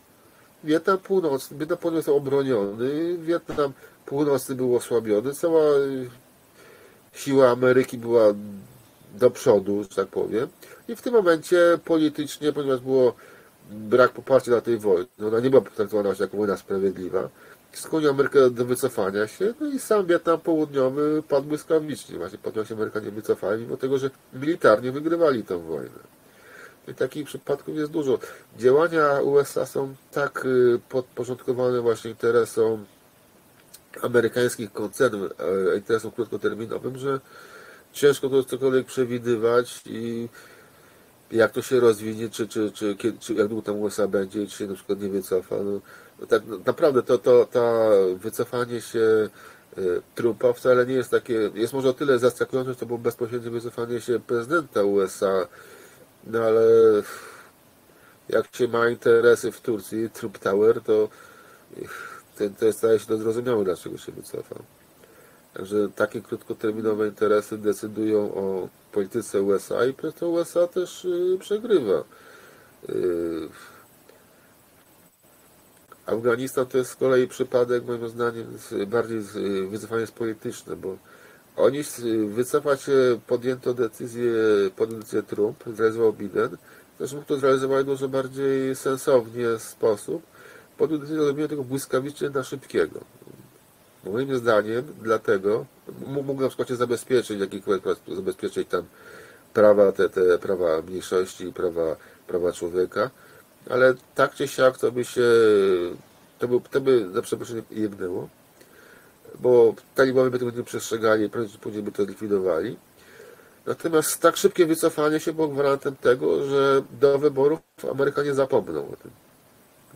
Wietnam Północny, Wietnam Północny został obroniony, Wietnam Północny był osłabiony, cała siła Ameryki była do przodu, że tak powiem. I w tym momencie politycznie, ponieważ było brak poparcia dla tej wojny, ona nie była potraktowana jako wojna sprawiedliwa, skłonił Amerykę do wycofania się, no i sam Wietnam Południowy padł błyskawicznie. Właśnie potem się Amerykanie wycofali, mimo tego, że militarnie wygrywali tę wojnę. I takich przypadków jest dużo. Działania U S A są tak podporządkowane właśnie interesom amerykańskich koncernów, interesom krótkoterminowym, że ciężko to cokolwiek przewidywać i jak to się rozwinie, czy, czy, czy, czy jak długo tam U S A będzie, czy się na przykład nie wycofa. No, no tak naprawdę to, to, to wycofanie się Trumpa wcale nie jest takie, jest może o tyle zaskakujące, że to było bezpośrednie wycofanie się prezydenta U S A, no ale jak się ma interesy w Turcji, Trump Tower, to ten też staje się to zrozumiałe, dlaczego się wycofał. Także takie krótkoterminowe interesy decydują o polityce U S A i przez to U S A też przegrywa. Afganistan to jest z kolei przypadek, moim zdaniem, bardziej wycofanie jest polityczne, bo oni wycofać się podjęto decyzję, decyzję Trump, zrealizował Biden, też mógł to zrealizować w dużo bardziej sensownie sposób. Podjął decyzję zrobienia tego błyskawicznie na szybkiego. Moim zdaniem dlatego mógł na przykład się zabezpieczyć, jakiekolwiek zabezpieczyć tam prawa, te, te prawa mniejszości, prawa, prawa człowieka, ale tak czy siak to by się, to by, to by na przeproszenie jebnęło, bo talibowie by tego nie przestrzegali, prędzej czy później by to zlikwidowali. Natomiast tak szybkie wycofanie się było gwarantem tego, że do wyborów Amerykanie zapomną o tym.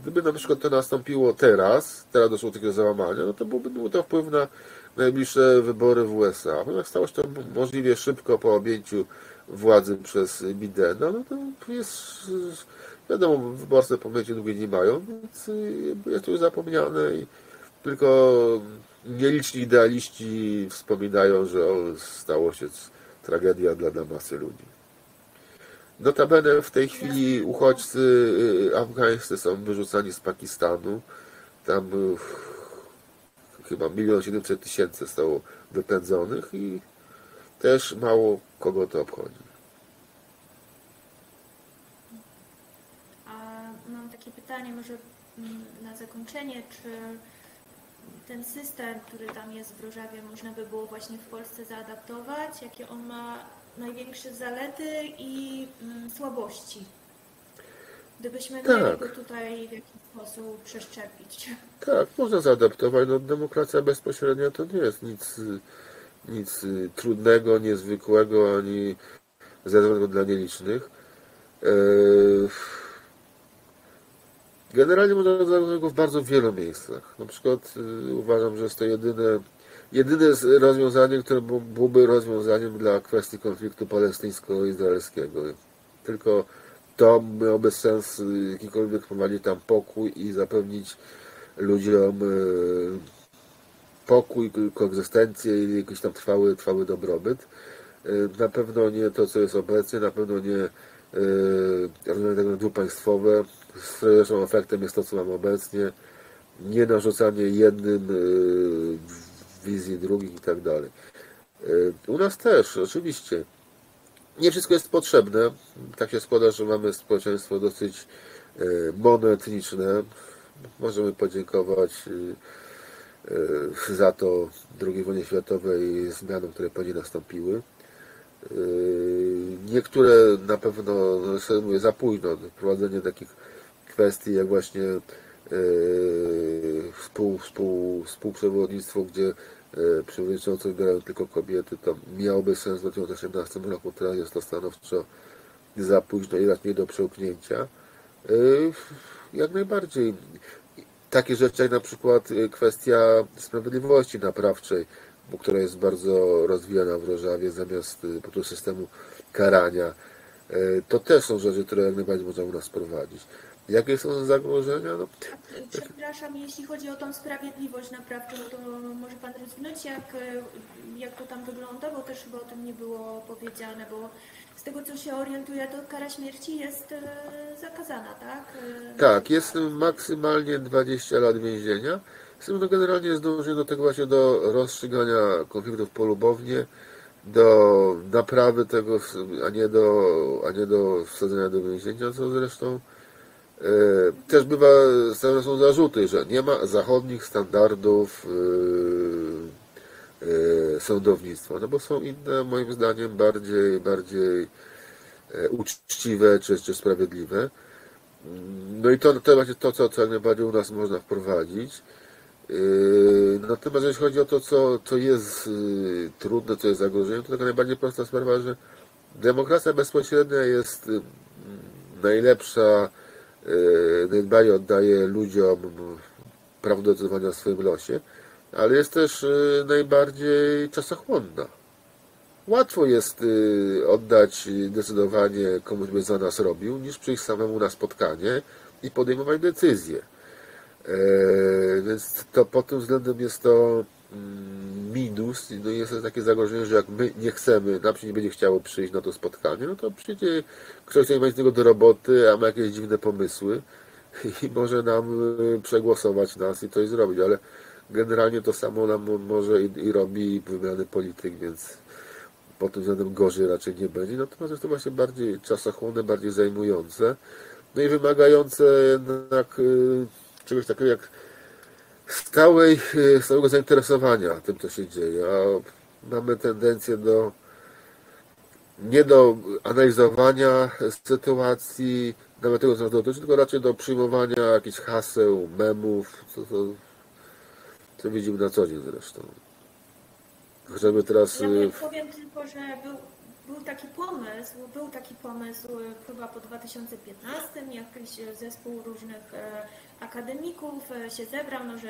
Gdyby na przykład to nastąpiło teraz, teraz doszło do takiego załamania, no to byłby był to wpływ na najbliższe wybory w U S A. Natomiast stało się to możliwie szybko po objęciu władzy przez Bidena, no to jest, wiadomo, wyborcy pamięci długiej nie mają, więc jest to już zapomniane i tylko nieliczni idealiści wspominają, że o, stało się tragedia dla, dla masy ludzi. Notabene w tej chwili uchodźcy afgańscy są wyrzucani z Pakistanu. Tam chyba milion siedemset tysięcy zostało wypędzonych i też mało kogo to obchodzi. A mam takie pytanie może na zakończenie, czy ten system, który tam jest w Rożawie, można by było właśnie w Polsce zaadaptować? Jakie on ma największe zalety i mm, słabości? Gdybyśmy tak mieli go tutaj w jakiś sposób przeszczepić. Tak, można zaadaptować. No, demokracja bezpośrednia to nie jest nic, nic trudnego, niezwykłego, ani zjadzonego dla nielicznych. Yy... Generalnie można zrobić go w bardzo wielu miejscach. Na przykład yy, uważam, że jest to jedyne, jedyne rozwiązanie, które byłoby rozwiązaniem dla kwestii konfliktu palestyńsko-izraelskiego. Tylko to miałoby sens jakikolwiek prowadzić tam pokój i zapewnić ludziom yy, pokój, koegzystencję i jakiś tam trwały, trwały dobrobyt. Yy, na pewno nie to, co jest obecnie, na pewno nie rozwiązania dwupaństwowe. Zresztą efektem jest to, co mam obecnie, nie narzucanie jednym wizji drugich i tak dalej. U nas też, oczywiście. Nie wszystko jest potrzebne. Tak się składa, że mamy społeczeństwo dosyć monoetniczne. Możemy podziękować za to drugiej wojnie światowej zmianom, które później nastąpiły. Niektóre na pewno, no, mówię, za późno, prowadzenie takich kwestii jak właśnie yy, współ, współ, współprzewodnictwo, gdzie yy, przewodniczącą wybierają tylko kobiety, to miałoby sens w dwa tysiące osiemnastym roku, teraz jest to stanowczo za późno i raczej do przełknięcia. Yy, jak najbardziej. Takie rzeczy jak na przykład kwestia sprawiedliwości naprawczej, która jest bardzo rozwijana w Rożawie, zamiast po prostu systemu karania. To też są rzeczy, które jak najbardziej można u nas prowadzić. Jakie są zagrożenia? No. Przepraszam, jeśli chodzi o tą sprawiedliwość naprawczą, to może Pan rozwinąć, jak, jak to tam wygląda, bo też chyba o tym nie było powiedziane, bo z tego, co się orientuję, to kara śmierci jest zakazana, tak? Tak, jest maksymalnie dwadzieścia lat więzienia. Z tym, że generalnie jest dążenie do tego właśnie do rozstrzygania konfliktów polubownie, do naprawy tego, a nie do, a nie do wsadzenia do więzienia, co zresztą Też bywa, stawiane są zarzuty, że nie ma zachodnich standardów sądownictwa, no bo są inne, moim zdaniem, bardziej, bardziej uczciwe czy, czy sprawiedliwe. No i to, to będzie to, co, co jak najbardziej u nas można wprowadzić. Natomiast jeśli chodzi o to, co, co jest trudne, co jest zagrożeniem, to taka najbardziej prosta sprawa, że demokracja bezpośrednia jest najlepsza, najbardziej oddaje ludziom prawo do decydowania o swoim losie, ale jest też najbardziej czasochłonna. Łatwo jest oddać decydowanie komuś, by za nas robił, niż przyjść samemu na spotkanie i podejmować decyzje. Więc to pod tym względem jest to minus, no jest to takie zagrożenie, że jak my nie chcemy, nam się nie będzie chciało przyjść na to spotkanie, no to przyjdzie ktoś, kto nie ma nic do roboty, a ma jakieś dziwne pomysły i może nam przegłosować nas i coś zrobić, ale generalnie to samo nam może i, i robi wybrany polityk, więc pod tym względem gorzej raczej nie będzie. Natomiast jest to właśnie bardziej czasochłonne, bardziej zajmujące, no i wymagające jednak czegoś takiego jak stałej, stałego zainteresowania tym, co się dzieje, a mamy tendencję do nie do analizowania sytuacji, nawet tego, co nas dotyczy, tylko raczej do przyjmowania jakichś haseł, memów, co, co, co widzimy na co dzień zresztą. Chociażby teraz... Ja nie powiem tylko, że był, był taki pomysł, był taki pomysł chyba po dwa tysiące piętnastym, jakiś zespół różnych akademików się zebrał, no że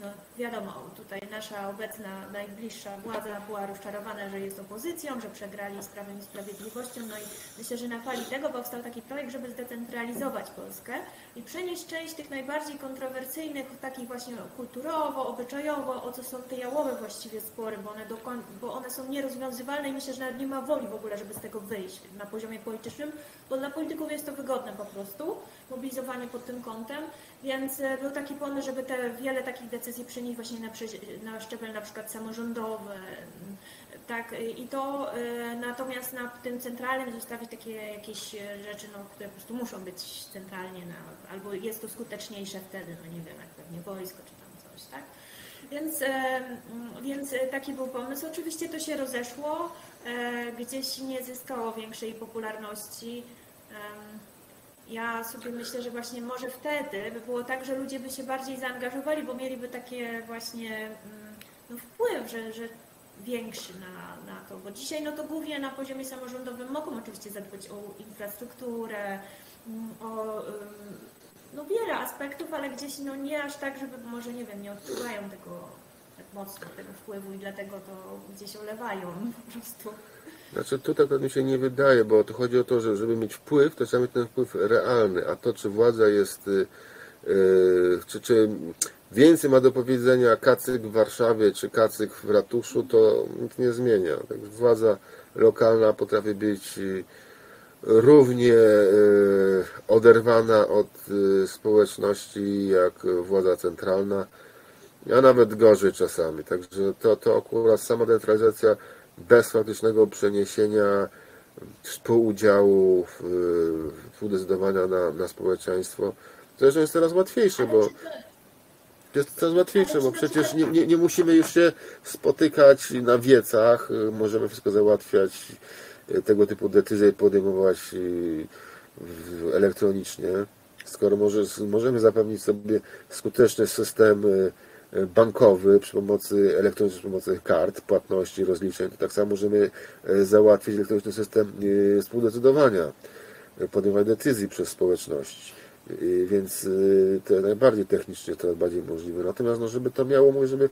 no wiadomo, tutaj nasza obecna, najbliższa władza była rozczarowana, że jest opozycją, że przegrali z Prawem i Sprawiedliwością, no i myślę, że na fali tego powstał taki projekt, żeby zdecentralizować Polskę i przenieść część tych najbardziej kontrowersyjnych, takich właśnie kulturowo, obyczajowo, o co są te jałowe właściwie spory, bo one, do, bo one są nierozwiązywalne i myślę, że nawet nie ma woli w ogóle, żeby z tego wyjść na poziomie politycznym, bo dla polityków jest to wygodne po prostu, mobilizowanie pod tym kątem, więc był taki pomysł, żeby te wiele takich decyzji przenieść właśnie na, na szczebel na przykład samorządowy, tak, i to y, natomiast na tym centralnym zostawić takie jakieś rzeczy, no, które po prostu muszą być centralnie, na, albo jest to skuteczniejsze wtedy, no nie wiem, jak pewnie wojsko czy tam coś, tak? Więc, y, więc taki był pomysł. Oczywiście to się rozeszło, y, gdzieś nie zyskało większej popularności. Y, Ja sobie myślę, że właśnie może wtedy by było tak, że ludzie by się bardziej zaangażowali, bo mieliby takie właśnie no, wpływ, że, że większy na, na to, bo dzisiaj no to głównie na poziomie samorządowym mogą oczywiście zadbać o infrastrukturę, o no, wiele aspektów, ale gdzieś no, nie aż tak, żeby może nie wiem, nie odczuwają tego tak mocno tego wpływu i dlatego to gdzieś olewają po prostu. Znaczy tutaj to mi się nie wydaje, bo to chodzi o to, że żeby mieć wpływ, to trzeba mieć ten wpływ realny, a to czy władza jest, yy, czy, czy więcej ma do powiedzenia kacyk w Warszawie, czy kacyk w ratuszu, to nic nie zmienia. Także władza lokalna potrafi być równie yy, oderwana od yy, społeczności jak władza centralna, a nawet gorzej czasami. Także to, to akurat sama decentralizacja bez faktycznego przeniesienia współudziału, współdecydowania na, na społeczeństwo. Zresztą jest coraz łatwiejsze, bo jest coraz łatwiejsze, bo przecież nie, nie, nie musimy już się spotykać na wiecach, możemy wszystko załatwiać, tego typu decyzje podejmować elektronicznie, skoro może, możemy zapewnić sobie skuteczny system bankowy przy pomocy elektronicznej, przy pomocy kart, płatności, rozliczeń, to tak samo możemy załatwić elektroniczny system współdecydowania, podejmowania decyzji przez społeczność. Więc to najbardziej technicznie, to najbardziej możliwe. Natomiast no, żeby to miało, mówię, żeby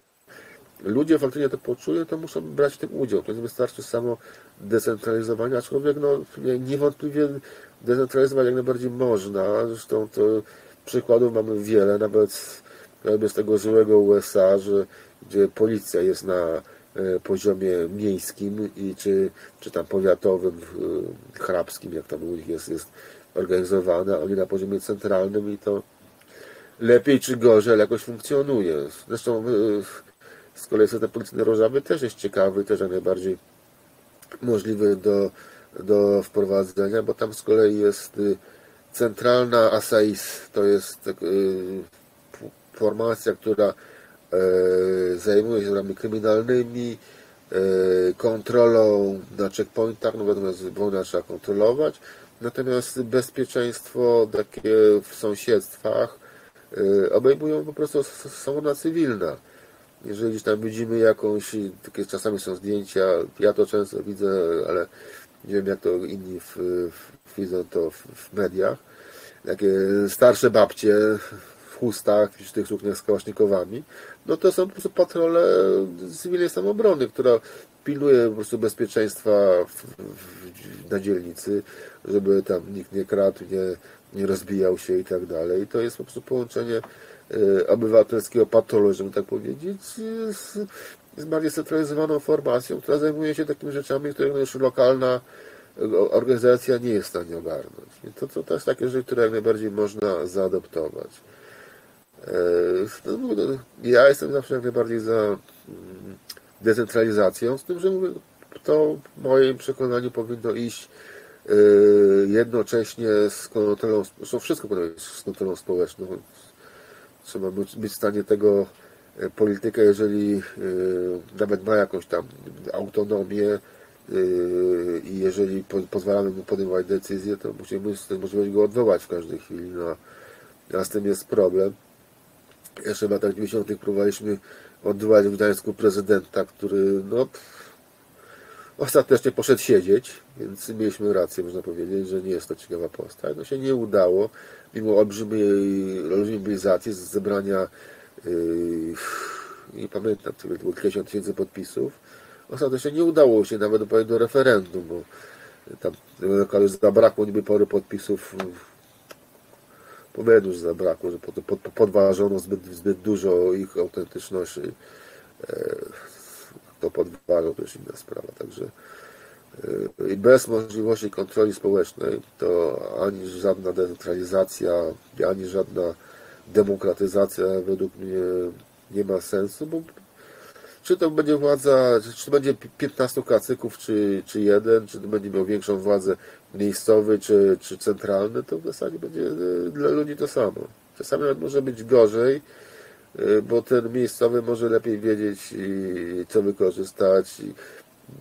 ludzie faktycznie to poczuli, to muszą brać w tym udział. To nie wystarczy samo decentralizowanie, aczkolwiek no, niewątpliwie decentralizować jak najbardziej można. Zresztą to przykładów mamy wiele, nawet z tego złego U S A, że, gdzie policja jest na poziomie miejskim i czy, czy tam powiatowym, hrabskim, jak tam u nich jest, jest organizowana, oni na poziomie centralnym i to lepiej czy gorzej, ale jakoś funkcjonuje. Zresztą z kolei system policyjny Rożawy też jest ciekawy, też jak najbardziej możliwy do, do wprowadzenia, bo tam z kolei jest centralna Asais to jest formacja, która zajmuje się sprawami kryminalnymi, kontrolą na checkpointach, no natomiast wojna trzeba kontrolować, natomiast bezpieczeństwo takie w sąsiedztwach obejmują po prostu strona cywilna. Jeżeli tam widzimy jakąś, takie czasami są zdjęcia, ja to często widzę, ale nie wiem jak to inni w, w, widzą to w, w mediach, takie starsze babcie w chustach, w tych sukniach z kałasznikowami, no to są po prostu patrole cywilnej samoobrony, która pilnuje po prostu bezpieczeństwa w, w, na dzielnicy, żeby tam nikt nie kradł, nie, nie rozbijał się i tak dalej. I to jest po prostu połączenie obywatelskiego patrolu, żeby tak powiedzieć, z, z bardziej centralizowaną formacją, która zajmuje się takimi rzeczami, które już lokalna organizacja nie jest w stanie ogarnąć. I to, to też takie rzeczy, które jak najbardziej można zaadoptować. Ja jestem zawsze jak najbardziej za decentralizacją, z tym, że mówię, to w moim przekonaniu powinno iść jednocześnie z kontrolą, wszystko powinno iść z kontrolą społeczną. Trzeba być w stanie tego polityka, jeżeli nawet ma jakąś tam autonomię i jeżeli pozwalamy mu podejmować decyzję, to musimy możliwość go odwołać w każdej chwili, no, a z tym jest problem. Jeszcze w latach dziewięćdziesiątych próbowaliśmy odwołać w Gdańsku prezydenta, który no, ostatecznie poszedł siedzieć, więc mieliśmy rację, można powiedzieć, że nie jest to ciekawa postać. No się nie udało, mimo olbrzymiej mobilizacji, z zebrania yy, nie pamiętam, to było kilkadziesiąt tysięcy podpisów. Ostatecznie nie udało się nawet doprowadzić do referendum, bo tam już zabrakło niby paru podpisów. Powiem, że zabrakło, że podważono zbyt, zbyt dużo ich autentyczności. To podważał, to jest inna sprawa. Także i bez możliwości kontroli społecznej to ani żadna decentralizacja, ani żadna demokratyzacja według mnie nie ma sensu, bo czy to będzie władza, czy to będzie piętnastu kacyków, czy, czy jeden, czy to będzie miał większą władzę miejscowy, czy, czy centralny, to w zasadzie będzie dla ludzi to samo. Czasami może być gorzej, bo ten miejscowy może lepiej wiedzieć, co wykorzystać,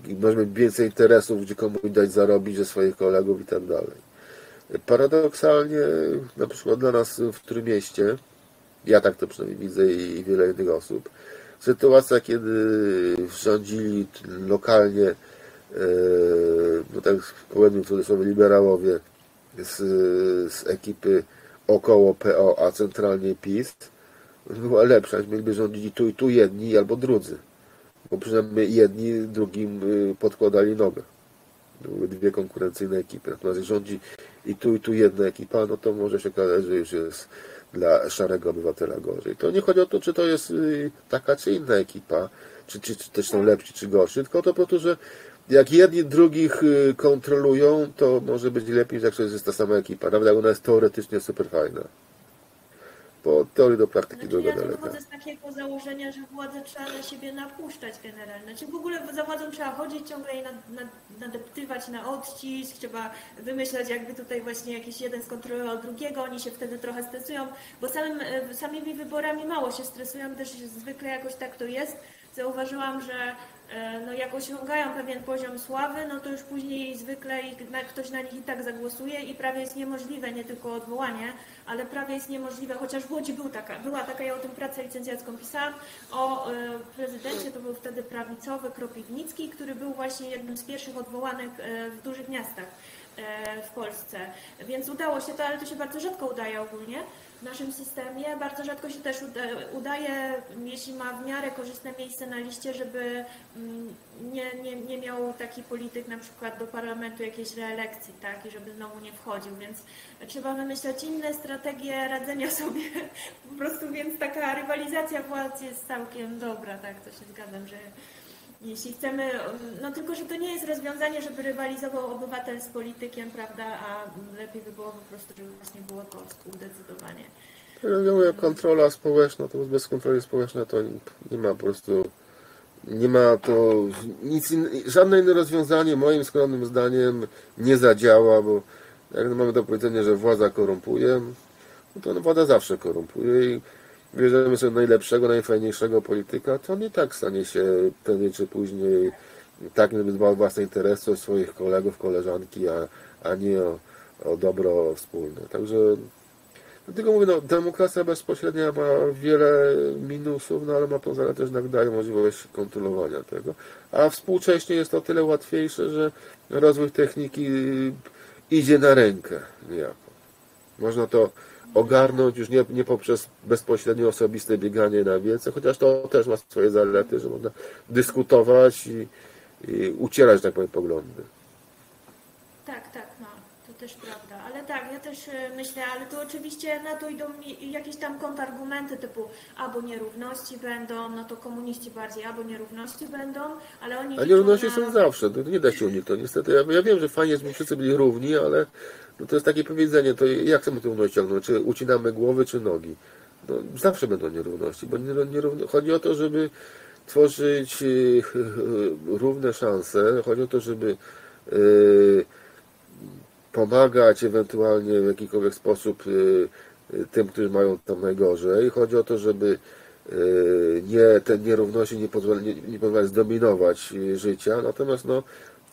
i może mieć więcej interesów, gdzie komuś dać zarobić, ze swoich kolegów i tak dalej. Paradoksalnie, na przykład dla nas w Trójmieście, ja tak to przynajmniej widzę i wiele innych osób, sytuacja, kiedy rządzili lokalnie, no tak powiem w cudzysłowie, liberałowie z, z ekipy około P O, a centralnie PiS, była lepsza, gdyby rządzili tu i tu jedni albo drudzy, bo przynajmniej jedni drugim podkładali nogę. Były dwie konkurencyjne ekipy. Natomiast jak rządzi i tu i tu jedna ekipa, no to może się okazać, że już jest dla szarego obywatela gorzej. To nie chodzi o to, czy to jest taka czy inna ekipa, czy, czy, czy też są lepsi, czy gorsi, tylko o to po prostu, że jak jedni drugich kontrolują, to może być lepiej, że jak to jest ta sama ekipa, nawet jak ona jest teoretycznie super fajna. Bo od teorii do praktyki znaczy, droga daleka. Ja wychodzę z takiego założenia, że władzę trzeba na siebie napuszczać generalnie. Znaczy w ogóle za władzą trzeba chodzić ciągle i nad, nad, nadeptywać na odcisk, trzeba wymyślać jakby tutaj właśnie jakiś jeden skontrolował drugiego, oni się wtedy trochę stresują, bo samym, samymi wyborami mało się stresują, też zwykle jakoś tak to jest. Zauważyłam, że no jak osiągają pewien poziom sławy, no to już później zwykle ktoś na nich i tak zagłosuje i prawie jest niemożliwe, nie tylko odwołanie, ale prawie jest niemożliwe, chociaż w Łodzi był taka, była taka, ja o tym pracę licencjacką pisałam, o prezydencie, to był wtedy prawicowy Kropiwnicki, który był właśnie jednym z pierwszych odwołanych w dużych miastach w Polsce, więc udało się to, ale to się bardzo rzadko udaje ogólnie w naszym systemie, bardzo rzadko się też udaje, jeśli ma w miarę korzystne miejsce na liście, żeby nie, nie, nie miał taki polityk na przykład do parlamentu jakiejś reelekcji, tak, i żeby znowu nie wchodził, więc trzeba wymyślać inne strategie radzenia sobie, po prostu, więc taka rywalizacja władz jest całkiem dobra, tak, to się zgadzam, że jeśli chcemy, no tylko, że to nie jest rozwiązanie, żeby rywalizował obywatel z politykiem, prawda, a lepiej by było po prostu, żeby właśnie było to współdecydowanie. Ja kontrola społeczna, to bez kontroli społecznej to nie ma po prostu, nie ma to, nic, żadne inne rozwiązanie moim skromnym zdaniem nie zadziała, bo Jak mamy do powiedzenia, że władza korumpuje, no to władza zawsze korumpuje i bierzemy sobie najlepszego, najfajniejszego polityka, to on i tak stanie się prędzej czy później takim, żeby dbał o własne interesy, o swoich kolegów, koleżanki, a, a nie o, o dobro wspólne. Także dlatego mówię, no, demokracja bezpośrednia ma wiele minusów, no ale ma tą zaletę, że daje możliwość kontrolowania tego. A współcześnie jest to tyle łatwiejsze, że rozwój techniki idzie na rękę niejako. Można to ogarnąć już nie, nie poprzez bezpośrednio osobiste bieganie na wiece, chociaż to też ma swoje zalety, że można dyskutować i, i ucierać, tak powiem, poglądy. Tak, tak, no, to też prawda. Ale tak, ja też myślę, ale to oczywiście na to idą jakieś tam kontrargumenty typu albo nierówności będą, no to komuniści bardziej, albo nierówności będą, ale oni... A nierówności na... są zawsze, to nie da się uniknąć. Niestety, ja, ja wiem, że fajnie, żeby wszyscy byli równi, ale... No to jest takie powiedzenie, to jak chcemy tę równość ciągnąć, czy ucinamy głowy, czy nogi? No, zawsze będą nierówności, bo nierówno... chodzi o to, żeby tworzyć równe szanse, chodzi o to, żeby pomagać ewentualnie w jakikolwiek sposób tym, którzy mają tam najgorzej, chodzi o to, żeby nie, te nierówności nie pozwalać, nie pozwalać zdominować życia, natomiast no,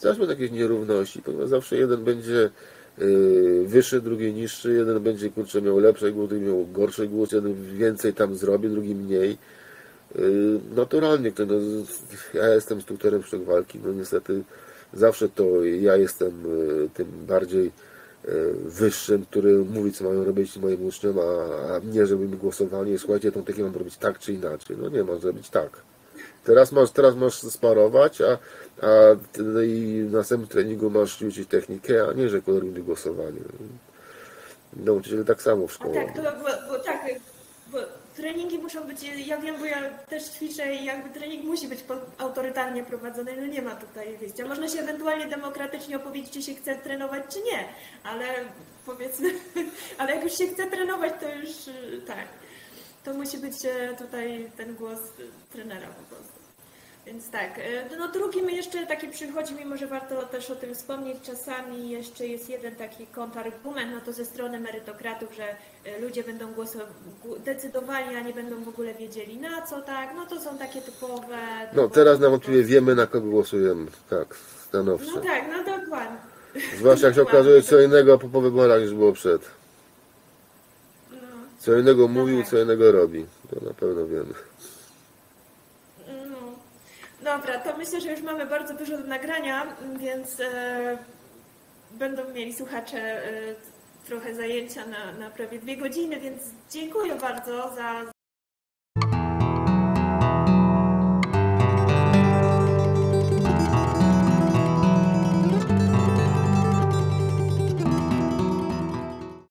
zawsze będą jakieś nierówności, ponieważ zawsze jeden będzie wyższy, drugi niższy, jeden będzie, kurczę, miał lepszy głód, drugi miał gorszy głód, jeden więcej tam zrobi, drugi mniej. Naturalnie, no, ja jestem strukturem sztuk walki, no niestety zawsze to ja jestem tym bardziej wyższym, który mówi, co mają robić moim uczniom, a, a mnie, żeby mi głosowali, słuchajcie, tą technikę mam robić tak czy inaczej. No nie, masz zrobić tak. Teraz masz, teraz masz sparować, a, a no i na następnym treningu masz ćwiczyć technikę, a nie, że kolorujmy głosowanie. Nauczyciele tak samo w szkole. Tak, to, bo, bo, tak, bo treningi muszą być, ja wiem, bo ja też ćwiczę i jakby trening musi być autorytarnie prowadzony, no nie ma tutaj wyjścia. Można się ewentualnie demokratycznie opowiedzieć, czy się chce trenować, czy nie, ale powiedzmy, ale jak już się chce trenować, to już tak. To musi być tutaj ten głos trenera po prostu. Więc tak, no drugim jeszcze taki przychodzi, mimo że warto też o tym wspomnieć, czasami jeszcze jest jeden taki kontrargument, no to ze strony merytokratów, że ludzie będą głosowali, decydowali, a nie będą w ogóle wiedzieli na co, tak, no to są takie typowe... typowe no teraz nam oczywiście wiemy, na kogo głosujemy, tak, stanowczo. No tak, no dokładnie. Zwłaszcza jak się okazuje co innego po, po wyborach niż było przed. Co innego mówił, no tak. Co innego robi. To na pewno wiemy. No. Dobra, to myślę, że już mamy bardzo dużo do nagrania, więc e, będą mieli słuchacze e, trochę zajęcia na, na prawie dwie godziny, więc dziękuję bardzo za,